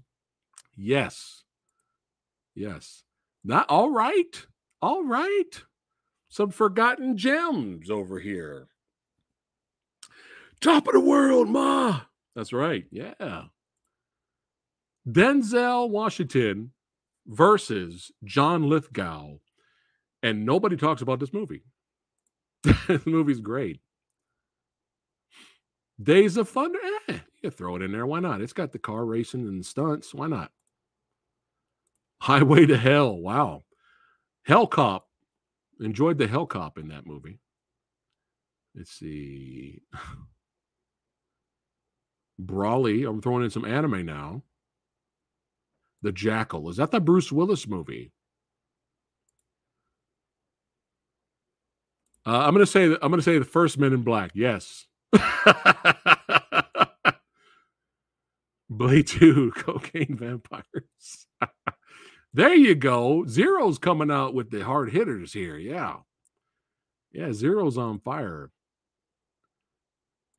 Yes. Yes. Not all right. All right. Some forgotten gems over here. Top of the world, Ma. That's right. Yeah. Denzel Washington versus John Lithgow, and nobody talks about this movie. This movie's great. Days of Thunder, you throw it in there. Why not? It's got the car racing and stunts. Why not? Highway to Hell. Wow. Hell Cop. Enjoyed the Hell Cop in that movie. Let's see. Brawley. I'm throwing in some anime now. The Jackal. Is that the Bruce Willis movie? I'm going to say the first Men in Black. Yes. Blade 2, Cocaine Vampires. There you go. Zero's coming out with the hard hitters here. Yeah. Yeah, Zero's on fire.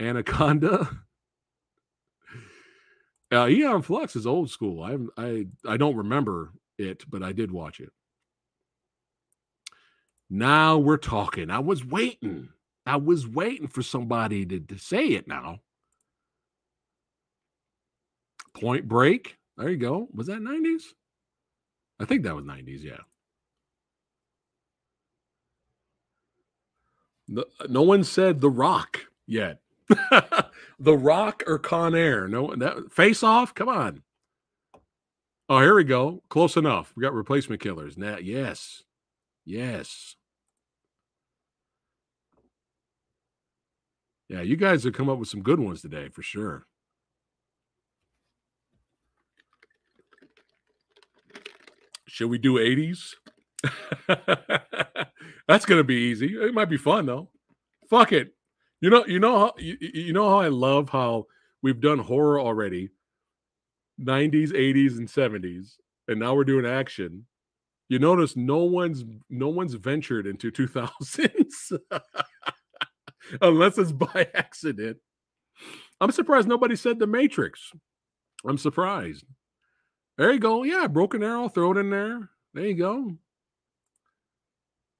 Anaconda. Eon Flux is old school. I don't remember it, but I did watch it. Now we're talking. I was waiting for somebody to say it now. Point Break. There you go. Was that 90s? I think that was 90s, yeah. No one said The Rock yet. The Rock or Con Air? No, that Face Off? Come on. Oh, here we go. Close enough. We got Replacement Killers. Now, yes. Yes. Yeah, you guys have come up with some good ones today for sure. Should we do 80s? That's going to be easy. It might be fun though. Fuck it. You know how I love how we've done horror already. 90s, 80s and 70s, and now we're doing action. You notice no one's ventured into 2000s. Unless it's by accident. I'm surprised nobody said The Matrix. I'm surprised. There you go. Yeah, Broken Arrow. Throw it in there. There you go.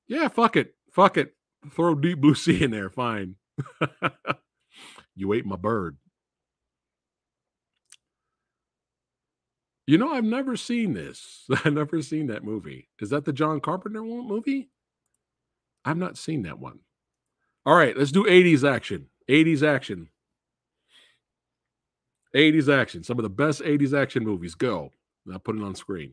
Yeah, fuck it. Fuck it. Throw Deep Blue Sea in there. Fine. You ate my bird. You know, I've never seen this. I've never seen that movie. Is that the John Carpenter movie? I've not seen that one. All right, let's do 80s action. 80s action. 80s action. Some of the best 80s action movies. Go. And I'll put it on screen.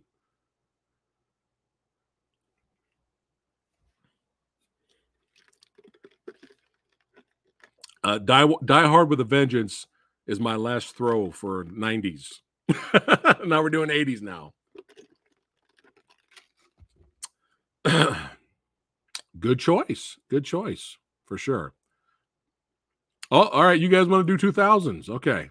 Die Hard with a Vengeance is my last throw for 90s. Now we're doing 80s now. Good choice. Good choice. For sure. Oh, all right. You guys want to do 2000s? Okay.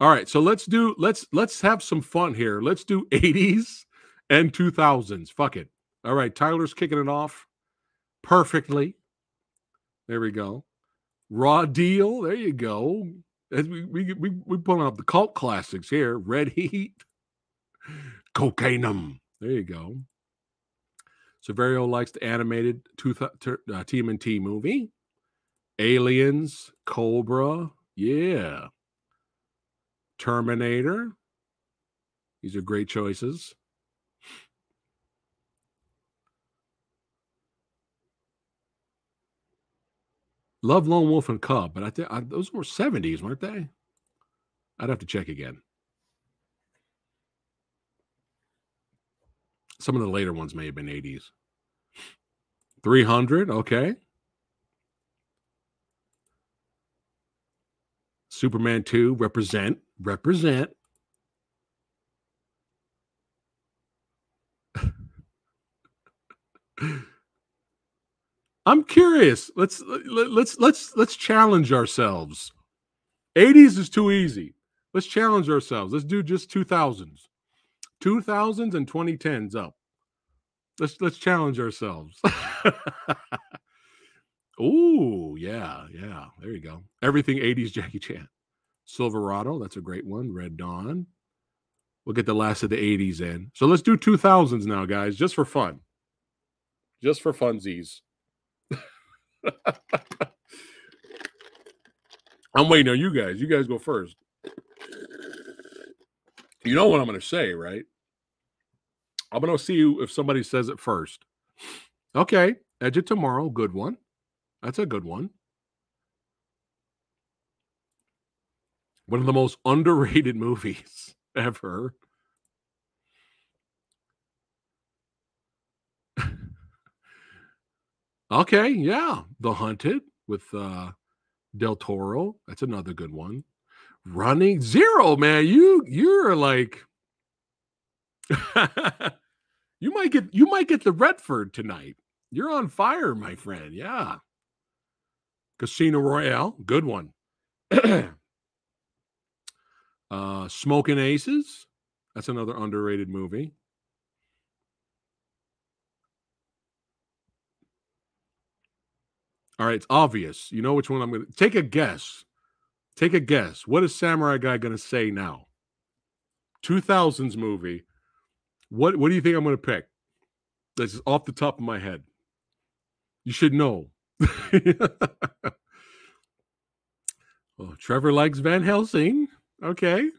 All right. So let's have some fun here. Let's do 80s and 2000s. Fuck it. All right. Tyler's kicking it off perfectly. There we go. Raw Deal. There you go. As we pulling out the cult classics here. Red Heat. Cocainum. There you go. Severio likes the animated TMNT movie. Aliens, Cobra, yeah. Terminator. These are great choices. Love Lone Wolf and Cub, but I think those were 70s, weren't they? I'd have to check again. Some of the later ones may have been 80s. 300, okay. Superman 2, represent. I'm curious. Let's challenge ourselves. 80s is too easy. Let's challenge ourselves. Let's do just 2000s. 2000s and 2010s up. Let's challenge ourselves. Ooh, yeah. There you go. Everything 80s Jackie Chan. Silverado, that's a great one. Red Dawn. We'll get the last of the 80s in. So let's do 2000s now, guys, just for fun. Just for funsies. I'm waiting on you guys. You guys go first. You know what I'm going to say, right? I'm going to see if somebody says it first. Okay, Edge of Tomorrow, good one. That's a good one. One of the most underrated movies ever. Okay, yeah. The Hunted with Del Toro. That's another good one. Running Zero, man. You're like you might get the Redford tonight. You're on fire, my friend. Yeah. Casino Royale, good one. Smoking Aces. That's another underrated movie. All right, it's obvious. You know which one I'm going to... Take a guess. Take a guess. What is Samurai Guy going to say now? 2000s movie. What do you think I'm going to pick? This is off the top of my head. You should know. Well, Trevor likes Van Helsing. Okay.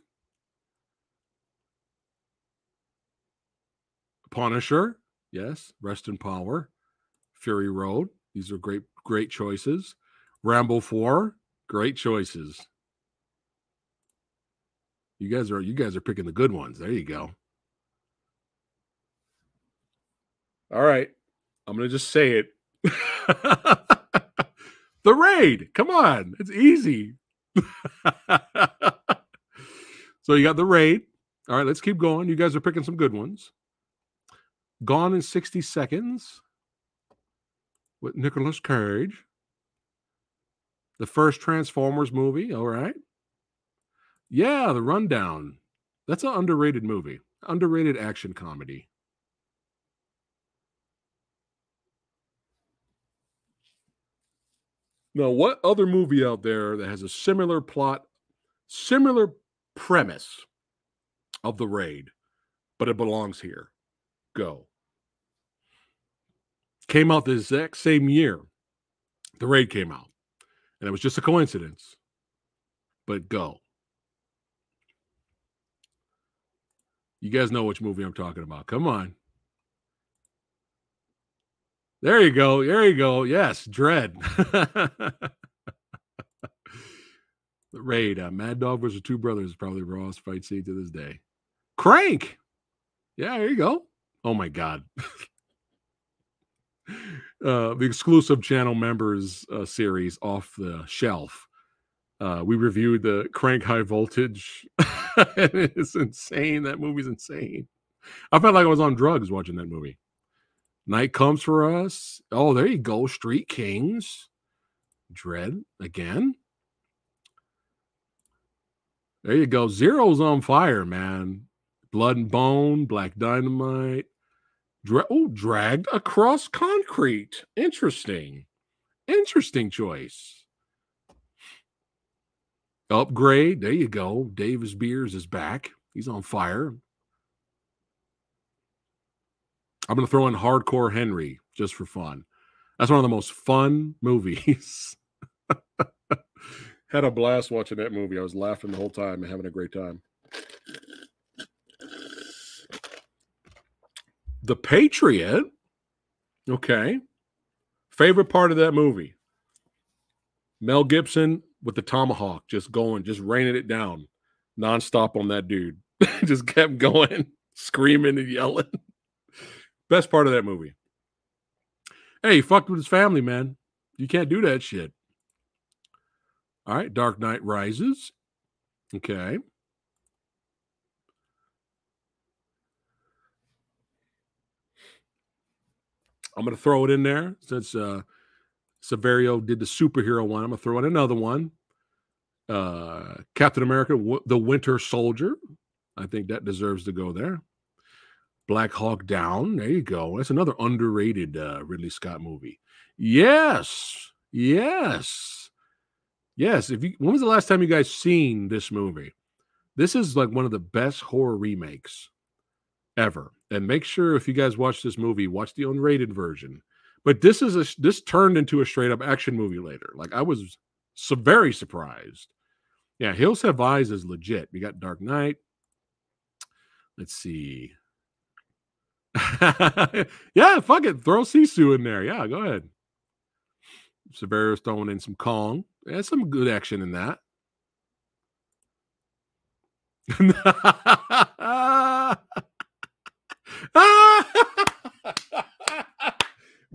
Punisher. Yes. Rest in Power. Fury Road. These are great choices. Rambo 4, great choices. You guys are picking the good ones. There you go. All right. I'm going to just say it. The Raid. Come on. It's easy. So you got The Raid. All right, let's keep going. You guys are picking some good ones. Gone in 60 Seconds. With Nicolas Cage. The first Transformers movie. All right. Yeah, The Rundown. That's an underrated movie. Underrated action comedy. Now, what other movie out there that has a similar plot, similar premise of The Raid, but it belongs here? Go. Came out the exact same year The Raid came out. And it was just a coincidence. But go. You guys know which movie I'm talking about. Come on. There you go. There you go. Yes, Dread. The Raid. Mad Dog versus Two Brothers is probably the rawest fight scene to this day. Crank. Yeah, there you go. Oh, my God. The exclusive channel members series off the shelf. We reviewed the Crank High Voltage. It's insane. That movie's insane. I felt like I was on drugs watching that movie. Night Comes for Us. Oh, there you go. Street Kings. Dread again. There you go. Zero's on fire, man. Blood and Bone, Black Dynamite. Dragged Across Concrete. Interesting. Interesting choice. Upgrade. There you go. Davis Beers is back. He's on fire. I'm going to throw in Hardcore Henry just for fun. That's one of the most fun movies. Had a blast watching that movie. I was laughing the whole time and having a great time. The Patriot. Okay. Favorite part of that movie? Mel Gibson with the tomahawk just raining it down nonstop on that dude. Just kept going, screaming and yelling. Best part of that movie. Hey, he fucked with his family, man. You can't do that shit. All right. Dark Knight Rises. Okay. I'm going to throw it in there since Severio did the superhero one. I'm going to throw in another one. Captain America, The Winter Soldier. I think that deserves to go there. Black Hawk Down. There you go. That's another underrated Ridley Scott movie. Yes. Yes. Yes. When was the last time you guys seen this movie? This is like one of the best horror remakes ever. And make sure if you guys watch this movie, watch the unrated version. But this turned into a straight up action movie later. Like I was very surprised. Yeah, Hills Have Eyes is legit. We got Dark Knight, Let's see. Yeah, fuck it. Throw Sisu in there. Yeah, go ahead. Severo's throwing in some Kong. There's some good action in that.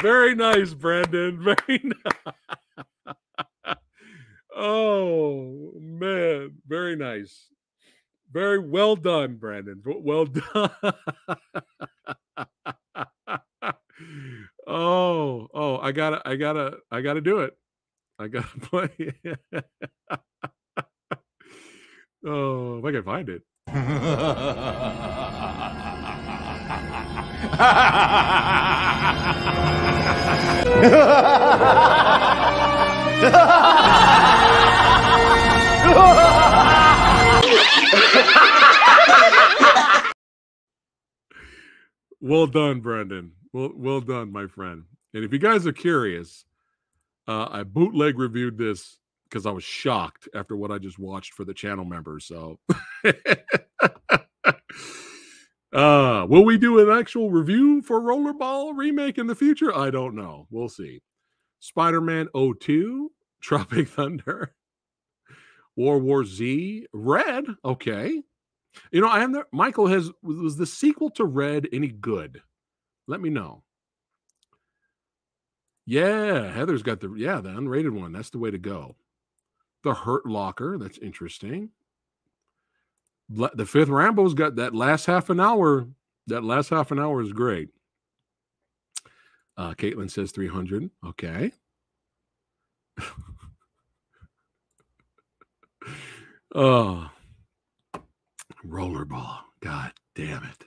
Very nice, Brandon. Very nice. Oh, man. Very nice. Very well done, Brandon. Well done. Oh, I gotta do it. I gotta play it. Oh, if I can find it. Well done, Brendan. Well done, my friend. And if you guys are curious, I bootleg reviewed this because I was shocked after what I just watched for the channel members. So, will we do an actual review for Rollerball Remake in the future? I don't know. We'll see. Spider-Man 02, Tropic Thunder, War Z, Red. Okay. You know, I am there. Michael has, was the sequel to Red any good? Let me know. Yeah, Heather's got the, yeah, the unrated one. That's the way to go. The Hurt Locker. That's interesting. The Fifth Rambo's got that last half an hour. That last half an hour is great. Caitlin says 300. Okay. Oh. Rollerball. God damn it.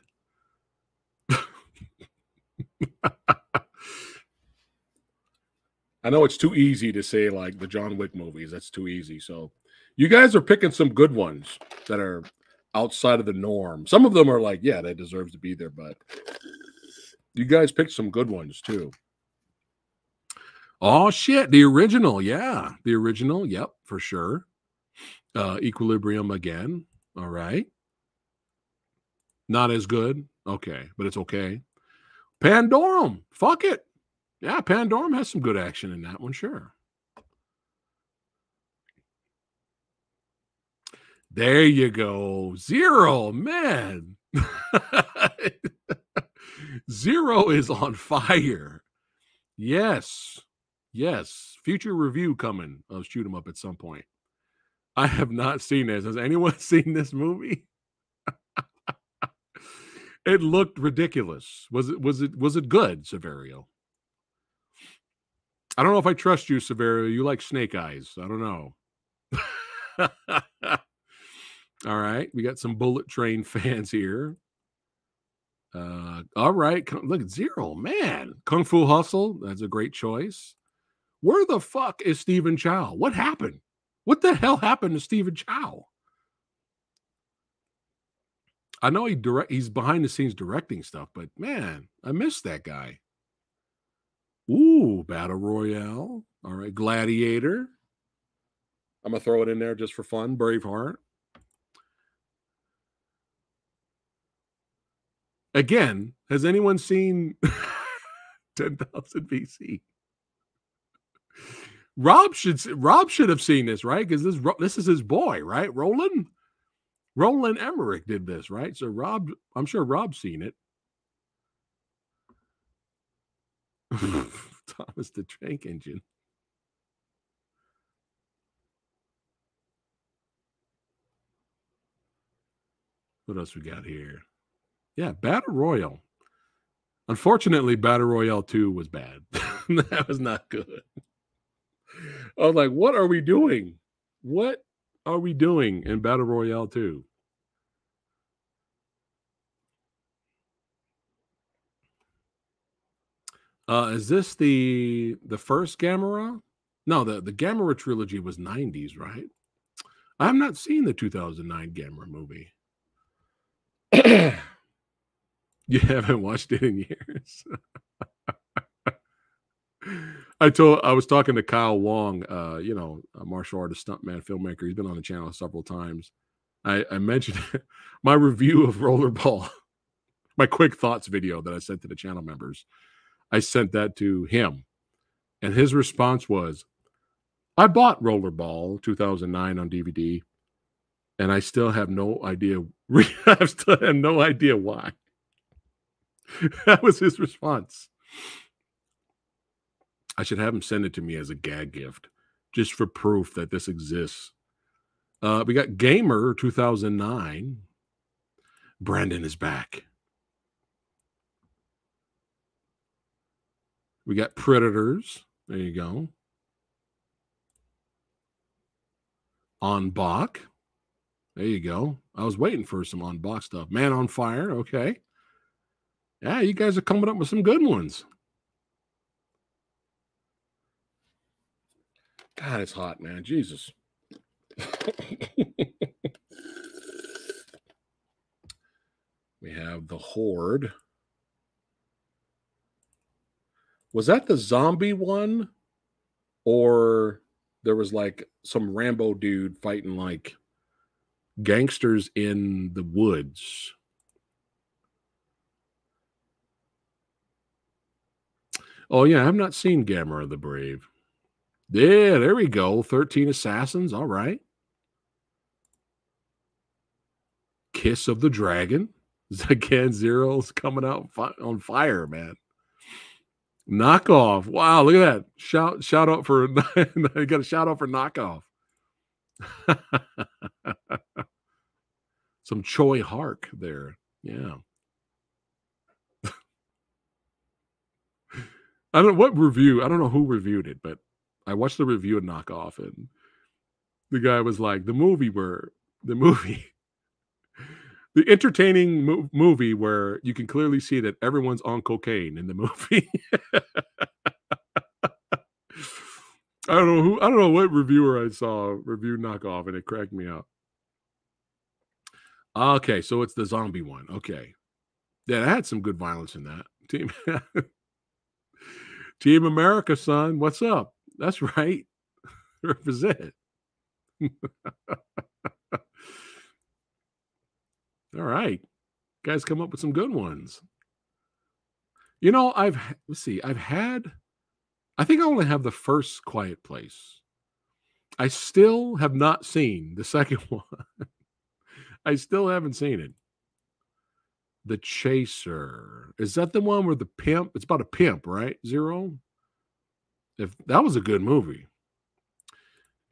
I know it's too easy to say like the John Wick movies. That's too easy. So you guys are picking some good ones that are outside of the norm. Some of them are like, yeah, that deserves to be there, but you guys picked some good ones too. Oh shit. The original. Yeah. The original. Yep. For sure. Equilibrium again. All right. Not as good. Okay. But it's okay. Pandorum. Fuck it. Yeah, Pandorum has some good action in that one, sure. There you go. Zero, man. Zero is on fire. Yes. Yes. Future review coming of Shoot 'Em Up at some point. I have not seen this. Has anyone seen this movie? It looked ridiculous. Was it good, Severio? I don't know if I trust you, Severo. You like snake eyes. I don't know. All right. We got some Bullet Train fans here. All right. Look at Zero, man. Kung Fu Hustle. That's a great choice. Where the fuck is Stephen Chow? What happened? What the hell happened to Stephen Chow? I know he's behind the scenes directing stuff, but man, I miss that guy. Ooh, Battle Royale. All right, Gladiator. I'm going to throw it in there just for fun. Braveheart. Again, has anyone seen 10,000 BC? Rob should have seen this, right? Because this is his boy, right? Roland Emmerich did this, right? So Rob, I'm sure Rob's seen it. Thomas the Tank Engine. What else we got here? Yeah, Battle Royale. Unfortunately, Battle Royale 2 was bad. That was not good. I was like, what are we doing? What are we doing in Battle Royale 2? Is this the first Gamera? No, the Gamera trilogy was 90s, right? I've not seen the 2009 Gamera movie. You haven't watched it in years. I was talking to Kyle Wong, you know, a martial artist, stuntman, filmmaker. He's been on the channel several times. I mentioned my review of Rollerball, my quick thoughts video that I sent to the channel members. I sent that to him, and his response was, I bought Rollerball 2009 on DVD, and I still have no idea. I still have no idea why. That was his response. I should have him send it to me as a gag gift, just for proof that this exists. We got Gamer 2009. Brandon is back. We got Predators. There you go. On Bach. There you go. I was waiting for some On Bach stuff. Man on Fire. Okay. Yeah, you guys are coming up with some good ones. God, it's hot, man. Jesus. We have The Horde. Was that the zombie one? Or there was like some Rambo dude fighting like gangsters in the woods? Oh, yeah. I've not seen Gamera the Brave. Yeah, there we go. 13 Assassins. All right. Kiss of the Dragon. Again, Zero's coming out on fire, man. Knockoff. Wow, look at that. Shout out for you got a shout out for Knockoff. Some Choi Hark there. Yeah. I don't know what review. I don't know who reviewed it, but I watched the review of Knockoff, and the guy was like, the entertaining movie where you can clearly see that everyone's on cocaine in the movie. I don't know what reviewer I saw review Knockoff, and it cracked me up. Okay, so it's the zombie one. Okay. Yeah, that had some good violence in that. Team America, son. What's up? That's right. Represent. All right. Guys, come up with some good ones. You know, let's see. I think I only have the first Quiet Place. I still have not seen the second one. I still haven't seen it. The Chaser. Is that the one where the pimp? It's about a pimp, right? Zero? If that was a good movie.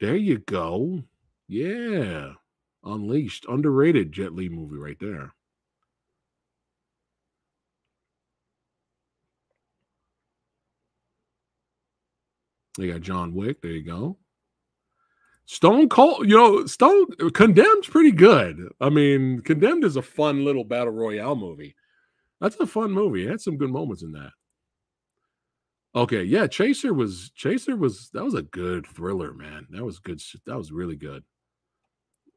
There you go. Yeah. Unleashed. Underrated Jet Li movie right there. They got John Wick. There you go. Stone Cold. You know, Condemned's pretty good. I mean, Condemned is a fun little battle royale movie. That's a fun movie. It had some good moments in that. Okay, yeah, Chaser was that was a good thriller, man. That was good. That was really good.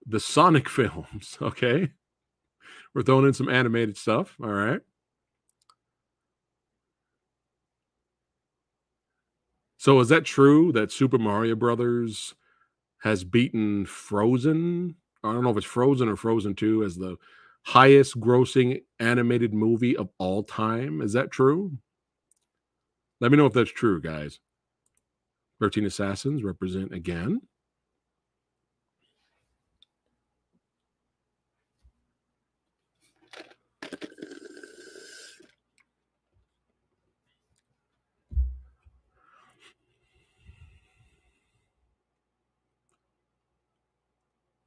The Sonic films, okay. We're throwing in some animated stuff, all right. So is that true that Super Mario Brothers has beaten Frozen? I don't know if it's Frozen or Frozen 2 as the highest grossing animated movie of all time. Is that true? Let me know if that's true, guys. 13 Assassins represent again.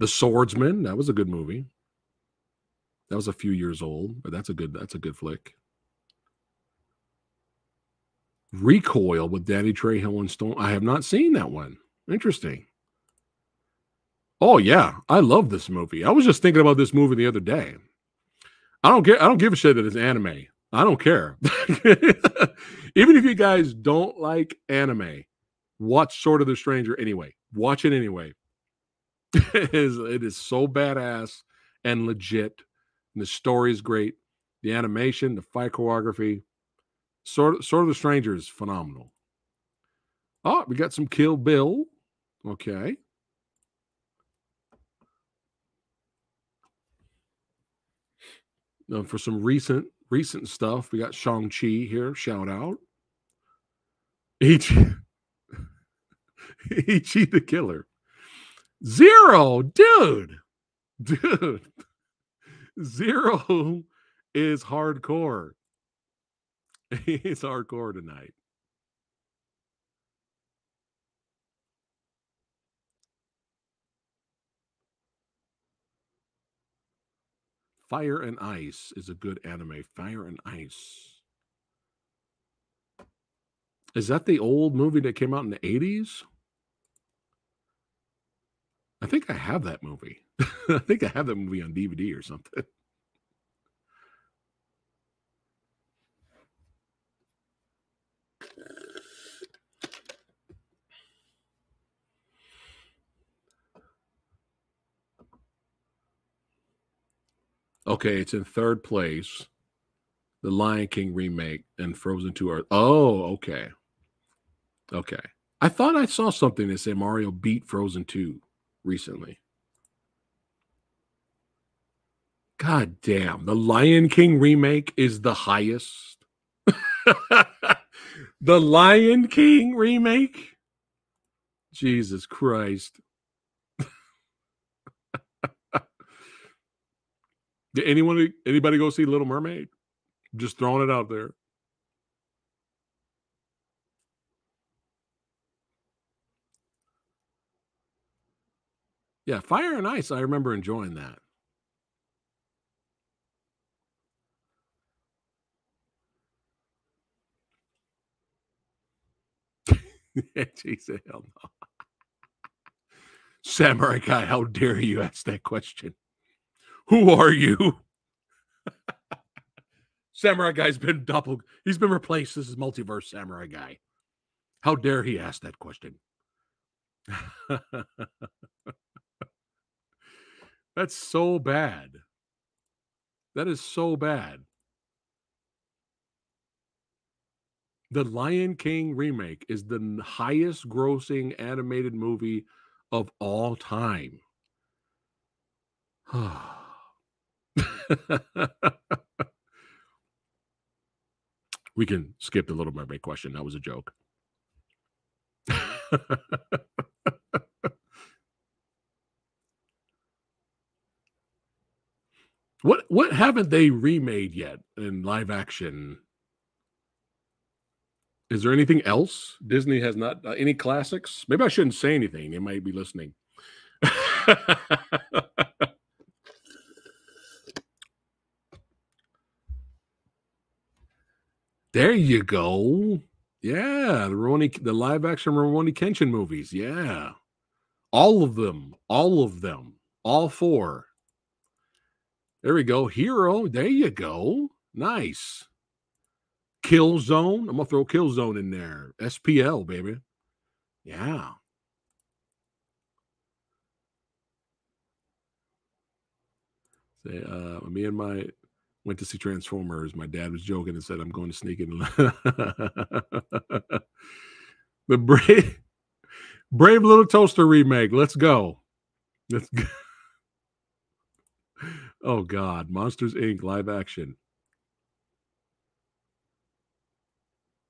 The Swordsman, that was a good movie. That was a few years old, but that's a good flick. Recoil with Danny Trejo and Stone. I have not seen that one. Interesting. Oh yeah, I love this movie. I was just thinking about this movie the other day. I don't give a shit that it's anime. I don't care. Even if you guys don't like anime, watch Sword of the Stranger anyway. Watch it anyway. It is so badass and legit. And the story is great. The animation, the fight choreography. Sword of the Stranger is phenomenal. Oh, we got some Kill Bill. Okay. For some recent stuff, we got Shang-Chi here. Shout out. Ichi the Killer. Zero, dude. Zero is hardcore. It's hardcore tonight. Fire and Ice is a good anime. Fire and Ice. Is that the old movie that came out in the 80s? I think I have that movie. I think I have that movie on DVD or something. Okay, it's in third place. The Lion King remake and Frozen 2 are... Oh, okay. Okay. I thought I saw something that said Mario beat Frozen 2 recently. God damn. The Lion King remake is the highest. The Lion King remake? Jesus Christ. Did anybody go see Little Mermaid? Just throwing it out there. Yeah, Fire and Ice, I remember enjoying that. Jesus, hell no. Samurai Guy, how dare you ask that question? Who are you? Samurai Guy's been he's been replaced. This is multiverse Samurai Guy. How dare he ask that question? That's so bad. That is so bad. The Lion King remake is the highest grossing animated movie of all time. We can skip the Little Mermaid question. That was a joke. What haven't they remade yet in live action? Is there anything else? Disney has not any classics. Maybe I shouldn't say anything. They might be listening. There you go. Yeah, the live action Rurouni Kenshin movies. Yeah. All of them. All four. There we go. Hero. There you go. Nice. Kill Zone. I'm going to throw Kill Zone in there. SPL, baby. Yeah. Say, me and my... Went to see Transformers. My dad was joking and said, I'm going to sneak in. The Brave Little Toaster remake. Let's go. Let's go. Oh, God. Monsters, Inc. live action.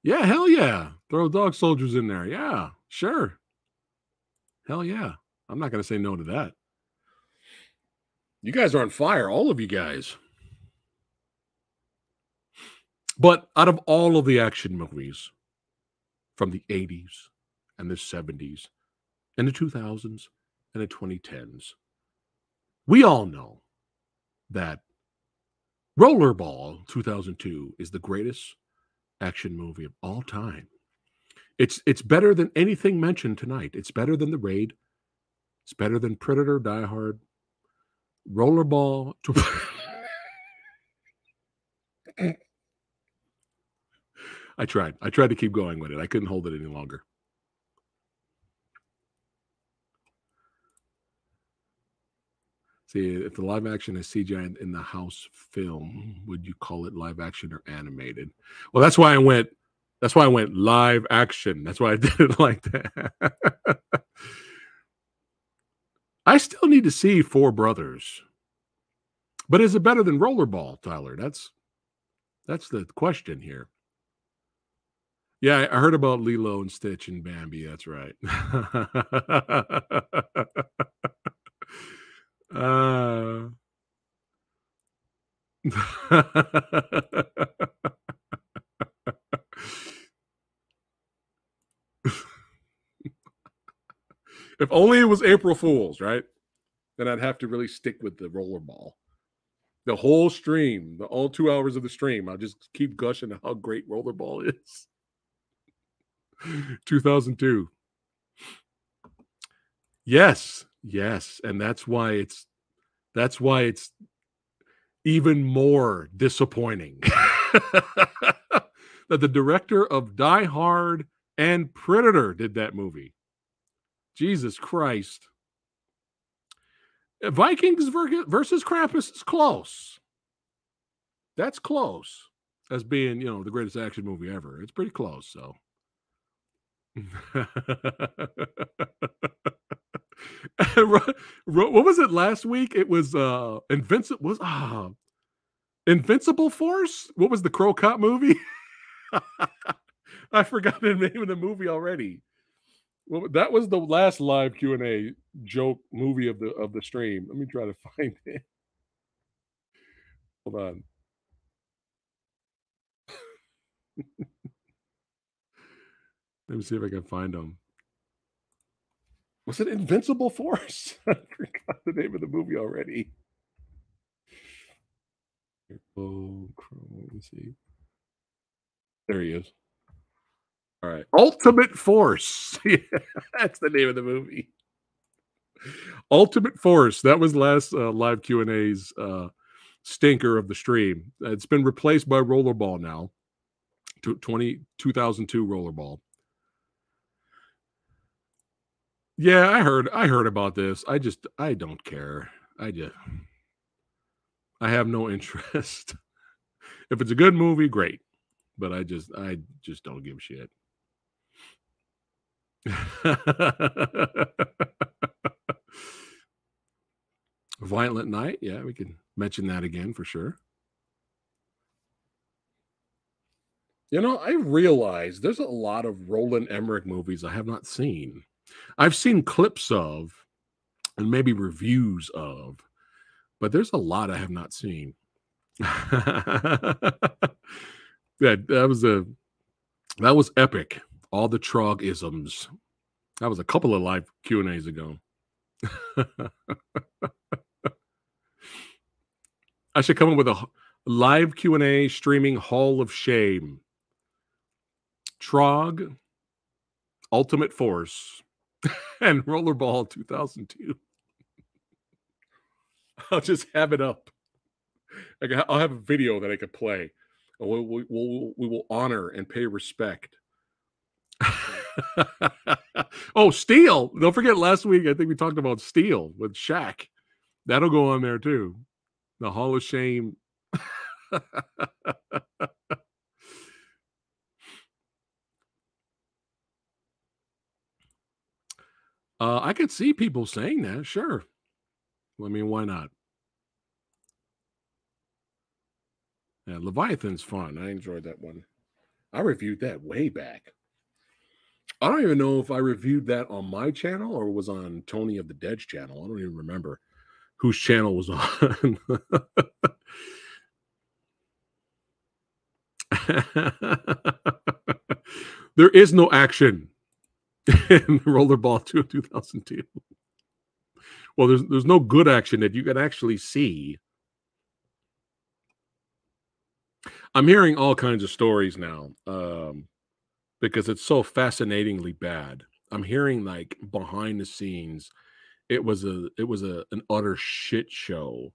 Yeah, hell yeah. Throw Dog Soldiers in there. Yeah, sure. Hell yeah. I'm not going to say no to that. You guys are on fire. All of you guys. But out of all of the action movies from the 80s and the 70s and the 2000s and the 2010s, we all know that Rollerball 2002 is the greatest action movie of all time. It's better than anything mentioned tonight. It's better than The Raid. It's better than Predator, Die Hard. Rollerball... I tried to keep going with it. I couldn't hold it any longer. See, if the live action is CGI in the house film, would you call it live action or animated? Well, that's why I went live action. That's why I did it like that. I still need to see Four Brothers. But is it better than Rollerball, Tyler? That's the question here. Yeah, I heard about Lilo and Stitch and Bambi. That's right. If only it was April Fool's, right? Then I'd have to really stick with the Rollerball. The whole stream, the all 2 hours of the stream, I'll just keep gushing how great Rollerball is. 2002. Yes, and that's why it's even more disappointing that the director of Die Hard and Predator did that movie. Jesus Christ. Vikings versus Krampus is close. That's close as being, you know, the greatest action movie ever. It's pretty close, so. What was it last week? It was Invincible Force? What was the Crow Cop movie? I forgot the name of the movie already. Well, that was the last live Q&A joke movie of the stream. Let me try to find it. Hold on. Let me see if I can find them. Was it Invincible Force? I forgot the name of the movie already. Oh, let me see. There he is. All right. Ultimate Force. Yeah, that's the name of the movie. Ultimate Force. That was last live Q&A's stinker of the stream. It's been replaced by Rollerball now. 2002 Rollerball. Yeah, I heard about this. I don't care. I have no interest. If it's a good movie, great. But I just don't give a shit. Violent Night, yeah, we can mention that again for sure. You know, I realize there's a lot of Roland Emmerich movies I have not seen. I've seen clips of and maybe reviews of, but there's a lot I have not seen. That was epic. All the Trog-isms. That was a couple of live Q&As ago. I should come up with a live Q&A streaming Hall of Shame. Trog, Ultimate Force, and Rollerball 2002. I'll just have it up. I'll have a video that I could play. We will honor and pay respect. Oh, Steel. Don't forget last week, I think we talked about Steel with Shaq. That'll go on there too. The Hall of Shame. I could see people saying that, sure. I mean, why not? Yeah, Leviathan's fun. I enjoyed that one. I reviewed that way back. I don't even know if I reviewed that on my channel or was on Tony of the Dead's channel. I don't even remember whose channel was on. There is no action in Rollerball 2 of 2002. Well, there's no good action that you can actually see. I'm hearing all kinds of stories now because it's so fascinatingly bad. I'm hearing like behind the scenes, it was an utter shit show,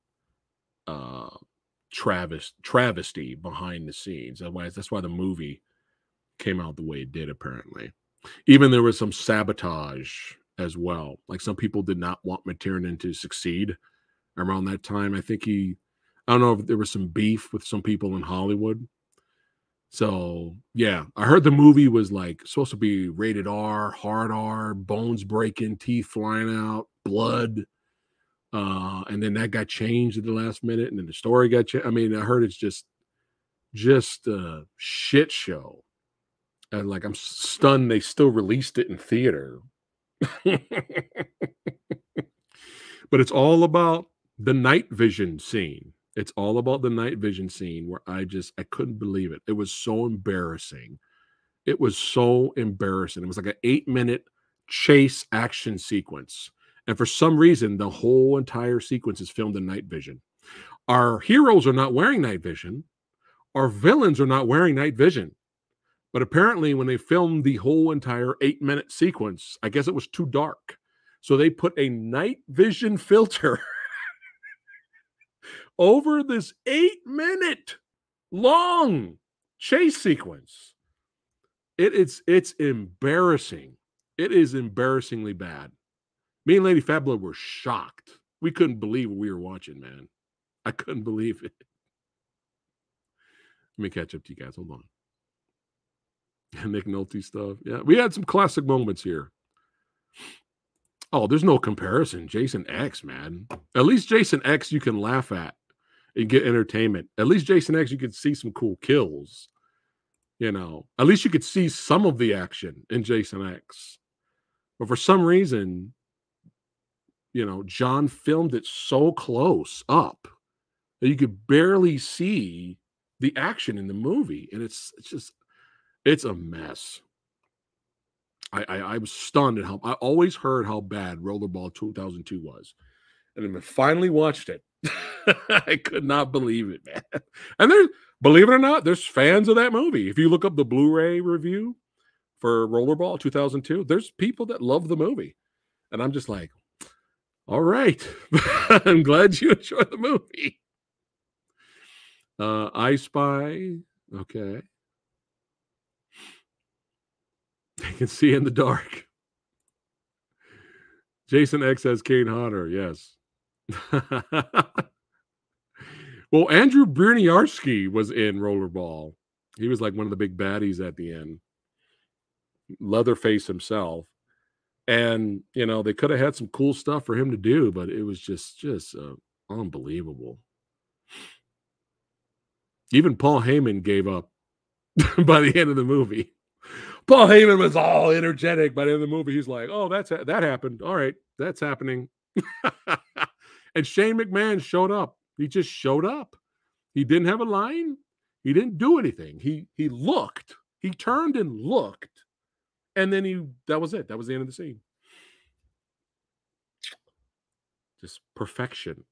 travesty behind the scenes. That's why the movie came out the way it did. Apparently, even there was some sabotage as well. Like some people did not want McTiernan to succeed around that time. I don't know if there was some beef with some people in Hollywood. So, yeah. I heard the movie was, like, supposed to be rated R, hard R, bones breaking, teeth flying out, blood, And then that got changed at the last minute, and then the story got changed. I mean, I heard it's just a shit show. And like, I'm stunned they still released it in theater. But it's all about the night vision scene. It's all about the night vision scene where I couldn't believe it. It was so embarrassing. It was so embarrassing. It was like an 8-minute chase action sequence. And for some reason, the whole entire sequence is filmed in night vision. Our heroes are not wearing night vision. Our villains are not wearing night vision. But apparently when they filmed the whole entire 8-minute sequence, I guess it was too dark. So they put a night vision filter over this 8-minute long chase sequence. It's embarrassing. It is embarrassingly bad. Me and Lady Fabula were shocked. We couldn't believe what we were watching, man. I couldn't believe it. Let me catch up to you guys. Hold on. Nick Nolte stuff. Yeah, we had some classic moments here. Oh, there's no comparison. Jason X, man. At least Jason X you can laugh at and get entertainment. At least Jason X you could see some cool kills. You know, at least you could see some of the action in Jason X. But for some reason, you know, John filmed it so close up that you could barely see the action in the movie. And it's a mess. I was stunned at how I always heard how bad Rollerball 2002 was. And then I finally watched it. I could not believe it, man. And believe it or not, there's fans of that movie. If you look up the Blu-ray review for Rollerball 2002, there's people that love the movie. And I'm just like, all right. I'm glad you enjoyed the movie. I Spy. Okay. I can see in the dark. Jason X has Kane Hodder. Yes. Well, Andrew Bruniarski was in Rollerball. He was like one of the big baddies at the end. Leatherface himself. And, you know, they could have had some cool stuff for him to do, but it was just unbelievable. Even Paul Heyman gave up by the end of the movie. Paul Heyman was all energetic by the end of the movie. He's like, oh, that happened. All right, that's happening. And Shane McMahon showed up. He just showed up. He didn't have a line. He didn't do anything. He looked. He turned and looked. And then that was it. That was the end of the scene. Just perfection.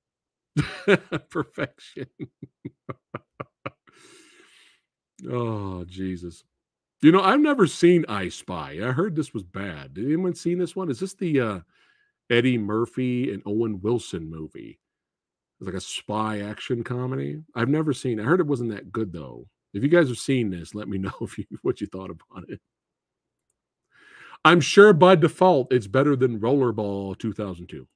Perfection. Oh, Jesus. You know, I've never seen I Spy. I heard this was bad. Did anyone see this one? Is this the Eddie Murphy and Owen Wilson movie? It's like a spy action comedy. I've never seen it. I heard it wasn't that good, though. If you guys have seen this, let me know what you thought about it. I'm sure by default it's better than Rollerball 2002.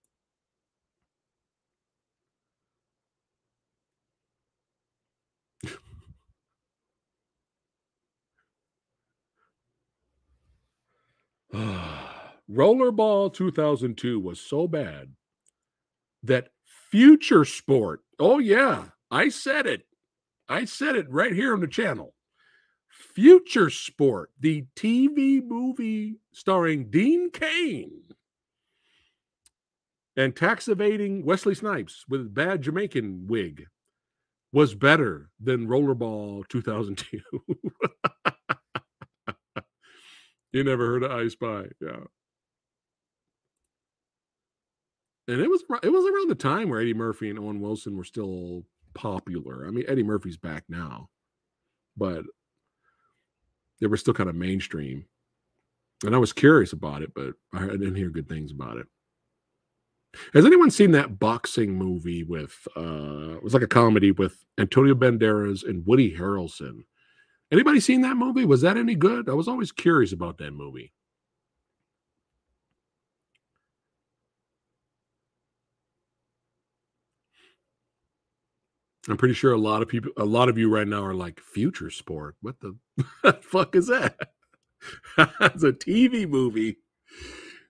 Rollerball 2002 was so bad that Future Sport, oh yeah, I said it. I said it right here on the channel. Future Sport, the TV movie starring Dean Cain and tax evading Wesley Snipes with a bad Jamaican wig, was better than Rollerball 2002. You never heard of I Spy, yeah. And it was around the time where Eddie Murphy and Owen Wilson were still popular. I mean, Eddie Murphy's back now, but they were still kind of mainstream. And I was curious about it, but I didn't hear good things about it. Has anyone seen that boxing movie with, it was like a comedy with Antonio Banderas and Woody Harrelson? Anybody seen that movie? Was that any good? I was always curious about that movie. I'm pretty sure a lot of you right now are like, Future Sport? What the fuck is that? It's a TV movie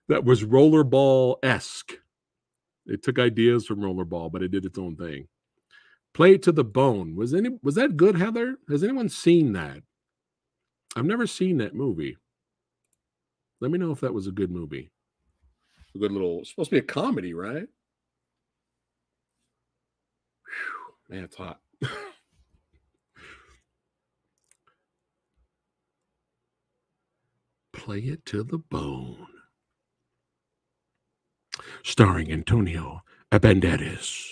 that was Rollerball-esque. It took ideas from Rollerball, but it did its own thing. Play to the Bone. Was that good, Heather? Has anyone seen that? I've never seen that movie. Let me know if that was a good movie. A good little, it's supposed to be a comedy, right? Whew, man, it's hot. Play it to the Bone. Starring Antonio Banderas.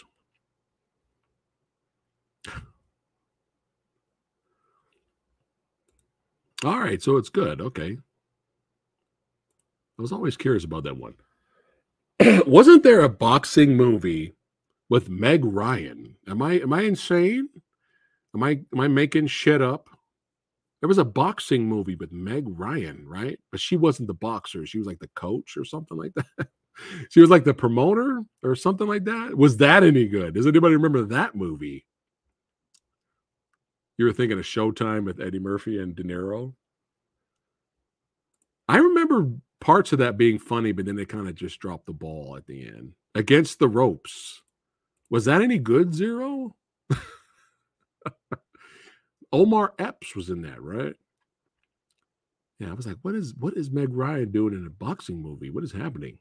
All right, so it's good. Okay. I was always curious about that one. Wasn't there a boxing movie with Meg Ryan? Am I insane? Am I making shit up? There was a boxing movie with Meg Ryan, right? But she wasn't the boxer. She was like the coach or something like that. She was like the promoter or something like that. Was that any good? Does anybody remember that movie? You were thinking of Showtime with Eddie Murphy and De Niro. I remember parts of that being funny, but then they kind of just dropped the ball at the end. Against the Ropes. Was that any good, Zero? Omar Epps was in that, right? Yeah, I was like, what is Meg Ryan doing in a boxing movie? What is happening?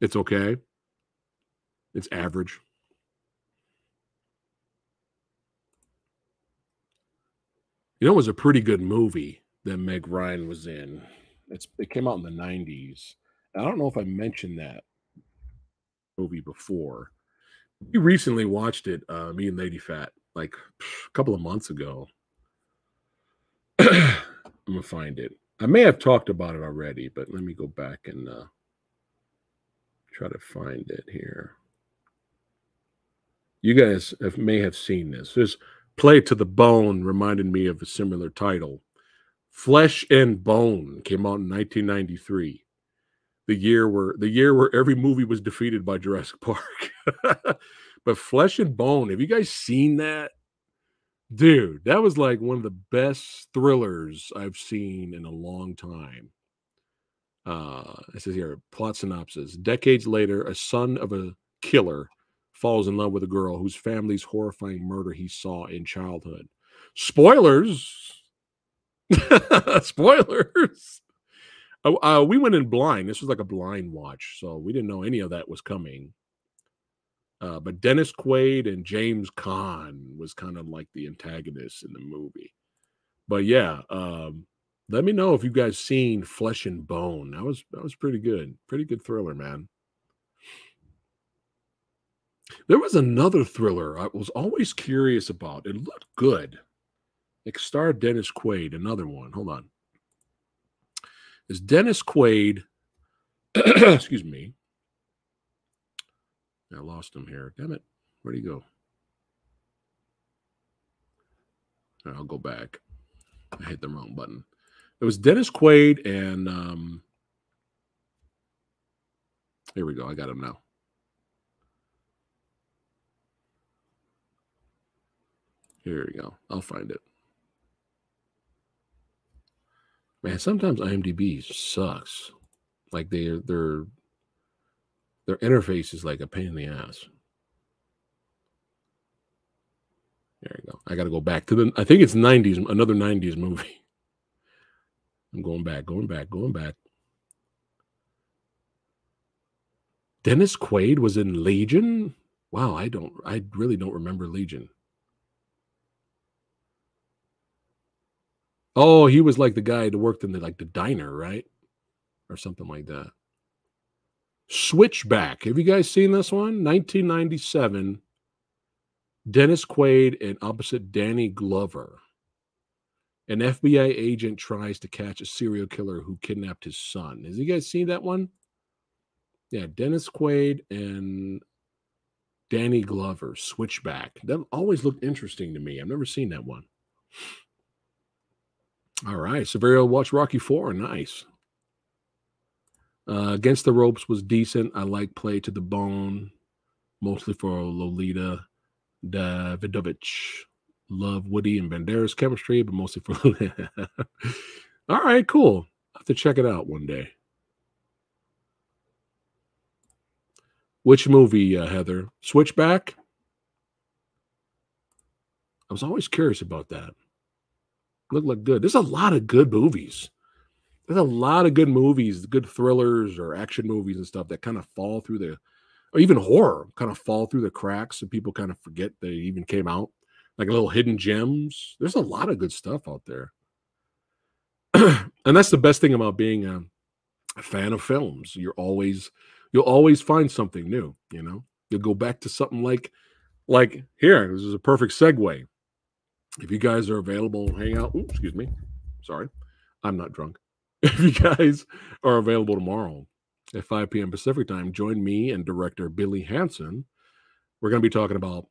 It's okay. It's average. You know, it was a pretty good movie that Meg Ryan was in. It came out in the 90s. I don't know if I mentioned that movie before. We recently watched it, me and Lady Fat, like a couple of months ago. I'm going to find it. I may have talked about it already, but let me go back and... try to find it here. You guys may have seen this. This Play to the Bone reminded me of a similar title. Flesh and Bone came out in 1993, the year where every movie was defeated by Jurassic Park. But Flesh and Bone, have you guys seen that? Dude, that was like one of the best thrillers I've seen in a long time. It says here, plot synopsis. Decades later, a son of a killer falls in love with a girl whose family's horrifying murder he saw in childhood. Spoilers! Spoilers! We went in blind. This was like a blind watch, so we didn't know any of that was coming. But Dennis Quaid and James Caan was kind of like the antagonists in the movie. But yeah, let me know if you guys seen Flesh and Bone. That was pretty good. Pretty good thriller, man. There was another thriller I was always curious about. It looked good. It starred Dennis Quaid, another one. Hold on. Is Dennis Quaid... Excuse me. I lost him here. Damn it. Where'd he go? All right, I'll go back. I hit the wrong button. It was Dennis Quaid and here we go. I got him now. Here we go. I'll find it. Man, sometimes IMDb sucks. Like their interface is like a pain in the ass. There you go. I got to go back to the. I think it's 90s. Another 90s movie. I'm going back. Dennis Quaid was in Legion? Wow, I really don't remember Legion. Oh, he was like the guy that worked in the diner, right? Or something like that. Switchback. Have you guys seen this one? 1997. Dennis Quaid and opposite Danny Glover. An FBI agent tries to catch a serial killer who kidnapped his son. Has you guys seen that one? Yeah, Dennis Quaid and Danny Glover, Switchback. That always looked interesting to me. I've never seen that one. All right, Severio watched Rocky IV. Nice. Against the Ropes was decent. I like Play to the Bone, mostly for Lolita Davidovich. Love Woody and Banderas' chemistry, but mostly for... All right, cool. I'll have to check it out one day. Which movie, Heather? Switchback? I was always curious about that. Looked like good. There's a lot of good movies. There's a lot of good movies, good thrillers or action movies and stuff that kind of fall through the, or even horror, kind of fall through the cracks and people kind of forget they even came out. Like little hidden gems. There's a lot of good stuff out there. And that's the best thing about being a fan of films. You'll always find something new, you know? You'll go back to something like here, this is a perfect segue. If you guys are available, hang out. Ooh, excuse me. Sorry. I'm not drunk. If you guys are available tomorrow at 5 p.m. Pacific time, join me and director Billy Hansen. We're going to be talking about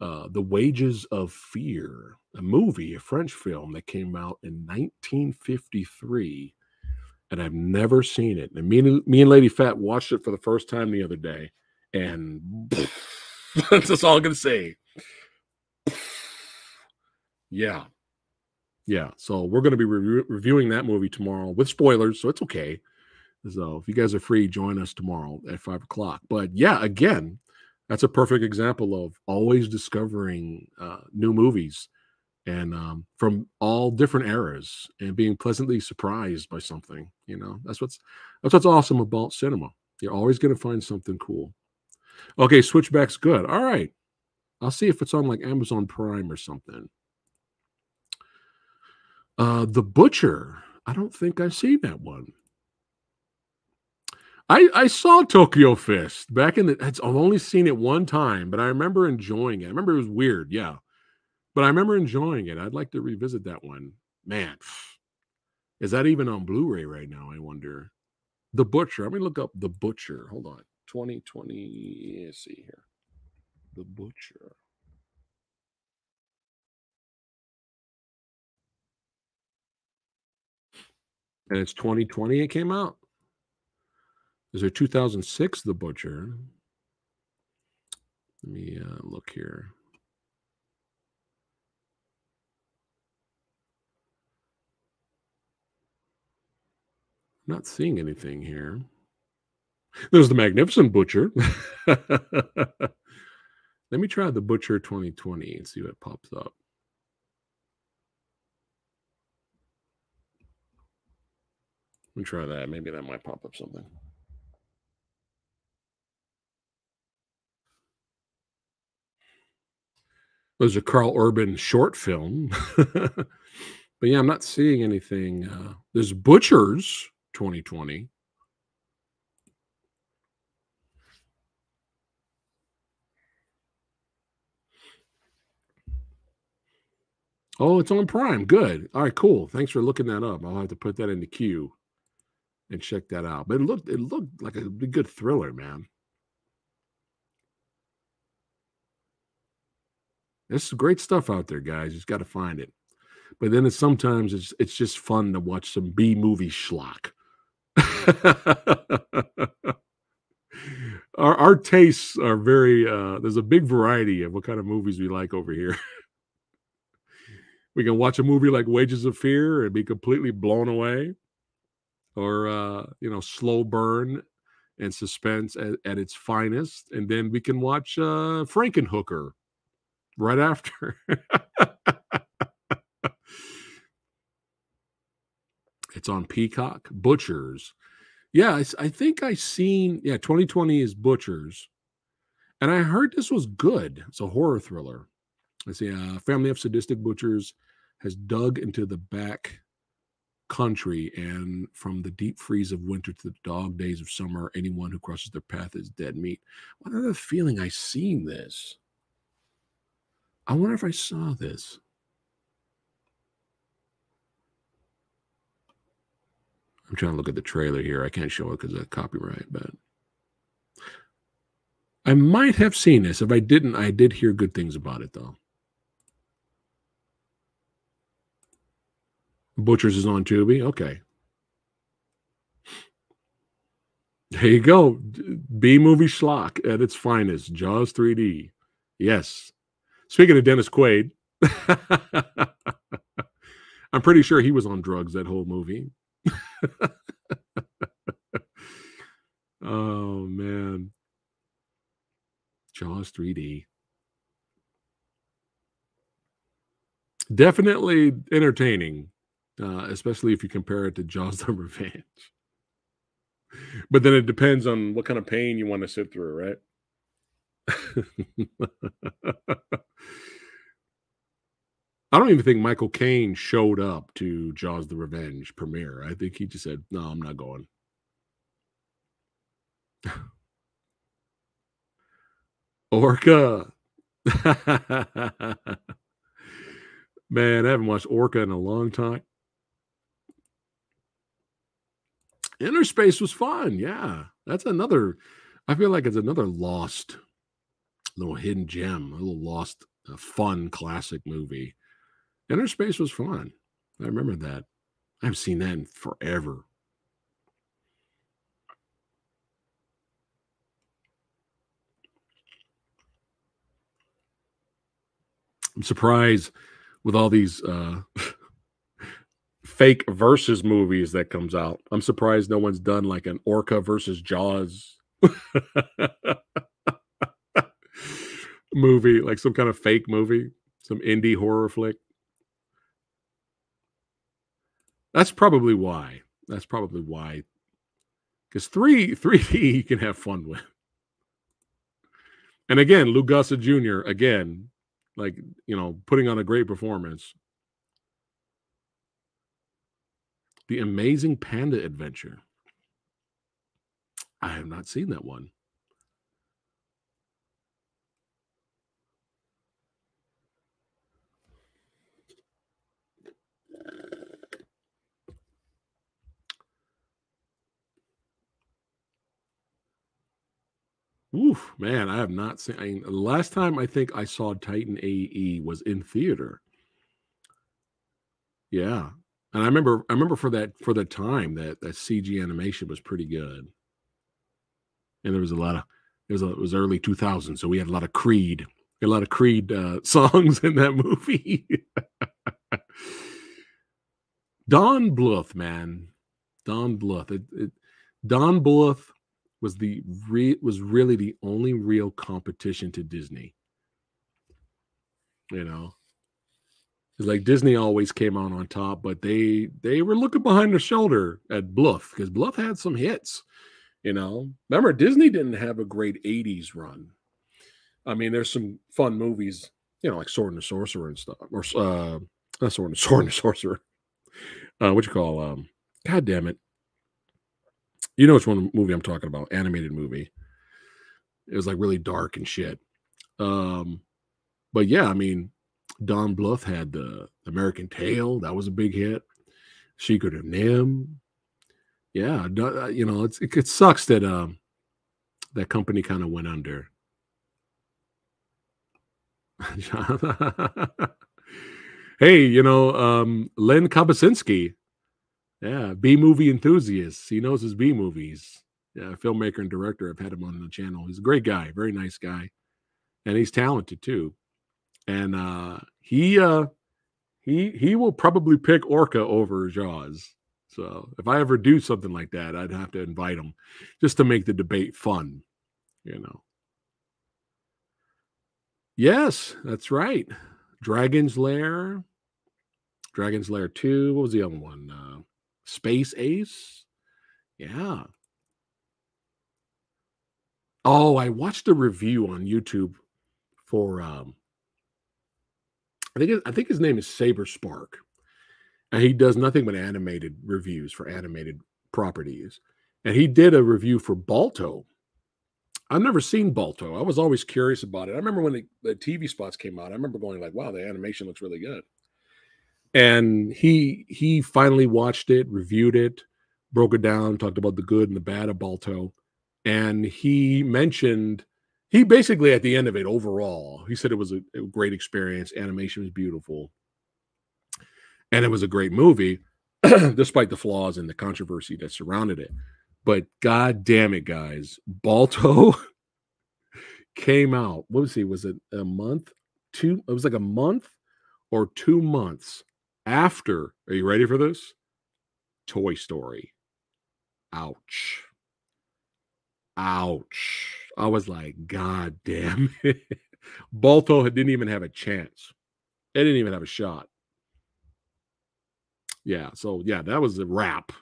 The Wages of Fear, a movie, a French film that came out in 1953. And I've never seen it. And me and Lady Fat watched it for the first time the other day. And that's just all I'm going to say. Yeah. Yeah. So we're going to be reviewing that movie tomorrow with spoilers. So it's okay. So if you guys are free, join us tomorrow at 5 o'clock. But yeah, again, that's a perfect example of always discovering new movies and from all different eras and being pleasantly surprised by something. You know, that's what's awesome about cinema. You're always going to find something cool. Okay, Switchback's good. All right. I'll see if it's on like Amazon Prime or something. The Butcher. I don't think I've seen that one. I saw Tokyo Fist back in the... I've only seen it one time, but I remember enjoying it. I remember it was weird, yeah. But I remember enjoying it. I'd like to revisit that one. Man, is that even on Blu-ray right now, I wonder? The Butcher. I'm going to look up The Butcher. Hold on. 2020. Let's see here. The Butcher. And it's 2020 it came out. Is there 2006 The Butcher? Let me look here. I'm not seeing anything here. There's The Magnificent Butcher. Let me try The Butcher 2020 and see what pops up. Let me try that. Maybe that might pop up something. There's a Carl Urban short film. But yeah, I'm not seeing anything. There's Butchers 2020. Oh, it's on Prime. Good. All right, cool. Thanks for looking that up. I'll have to put that in the queue and check that out. But it looked like a good thriller, man. There's some great stuff out there, guys. You just got to find it. But then sometimes it's just fun to watch some B-movie schlock. Our tastes are very, there's a big variety of what kind of movies we like over here. We can watch a movie like Wages of Fear and be completely blown away. Or, you know, slow burn and suspense at its finest. And then we can watch Frankenhooker right after. It's on Peacock. Butchers. Yeah, I think I seen, yeah, 2020 is Butchers. And I heard this was good. It's a horror thriller. Let's see, a family of sadistic butchers has dug into the back country, and from the deep freeze of winter to the dog days of summer, anyone who crosses their path is dead meat. What other feeling I seen this? I wonder if I saw this. I'm trying to look at the trailer here. I can't show it because of copyright, but I might have seen this. If I didn't, I did hear good things about it, though. Butchers is on Tubi? Okay. There you go. B-movie schlock at its finest. Jaws 3D. Yes. Speaking of Dennis Quaid, I'm pretty sure he was on drugs that whole movie. Oh, man. Jaws 3D. Definitely entertaining, especially if you compare it to Jaws the Revenge. But then it depends on what kind of pain you want to sit through, right? I don't even think Michael Caine showed up to Jaws the Revenge premiere. I think he just said, no, I'm not going. Orca. Man, I haven't watched Orca in a long time. Inner Space was fun. Yeah. That's another, I feel like it's another lost little hidden gem, a little lost fun classic movie. Inner Space was fun. I remember that. I haven't seen that in forever. I'm surprised with all these fake versus movies that comes out. I'm surprised no one's done like an Orca versus Jaws movie, like some kind of fake movie, some indie horror flick. That's probably why. That's probably why. Because 3D you can have fun with. And again, Lou Gossett Jr., again, like, you know, putting on a great performance. The Amazing Panda Adventure. I have not seen that one. Oof, man, I have not seen. I mean, the last time I think I saw Titan A.E. was in theater. Yeah, and I remember for that time that CG animation was pretty good, and there was a lot of it was early 2000s, so we had a lot of Creed songs in that movie. Don Bluth, man, Don Bluth. Don Bluth was really the only real competition to Disney. You know, it's like Disney always came out on top, but they were looking behind their shoulder at Bluth because Bluth had some hits. You know, remember Disney didn't have a great '80s run. I mean, there's some fun movies, you know, like Sword and the Sorcerer and stuff, or not Sword and the Sorcerer. God damn it. You know which one movie I'm talking about? Animated movie. It was like really dark and shit. But yeah, I mean, Don Bluth had the American Tail. That was a big hit. Secret of Nim. Yeah, you know, it sucks that that company kind of went under. Hey, you know, Len Kobasinski. Yeah, B-movie enthusiast. He knows his B-movies. Yeah, filmmaker and director. I've had him on the channel. He's a great guy, very nice guy. And he's talented too. And he will probably pick Orca over Jaws. So if I ever do something like that, I'd have to invite him just to make the debate fun, you know. Yes, that's right. Dragon's Lair. Dragon's Lair 2. What was the other one? Space Ace. Yeah. Oh, I watched a review on YouTube for I think his name is Saber Spark. And he does nothing but animated reviews for animated properties. And he did a review for Balto. I've never seen Balto. I was always curious about it. I remember when the TV spots came out. I remember going like, wow, the animation looks really good. And he finally watched it, reviewed it, broke it down, talked about the good and the bad of Balto. And he basically at the end of it overall, he said it was a great experience. Animation was beautiful. And it was a great movie, despite the flaws and the controversy that surrounded it. But god damn it, guys, Balto came out. What was he? Was it a month? It was like a month or 2 months after, are you ready for this? Toy Story. Ouch. Ouch. I was like, God damn it. Balto didn't even have a chance. They didn't even have a shot. Yeah, so yeah, that was a wrap.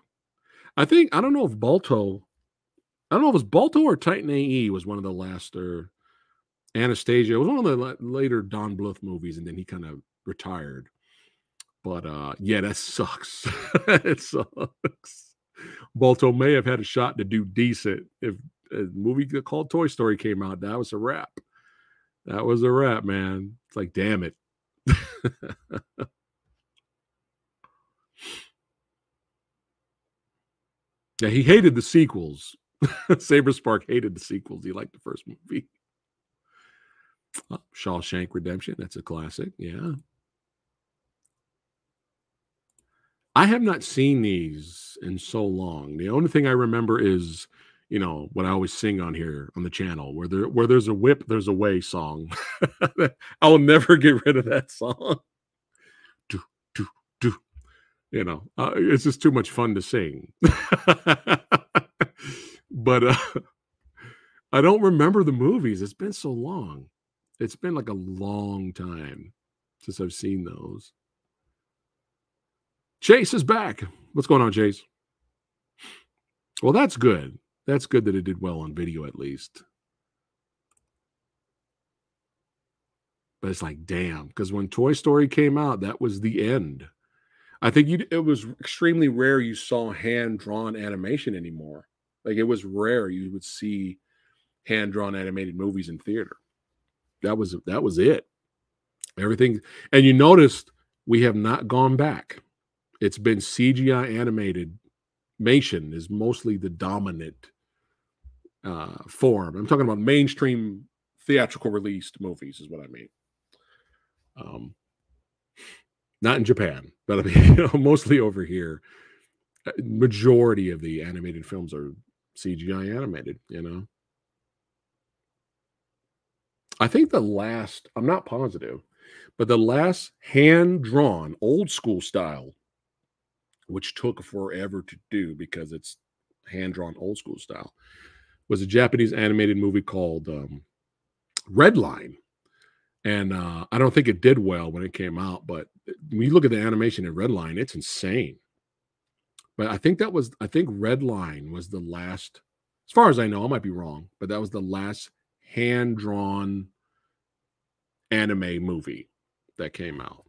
I don't know if Balto, I don't know if it was Balto or Titan A.E. was one of the last, or Anastasia. It was one of the later Don Bluth movies, and then he kind of retired. But yeah, that sucks. It sucks. Balto may have had a shot to do decent if a movie called Toy Story came out. That was a wrap. That was a wrap, man. It's like, damn it. Yeah, he hated the sequels. Saberspark hated the sequels. He liked the first movie. Oh, Shawshank Redemption. That's a classic. Yeah. I have not seen these in so long. The only thing I remember is, you know, what I always sing on here on the channel, where there's a whip, there's a way song. I'll never get rid of that song. Do, do, do. You know, it's just too much fun to sing. But I don't remember the movies. It's been so long. It's been like a long time since I've seen those. Chase is back. What's going on, Chase? Well, that's good. That's good that it did well on video, at least. But it's like, damn, because when Toy Story came out, that was the end. I think it was extremely rare you saw hand-drawn animation anymore. Like, it was rare you would see hand-drawn animated movies in theater. That was it. Everything. And you noticed we have not gone back. It's been CGI animated. Animation is mostly the dominant form. I'm talking about mainstream theatrical released movies is what I mean. Not in Japan, but I mean, mostly over here. Majority of the animated films are CGI animated, you know. I think the last, I'm not positive, but the last hand-drawn, old-school style, which took forever to do because it's hand-drawn old school style, was a Japanese animated movie called Redline. And I don't think it did well when it came out, but when you look at the animation in Redline, it's insane. But I think Redline was the last, as far as I know, I might be wrong, but that was the last hand-drawn anime movie that came out.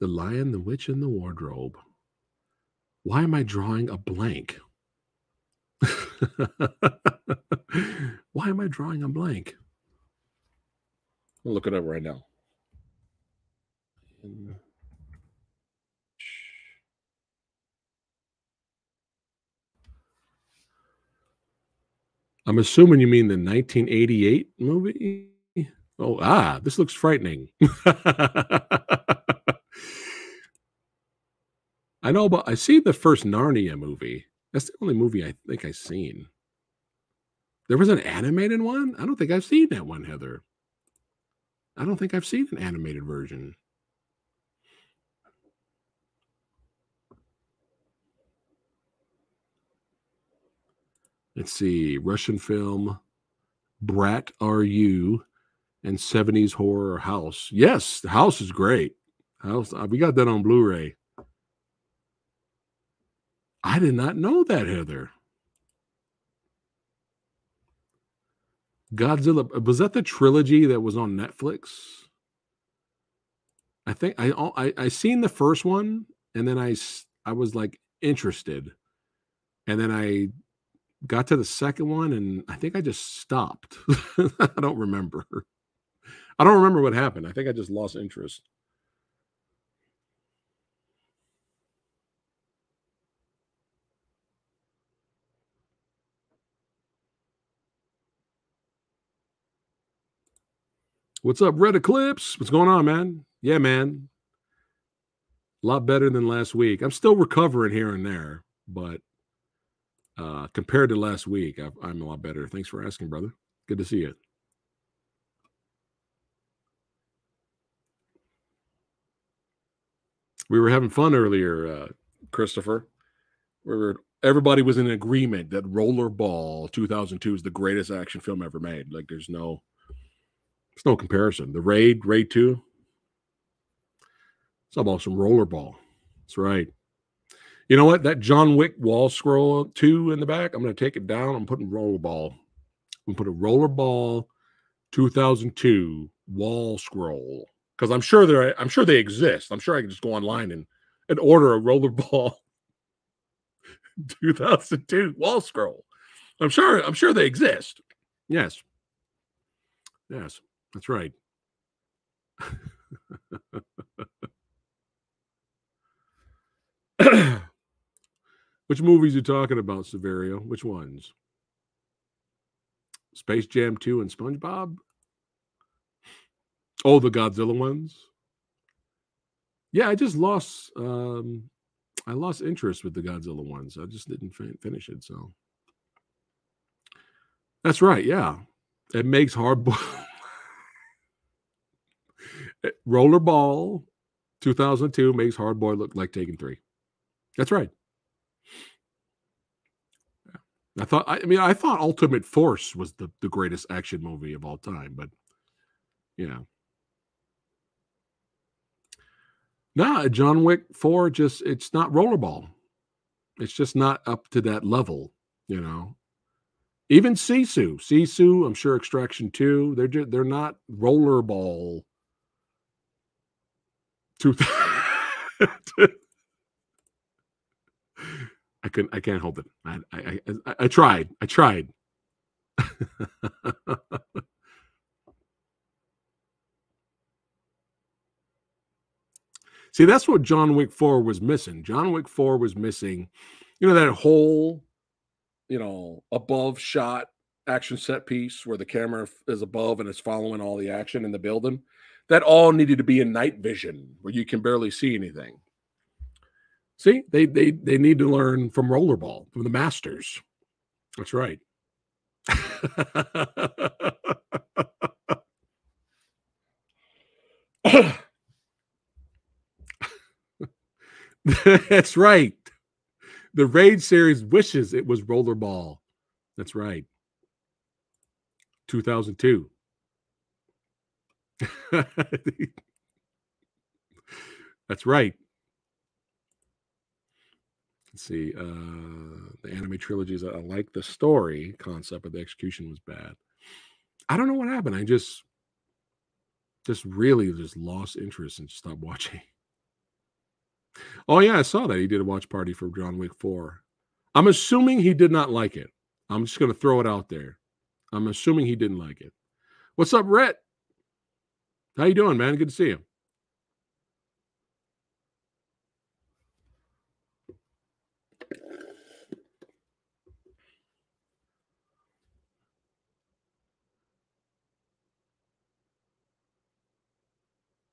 The Lion, the Witch, and the Wardrobe. Why am I drawing a blank? Why am I drawing a blank? I'll look it up right now. I'm assuming you mean the 1988 movie? Oh, this looks frightening. I know, but I see the first Narnia movie. That's the only movie I think I've seen. There was an animated one? I don't think I've seen that one, Heather. I don't think I've seen an animated version. Let's see. Russian film, Brat Are You, and 70s horror House. Yes, the House is great. House, we got that on Blu-ray. I did not know that, Heather. Godzilla, was that the trilogy that was on Netflix? I think I seen the first one, and then I was like interested, and then I got to the second one, and I think I just stopped. I don't remember. I don't remember what happened. I think I just lost interest. What's up, Red Eclipse? What's going on, man? Yeah, man. A lot better than last week. I'm still recovering here and there, but compared to last week, I'm a lot better. Thanks for asking, brother. Good to see you. We were having fun earlier, Christopher. Everybody was in agreement that Rollerball 2002 is the greatest action film ever made. Like, there's no comparison. The Raid, Raid 2. It's about some Rollerball. That's right. You know what? That John Wick wall scroll 2 in the back, I'm going to take it down. I'm putting Rollerball. I'm going to put a Rollerball 2002 wall scroll. Because I'm sure they exist. I'm sure I can just go online and order a Rollerball 2002 wall scroll. I'm sure they exist. Yes. Yes, that's right. Which movies are you talking about, Severio? Which ones? Space Jam 2 and SpongeBob? Oh, the Godzilla ones. Yeah, I just lost. I lost interest with the Godzilla ones. I just didn't finish it. So that's right. Yeah, it makes hard-boiled Rollerball 2002 makes Hard-Boiled look like Taken 3. That's right. Yeah. I thought Ultimate Force was the greatest action movie of all time, but yeah. Nah, John Wick 4, it's not Rollerball. It's just not up to that level, you know. Even Sisu. Sisu, I'm sure Extraction 2, they're not Rollerball 2000. I can't hold it. I tried. See, that's what John Wick 4 was missing. John Wick 4 was missing, that whole, above shot action set piece where the camera is above and it's following all the action in the building. That all needed to be in night vision where you can barely see anything. See, they need to learn from Rollerball, from the masters. That's right. That's right. The Raid series wishes it was Rollerball. That's right. 2002. That's right. Let's see. The anime trilogies, I like the story concept, but the execution was bad. I don't know what happened. I just really lost interest and stopped watching. Oh, yeah, I saw that. He did a watch party for John Wick 4. I'm assuming he did not like it. I'm just going to throw it out there. I'm assuming he didn't like it. What's up, Rhett? How you doing, man? Good to see you.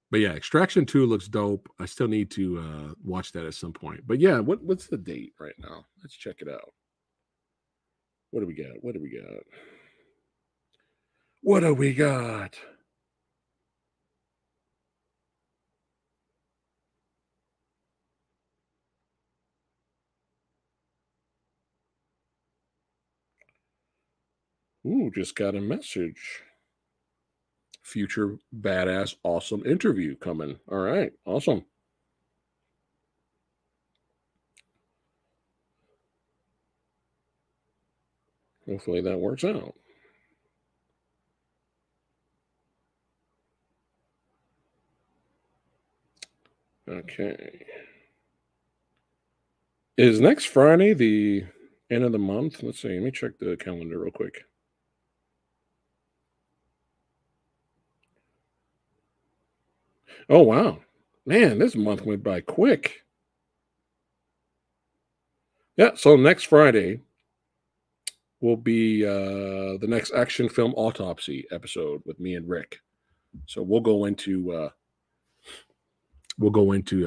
But yeah, Extraction 2 looks dope. I still need to watch that at some point. But yeah, what's the date right now? Let's check it out. What do we got? What do we got? What do we got? Ooh, just got a message. Future badass awesome interview coming. All right, awesome. Hopefully that works out. Okay. Is next Friday the end of the month? Let's see. Let me check the calendar real quick. Oh, wow. Man, this month went by quick. Yeah, so next Friday will be the next Action Film Autopsy episode with me and Rick. So we'll go into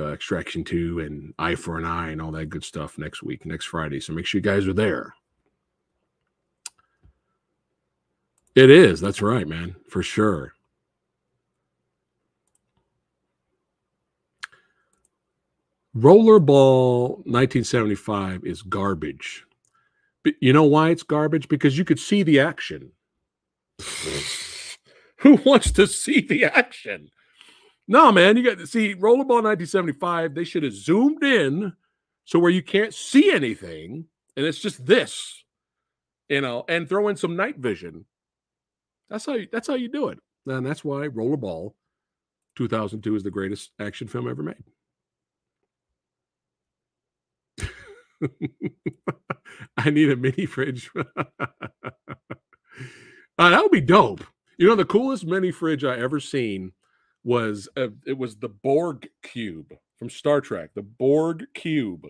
Extraction 2 and Eye for an Eye and all that good stuff next week, next Friday. So make sure you guys are there. It is. That's right, man. For sure. Rollerball 1975 is garbage. But you know why it's garbage? Because you could see the action. Who wants to see the action? No, man. You got to see Rollerball 1975. They should have zoomed in so where you can't see anything, and it's just this, you know, and throw in some night vision. That's how you do it. And that's why Rollerball 2002 is the greatest action film ever made. I need a mini fridge. That would be dope. You know, the coolest mini fridge I ever seen was it was the Borg Cube from Star Trek. The Borg Cube,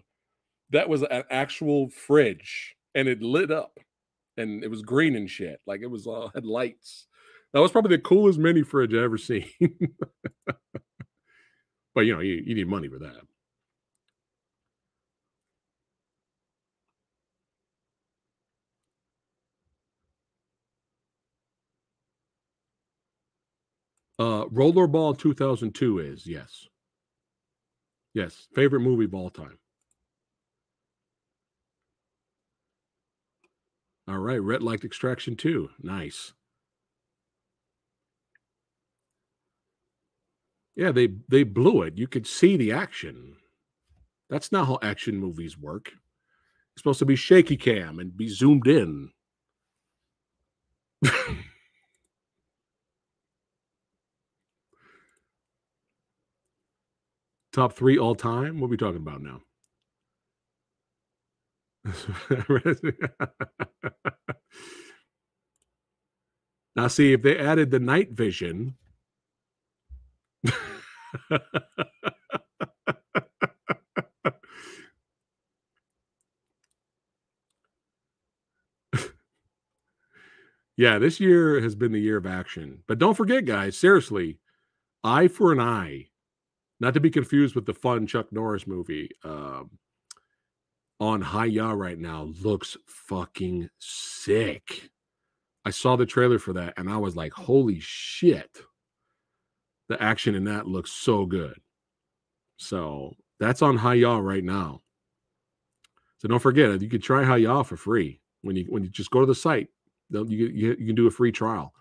that was an actual fridge, and it lit up, and it was green and shit. Like it was had lights. That was probably the coolest mini fridge I ever seen. But you know, you need money for that. Rollerball 2002 is, yes. Yes, favorite movie of all time. All right, Rhett liked Extraction 2. Nice. Yeah, they blew it. You could see the action. That's not how action movies work. It's supposed to be shaky cam and be zoomed in. Top three all time? What are we talking about now? Now, see, if they added the night vision. Yeah, this year has been the year of action. But don't forget, guys, seriously, Eye for an Eye. Not to be confused with the fun Chuck Norris movie on Hi-Yah right now, looks fucking sick. I saw the trailer for that, and I was like, holy shit. The action in that looks so good. So that's on Hi-Yah right now. So don't forget it. You can try Hi-Yah for free. When you just go to the site, you can do a free trial.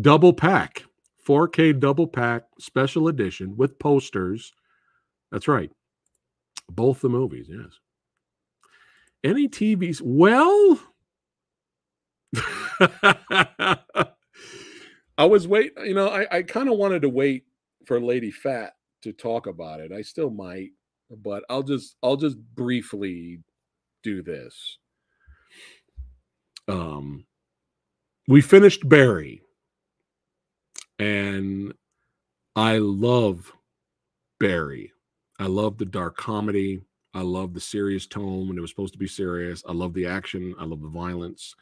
Double pack, 4K double pack special edition with posters. That's right. Both the movies, yes. Any TVs? Well, I was waiting. You know, I kind of wanted to wait for Lady Fat to talk about it. I still might, but I'll just briefly do this. We finished Barry. And I love Barry. I love the dark comedy. I love the serious tone when it was supposed to be serious. I love the action. I love the violence.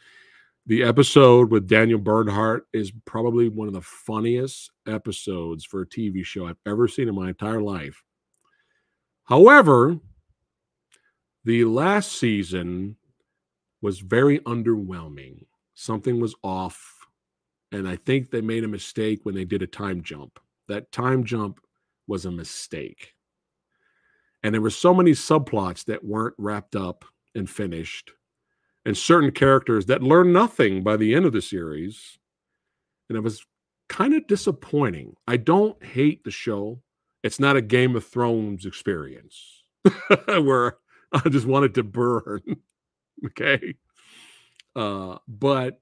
The episode with Daniel Bernhardt is probably one of the funniest episodes for a TV show I've ever seen in my entire life. However, the last season was very underwhelming. Something was off. And I think they made a mistake when they did a time jump. That time jump was a mistake. And there were so many subplots that weren't wrapped up and finished. And certain characters that learned nothing by the end of the series. And it was kind of disappointing. I don't hate the show. It's not a Game of Thrones experience. Where I just wanted to burn. Okay? But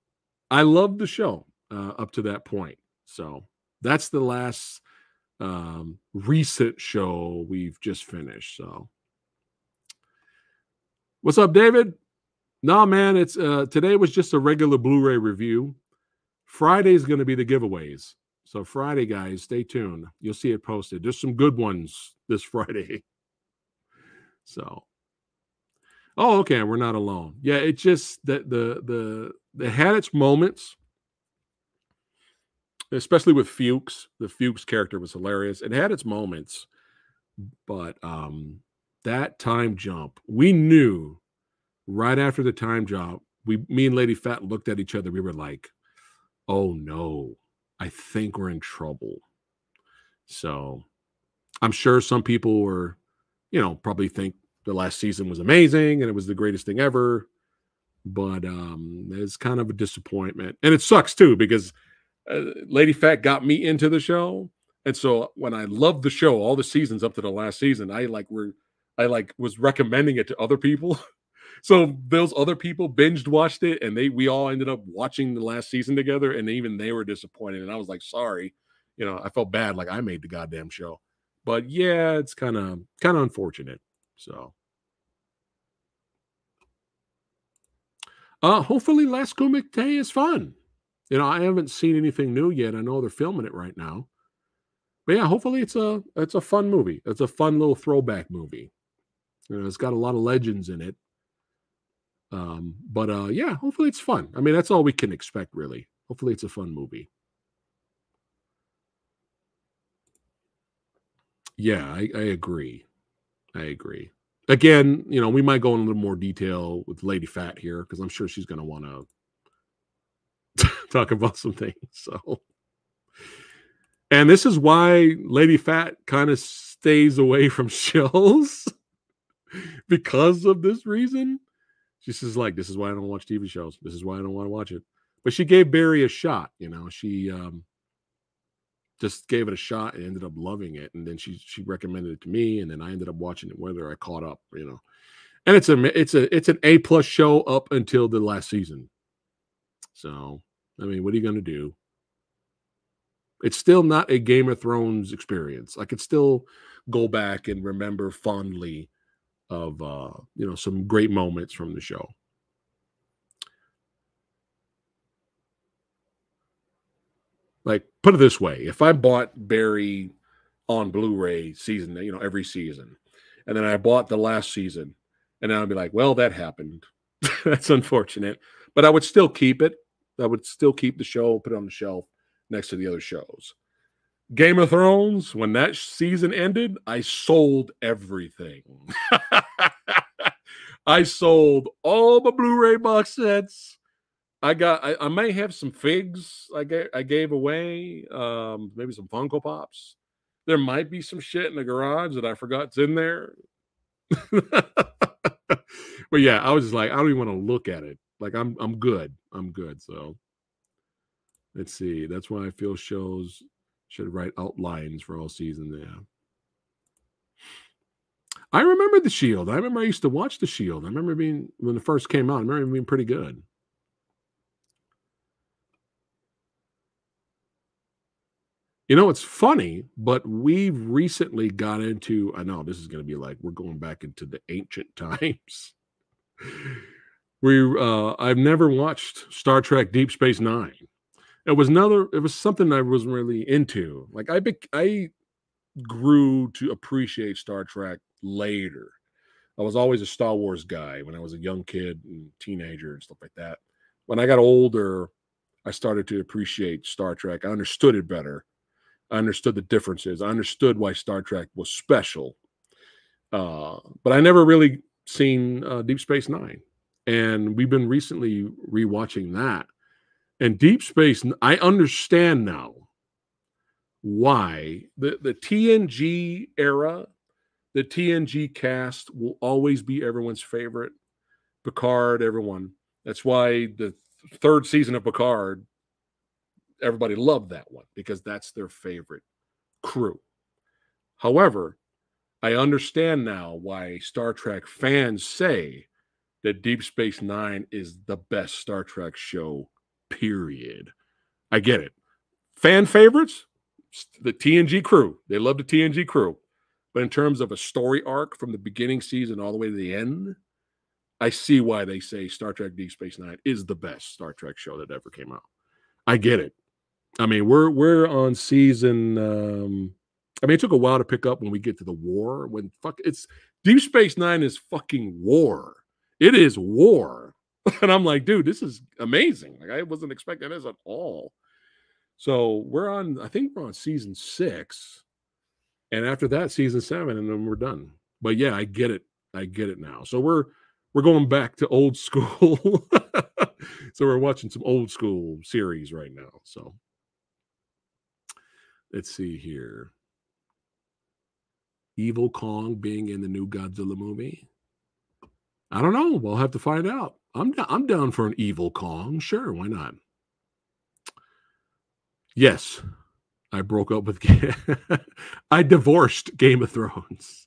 I love the show. Up to that point. So that's the last recent show we've just finished. So what's up, David? Nah, man, it's today was just a regular Blu-ray review. Friday's going to be the giveaways. So Friday, guys, stay tuned. You'll see it posted. There's some good ones this Friday. So, oh, okay, we're not alone. Yeah, it just that the had its moments. Especially with Fuchs. The Fuchs character was hilarious. It had its moments. But that time jump, we knew right after the time drop, me and Lady Fat looked at each other. We were like, oh no, I think we're in trouble. So I'm sure some people were, you know, probably think the last season was amazing and it was the greatest thing ever. But it's kind of a disappointment. And it sucks too, because Lady Fat got me into the show. And so when I loved the show, all the seasons up to the last season, I was recommending it to other people. So those other people binged watched it, and we all ended up watching the last season together, and even they were disappointed. And I was like, sorry, you know, I felt bad, like I made the goddamn show. But yeah, it's kind of unfortunate. So hopefully Last Comic Day is fun. You know, I haven't seen anything new yet. I know they're filming it right now. But yeah, hopefully it's a fun movie. It's a fun little throwback movie. You know, it's got a lot of legends in it. Yeah, hopefully it's fun. I mean, that's all we can expect, really. Hopefully it's a fun movie. Yeah, I agree. I agree. Again, you know, we might go in a little more detail with Lady Fat here, because I'm sure she's going to want to talk about some things. So, and this is why Lady Fat kind of stays away from shows because of this reason. She says, like, this is why I don't watch TV shows. This is why I don't want to watch it. But she gave Barry a shot, you know. She just gave it a shot and ended up loving it. And then she recommended it to me, and then I ended up watching it, whether I caught up, you know. And it's an A+ show up until the last season. So, I mean, what are you going to do? It's still not a Game of Thrones experience. I could still go back and remember fondly of you know, some great moments from the show. Like, put it this way, if I bought Barry on Blu-ray season, you know, every season, and then I bought the last season, and I'd be like, well, that happened. That's unfortunate. But I would still keep it. I would still keep the show, put it on the shelf next to the other shows. Game of Thrones, when that season ended, I sold everything. I sold all my Blu-ray box sets. I may have some figs I gave away, maybe some Funko Pops. There might be some shit in the garage that I forgot's in there. But yeah, I was just like, I don't even want to look at it. Like, I'm good. I'm good. So let's see. That's why I feel shows should write outlines for all season. Yeah. I remember The Shield. I remember I used to watch The Shield. I remember being, when it first came out, I remember it being pretty good. You know, it's funny, but we've recently got into, I know this is going to be like, we're going back into the ancient times. I've never watched Star Trek Deep Space Nine. It was something I wasn't really into. Like, I grew to appreciate Star Trek later. I was always a Star Wars guy when I was a young kid and teenager and stuff like that. When I got older, I started to appreciate Star Trek. I understood it better. I understood the differences. I understood why Star Trek was special. But I never really seen Deep Space Nine. And we've been recently rewatching that. And Deep Space, I understand now why the TNG era, the TNG cast will always be everyone's favorite. Picard, everyone. That's why the third season of Picard, everybody loved that one, because that's their favorite crew. However, I understand now why Star Trek fans say that Deep Space Nine is the best Star Trek show. Period. I get it. Fan favorites, the TNG crew. They love the TNG crew. But in terms of a story arc from the beginning season all the way to the end, I see why they say Star Trek Deep Space Nine is the best Star Trek show that ever came out. I get it. I mean, we're on season, I mean, it took a while to pick up when we get to the war. When it's Deep Space Nine is fucking war. It is war. And I'm like, dude, this is amazing. Like, I wasn't expecting this at all. So I think we're on season 6. And after that, season 7, and then we're done. But yeah, I get it. I get it now. So we're we're going back to old school. So we're watching some old school series right now. So let's see here. Evil Kong being in the new Godzilla movie. I don't know. We'll have to find out. I'm down for an Evil Kong. Sure, why not? Yes, I broke up with... I divorced Game of Thrones.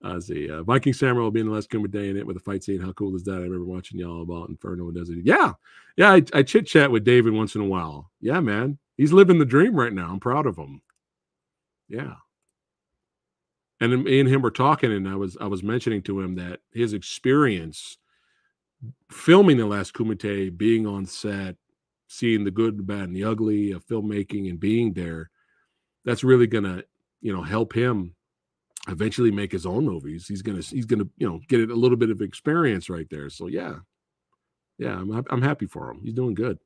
The Viking Samurai will be in the last Kumba day in it with a fight scene. How cool is that? I remember watching y'all about Inferno and Desert. Yeah, yeah, I chit-chat with David once in a while. Yeah, man. He's living the dream right now. I'm proud of him. Yeah. And me and him were talking, and I was mentioning to him that his experience filming The Last Kumite, being on set, seeing the good, the bad, and the ugly of filmmaking and being there, that's really gonna, you know, help him eventually make his own movies. He's gonna, you know, get a little bit of experience right there. So yeah, yeah, I'm happy for him. He's doing good.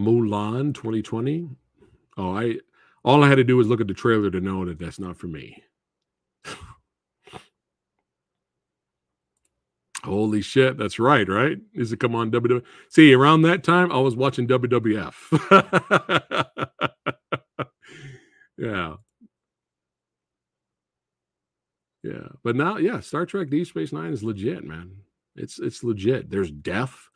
Mulan 2020. Oh, all I had to do was look at the trailer to know that that's not for me. Holy shit, that's right? Does it come on WWE? See, around that time, I was watching WWF. Yeah. But now, yeah, Star Trek Deep Space Nine is legit, man. It's legit. There's death.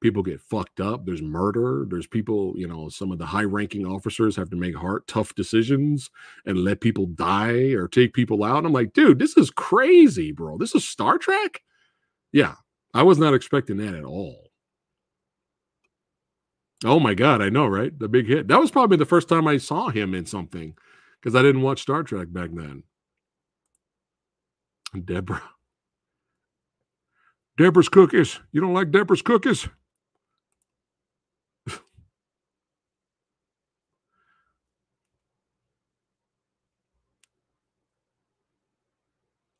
People get fucked up. There's murder. There's people, you know, some of the high-ranking officers have to make tough decisions and let people die or take people out. And I'm like, dude, this is crazy, bro. This is Star Trek? Yeah, I was not expecting that at all. Oh, my God, I know, right? The big hit. That was probably the first time I saw him in something because I didn't watch Star Trek back then. Deborah's Cookies. You don't like Deborah's Cookies?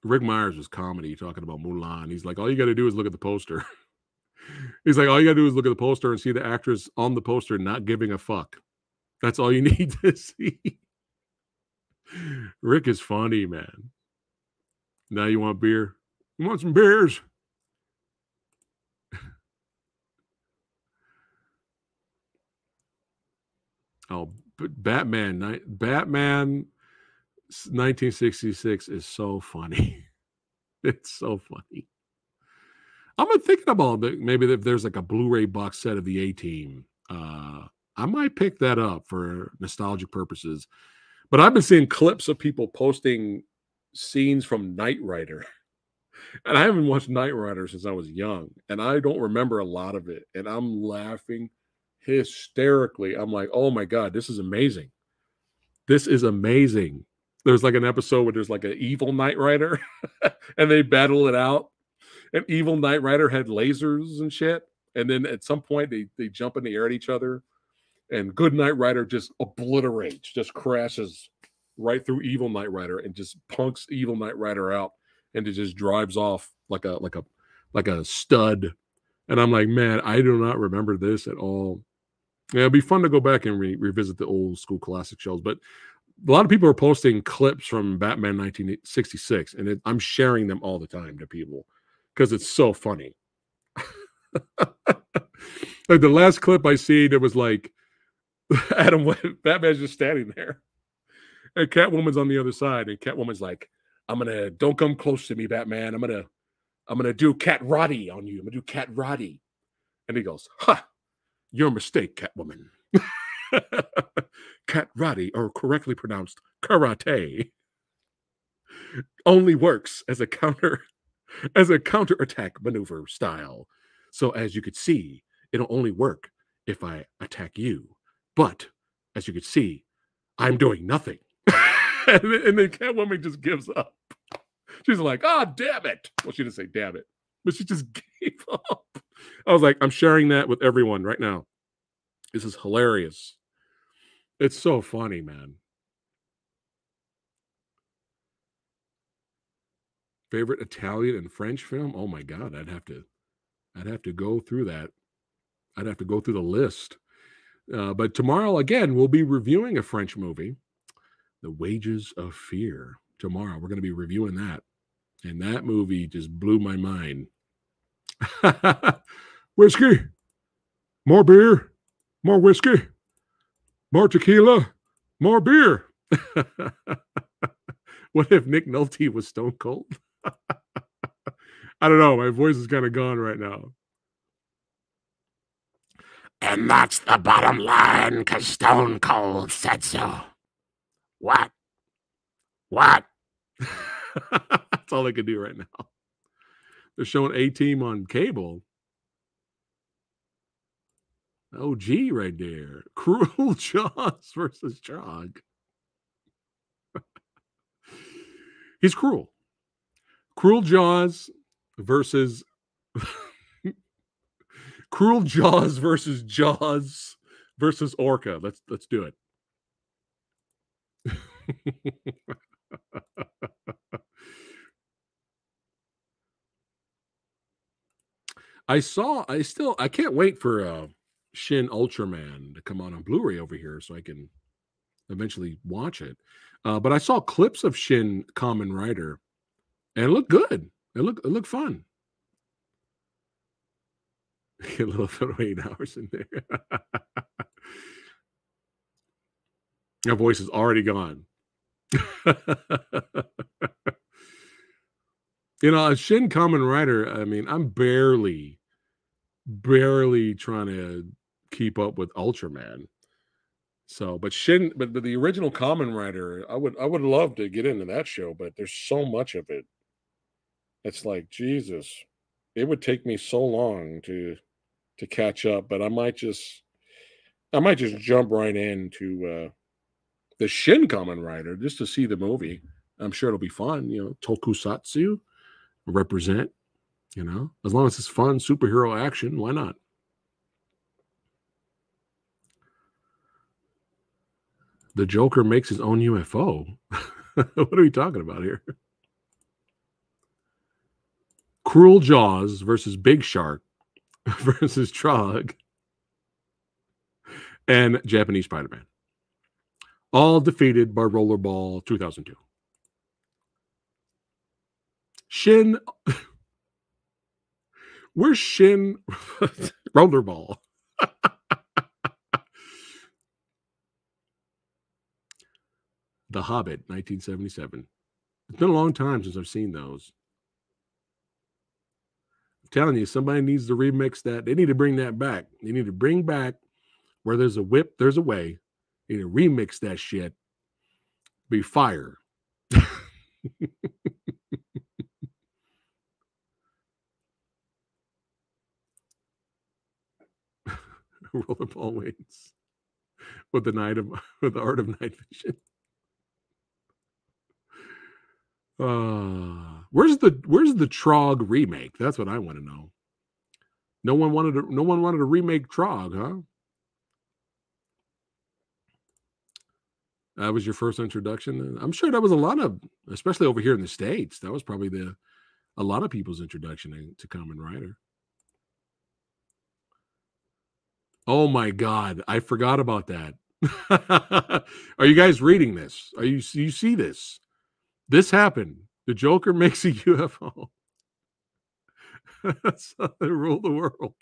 Rick Myers was comedy talking about Mulan. He's like, all you got to do is look at the poster. He's like, all you got to do is look at the poster and see the actress on the poster not giving a fuck. That's all you need to see. Rick is funny, man. Now you want beer? You want some beers? Oh, Batman 1966 is so funny. It's so funny. I've been thinking about maybe if there's like a Blu-ray box set of the A-Team. I might pick that up for nostalgic purposes. But I've been seeing clips of people posting scenes from Knight Rider. And I haven't watched Knight Rider since I was young. And I don't remember a lot of it. And I'm laughing hysterically. I'm like, oh my God, this is amazing. This is amazing. There's like an episode where there's like an evil Knight Rider and they battle it out. And evil Knight Rider had lasers and shit. And then at some point they jump in the air at each other and good Knight Rider just obliterates, just crashes right through evil Knight Rider and just punks evil Knight Rider out. And it just drives off like a stud. And I'm like, man, I do not remember this at all. Yeah, it'd be fun to go back and revisit the old school classic shows. But a lot of people are posting clips from Batman 1966, and I'm sharing them all the time to people because it's so funny. Like the last clip I see, there was like Batman's just standing there, and Catwoman's on the other side, and Catwoman's like, don't come close to me, Batman. I'm gonna do Cat Roddy on you. I'm gonna do Cat Roddy, and he goes, "Ha, your mistake, Catwoman." Cat Roddy, or correctly pronounced karate, only works as a counterattack maneuver style. So as you could see, it'll only work if I attack you. But as you could see, I'm doing nothing. And then Catwoman just gives up. She's like, "Ah, oh, damn it." Well, she didn't say damn it, but she just gave up. I was like, I'm sharing that with everyone right now. This is hilarious. It's so funny, man. Favorite Italian and French film? Oh my God, I'd have to go through that. I'd have to go through the list. But tomorrow, again, we'll be reviewing a French movie, The Wages of Fear. Tomorrow, we're going to be reviewing that. And that movie just blew my mind. Whiskey, more beer, more whiskey, more tequila, more beer. What if Nick Nolte was Stone Cold? I don't know. My voice is kind of gone right now. And that's the bottom line, because Stone Cold said so. What? What? That's all I could do right now. They're showing A-Team on cable. Oh, gee, right there. Cruel Jaws versus Chog. He's cruel. Cruel Jaws versus... Cruel Jaws versus Orca. Let's do it. I can't wait for Shin Ultraman to come out on Blu-ray over here so I can eventually watch it. But I saw clips of Shin Kamen Rider and it looked good. It looked fun. A little 8 hours in there. Your voice is already gone. You know, Shin Kamen Rider, I mean, I'm barely trying to keep up with Ultraman. So, but the original Kamen Rider, I would love to get into that show, but there's so much of it. It's like, Jesus, it would take me so long to catch up, but I might just jump right into the Shin Kamen Rider just to see the movie. I'm sure it'll be fun, you know. Tokusatsu represent, you know. As long as it's fun superhero action, why not? The Joker makes his own UFO. What are we talking about here? Cruel Jaws versus Big Shark versus Trog and Japanese Spider-Man. All defeated by Rollerball 2002. Shin. Where's Shin Rollerball? The Hobbit, 1977. It's been a long time since I've seen those. I'm telling you, somebody needs to remix that. They need to bring that back. They need to bring back Where There's a Whip, There's a Way. They need to remix that shit. Be fire. Rollerball wins with the art of night vision. Where's the Trog remake? That's what I want to know. No one wanted to remake Trog, huh? That was your first introduction. I'm sure that was a lot of, especially over here in the States, that was probably a lot of people's introduction to Kamen Rider. Oh my God, I forgot about that. Are you guys reading this? Are you see this? This happened. The Joker makes a UFO. That's how they rule the world.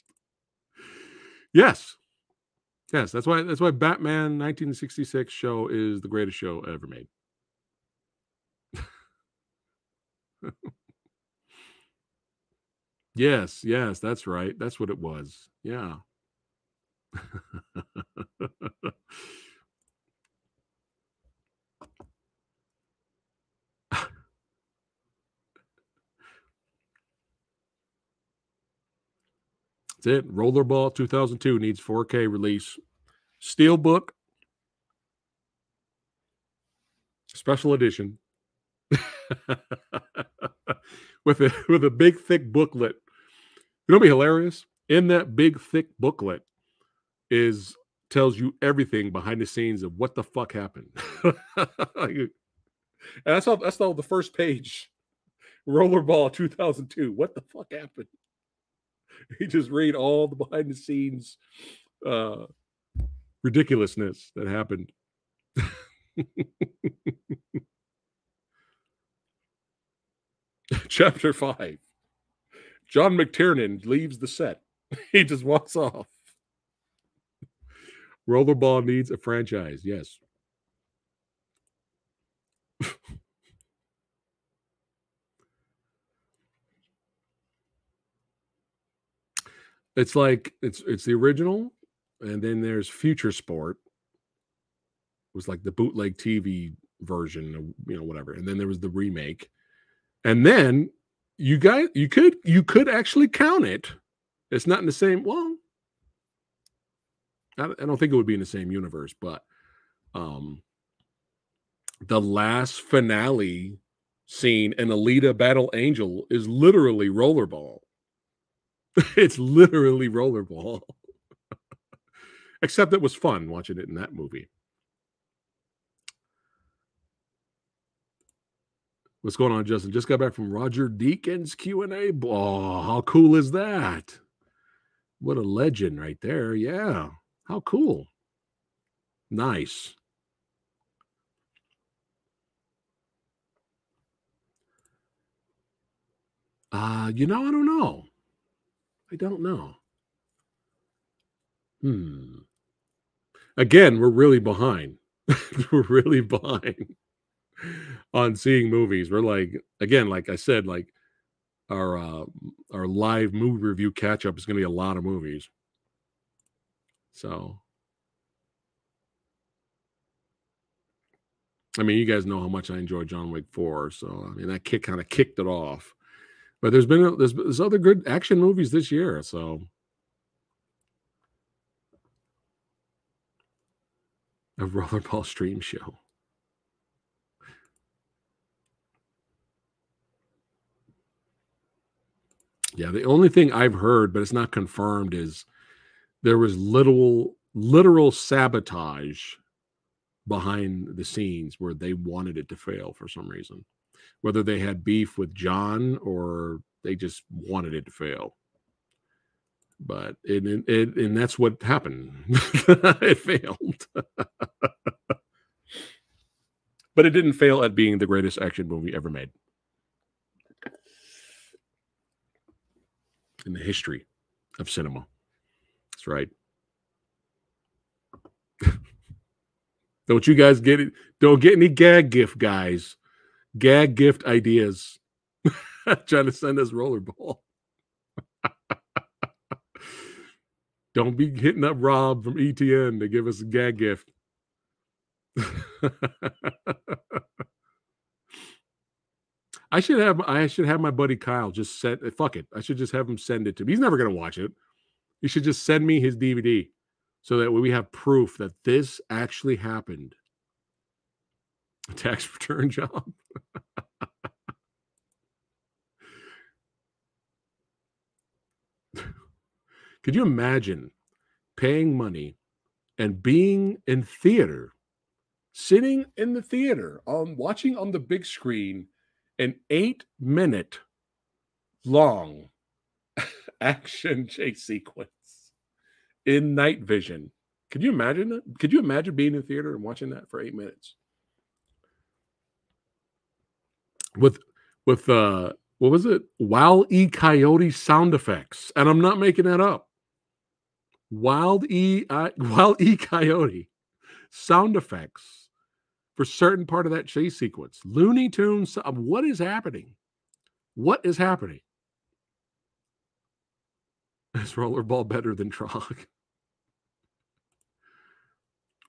Yes. Yes, that's why Batman 1966 show is the greatest show ever made. Yes, that's right. That's what it was. Yeah. That's it. Rollerball 2002 needs 4K release. Steelbook special edition with a big thick booklet. It'll be hilarious. In that big thick booklet tells you everything behind the scenes of what the fuck happened. And that's all the first page. Rollerball 2002. What the fuck happened? You just read all the behind the scenes ridiculousness that happened. Chapter 5. John McTiernan leaves the set. He just walks off. Rollerball needs a franchise. Yes. It's like it's the original, and then there's Future Sport. It was like the bootleg TV version, you know, whatever. And then there was the remake. And then you guys, you could actually count it. It's not in the same. Well, I don't think it would be in the same universe, but the last finale scene in Alita Battle Angel is literally Rollerball. It's literally Rollerball. Except it was fun watching it in that movie. What's going on, Justin? Just got back from Roger Deakins Q&A. Oh, how cool is that? What a legend right there. Yeah. How cool. Nice. I don't know. I don't know. Again, we're really behind. We're really behind on seeing movies. We're like, again, like I said, like our live movie review catch up is going to be a lot of movies. So, I mean, you guys know how much I enjoy John Wick 4. So, I mean, that kick kind of kicked it off. But there's other good action movies this year. So a Rollerball stream show. Yeah, the only thing I've heard, but it's not confirmed, is there was literal sabotage behind the scenes where they wanted it to fail for some reason. Whether they had beef with John or they just wanted it to fail. But it and that's what happened. It failed. But it didn't fail at being the greatest action movie ever made in the history of cinema. That's right. Don't you guys get it? Don't get any gag gift, guys. Gag gift ideas. Trying to send us Rollerball. Don't be hitting up Rob from ETN to give us a gag gift. I should have my buddy Kyle just send it. Fuck it. I should just have him send it to me. He's never gonna watch it. He should just send me his DVD so that we have proof that this actually happened. A tax return job. Could you imagine paying money and being in theater, sitting in the theater, watching on the big screen an 8-minute long action chase sequence in night vision? Could you imagine that? Could you imagine being in theater and watching that for 8 minutes? With what was it? Wild E. Coyote sound effects, and I'm not making that up. Wild E. Coyote sound effects for certain part of that chase sequence. Looney Tunes. What is happening? What is happening? Is Rollerball better than Trog?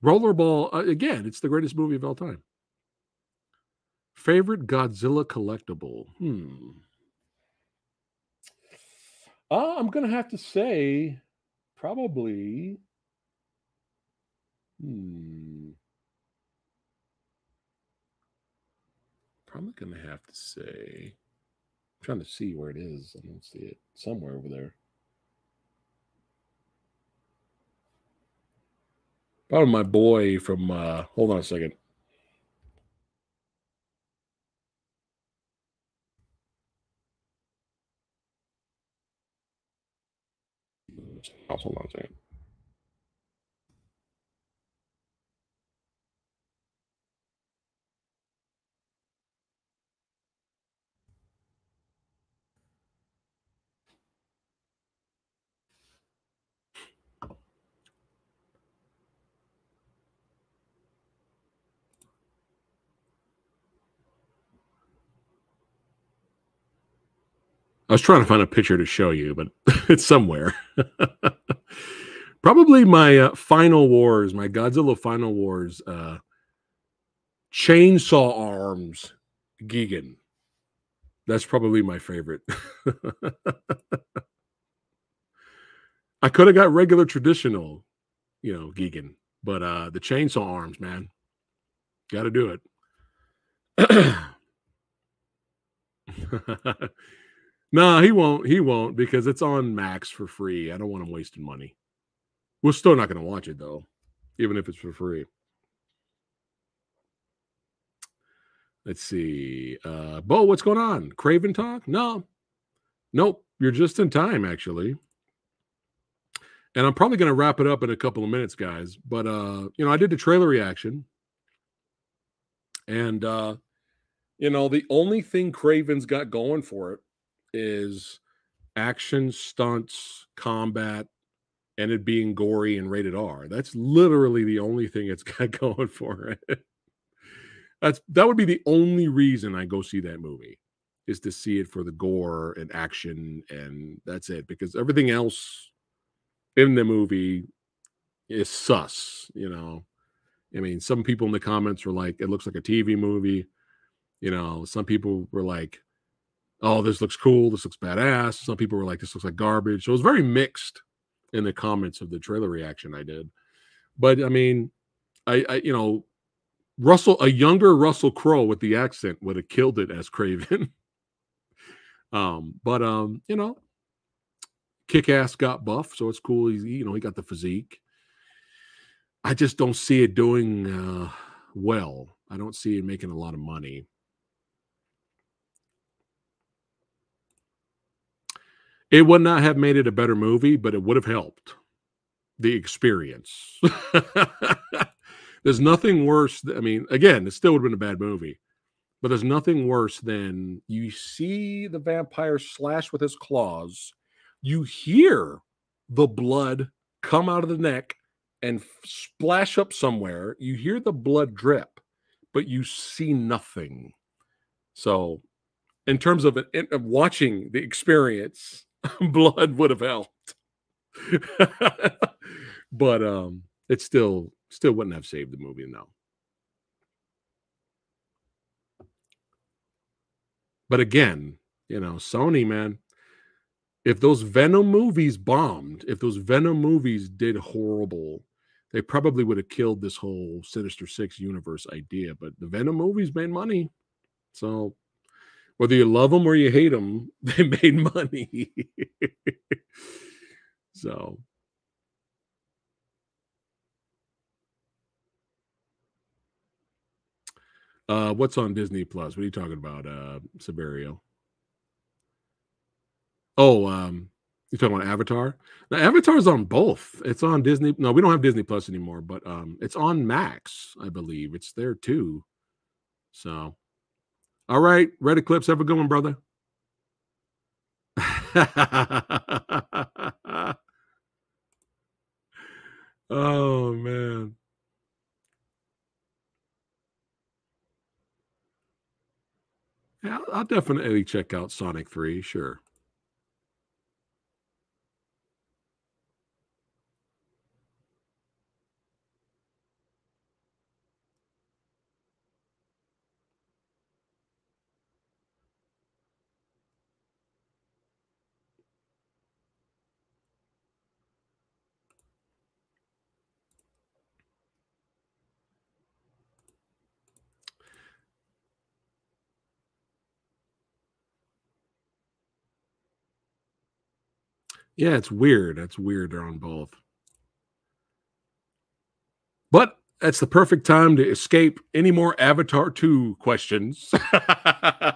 Rollerball again. It's the greatest movie of all time. Favorite Godzilla collectible? I'm going to have to say probably... Probably going to have to say... I'm trying to see where it is. I don't see it. Somewhere over there. Probably my boy from... hold on a second. Hold on a second. I was trying to find a picture to show you, but it's somewhere. Probably my Final Wars, my Godzilla Final Wars chainsaw arms Gigan. That's probably my favorite. I could have got regular traditional, you know, Gigan, but the chainsaw arms, man, got to do it. No, he won't. He won't, because it's on Max for free. I don't want him wasting money. We're still not going to watch it, though, even if it's for free. Let's see. Bo, what's going on? Craven talk? No. Nope. You're just in time, actually. And I'm probably going to wrap it up in a couple of minutes, guys. But, you know, I did the trailer reaction. And, you know, the only thing Craven's got going for it is action, stunts, combat, and it being gory and rated R. That's literally the only thing it's got going for it. That would be the only reason I go see that movie, is to see it for the gore and action, and that's it. Because everything else in the movie is sus, you know. I mean, some people in the comments were like, it looks like a TV movie. You know, some people were like, oh, this looks cool, this looks badass. Some people were like, this looks like garbage. So it was very mixed in the comments of the trailer reaction I did. But, I mean, I you know, Russell, a younger Russell Crowe with the accent would have killed it as Craven. You know, Kick-Ass got buff, so it's cool. He's, you know, he got the physique. I just don't see it doing well. I don't see it making a lot of money. It would not have made it a better movie, but it would have helped the experience. There's nothing worse. I mean, again, it still would have been a bad movie, but there's nothing worse than you see the vampire slash with his claws, you hear the blood come out of the neck and splash up somewhere. You hear the blood drip, but you see nothing. So in terms of, watching the experience, blood would have helped, but it still wouldn't have saved the movie. No, but again, you know, Sony, man, if those Venom movies bombed, if those Venom movies did horrible, they probably would have killed this whole Sinister Six universe idea. But the Venom movies made money, so whether you love them or you hate them, they made money. So, what's on Disney Plus? What are you talking about, Saverio? Oh, you're talking about Avatar? Now, Avatar's on both. It's on Disney. No, we don't have Disney Plus anymore, but it's on Max, I believe. It's there too. So. All right, Red Eclipse, have a good one, brother. Oh, man. Yeah, I'll definitely check out Sonic 3, sure. Yeah, it's weird. That's weird. They're on both. But that's the perfect time to escape any more Avatar 2 questions. The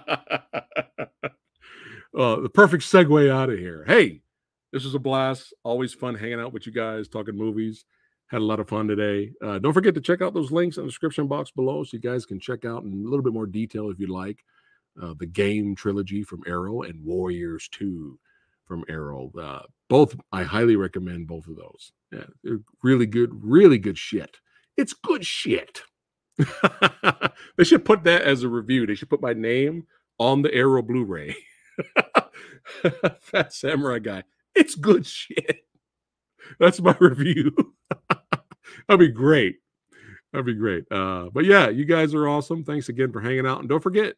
perfect segue out of here. Hey, This was a blast. Always fun hanging out with you guys, talking movies. Had a lot of fun today. Don't forget to check out those links in the description box below so you guys can check out in a little bit more detail if you like the Game trilogy from Arrow and Warriors 2 from Arrow. Both, I highly recommend both of those. Yeah, they're really good shit. It's good shit. They should put that as a review. They should put my name on the Arrow Blu-ray. Fat Samurai guy. It's good shit. That's my review. That'd be great. That'd be great. But yeah, you guys are awesome. Thanks again for hanging out. And don't forget,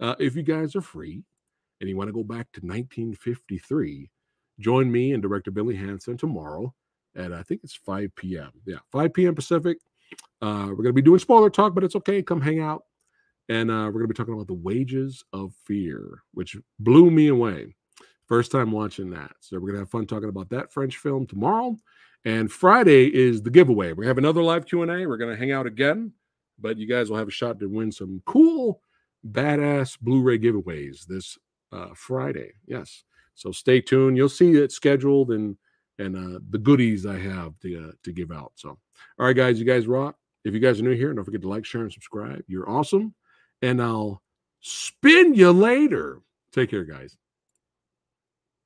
if you guys are free and you want to go back to 1953, join me and director Billy Hansen tomorrow at, I think it's 5 p.m. Yeah, 5 p.m. Pacific. We're going to be doing spoiler talk, but it's okay. Come hang out. And we're going to be talking about The Wages of Fear, which blew me away. First time watching that. So we're going to have fun talking about that French film tomorrow. And Friday is the giveaway. We have another live Q&A. We're going to hang out again, but you guys will have a shot to win some cool, badass Blu-ray giveaways this Friday. Yes. So stay tuned. You'll see it scheduled and the goodies I have to give out. So, all right, guys, you guys rock. If you guys are new here, don't forget to like, share, and subscribe. You're awesome. And I'll spin you later. Take care, guys.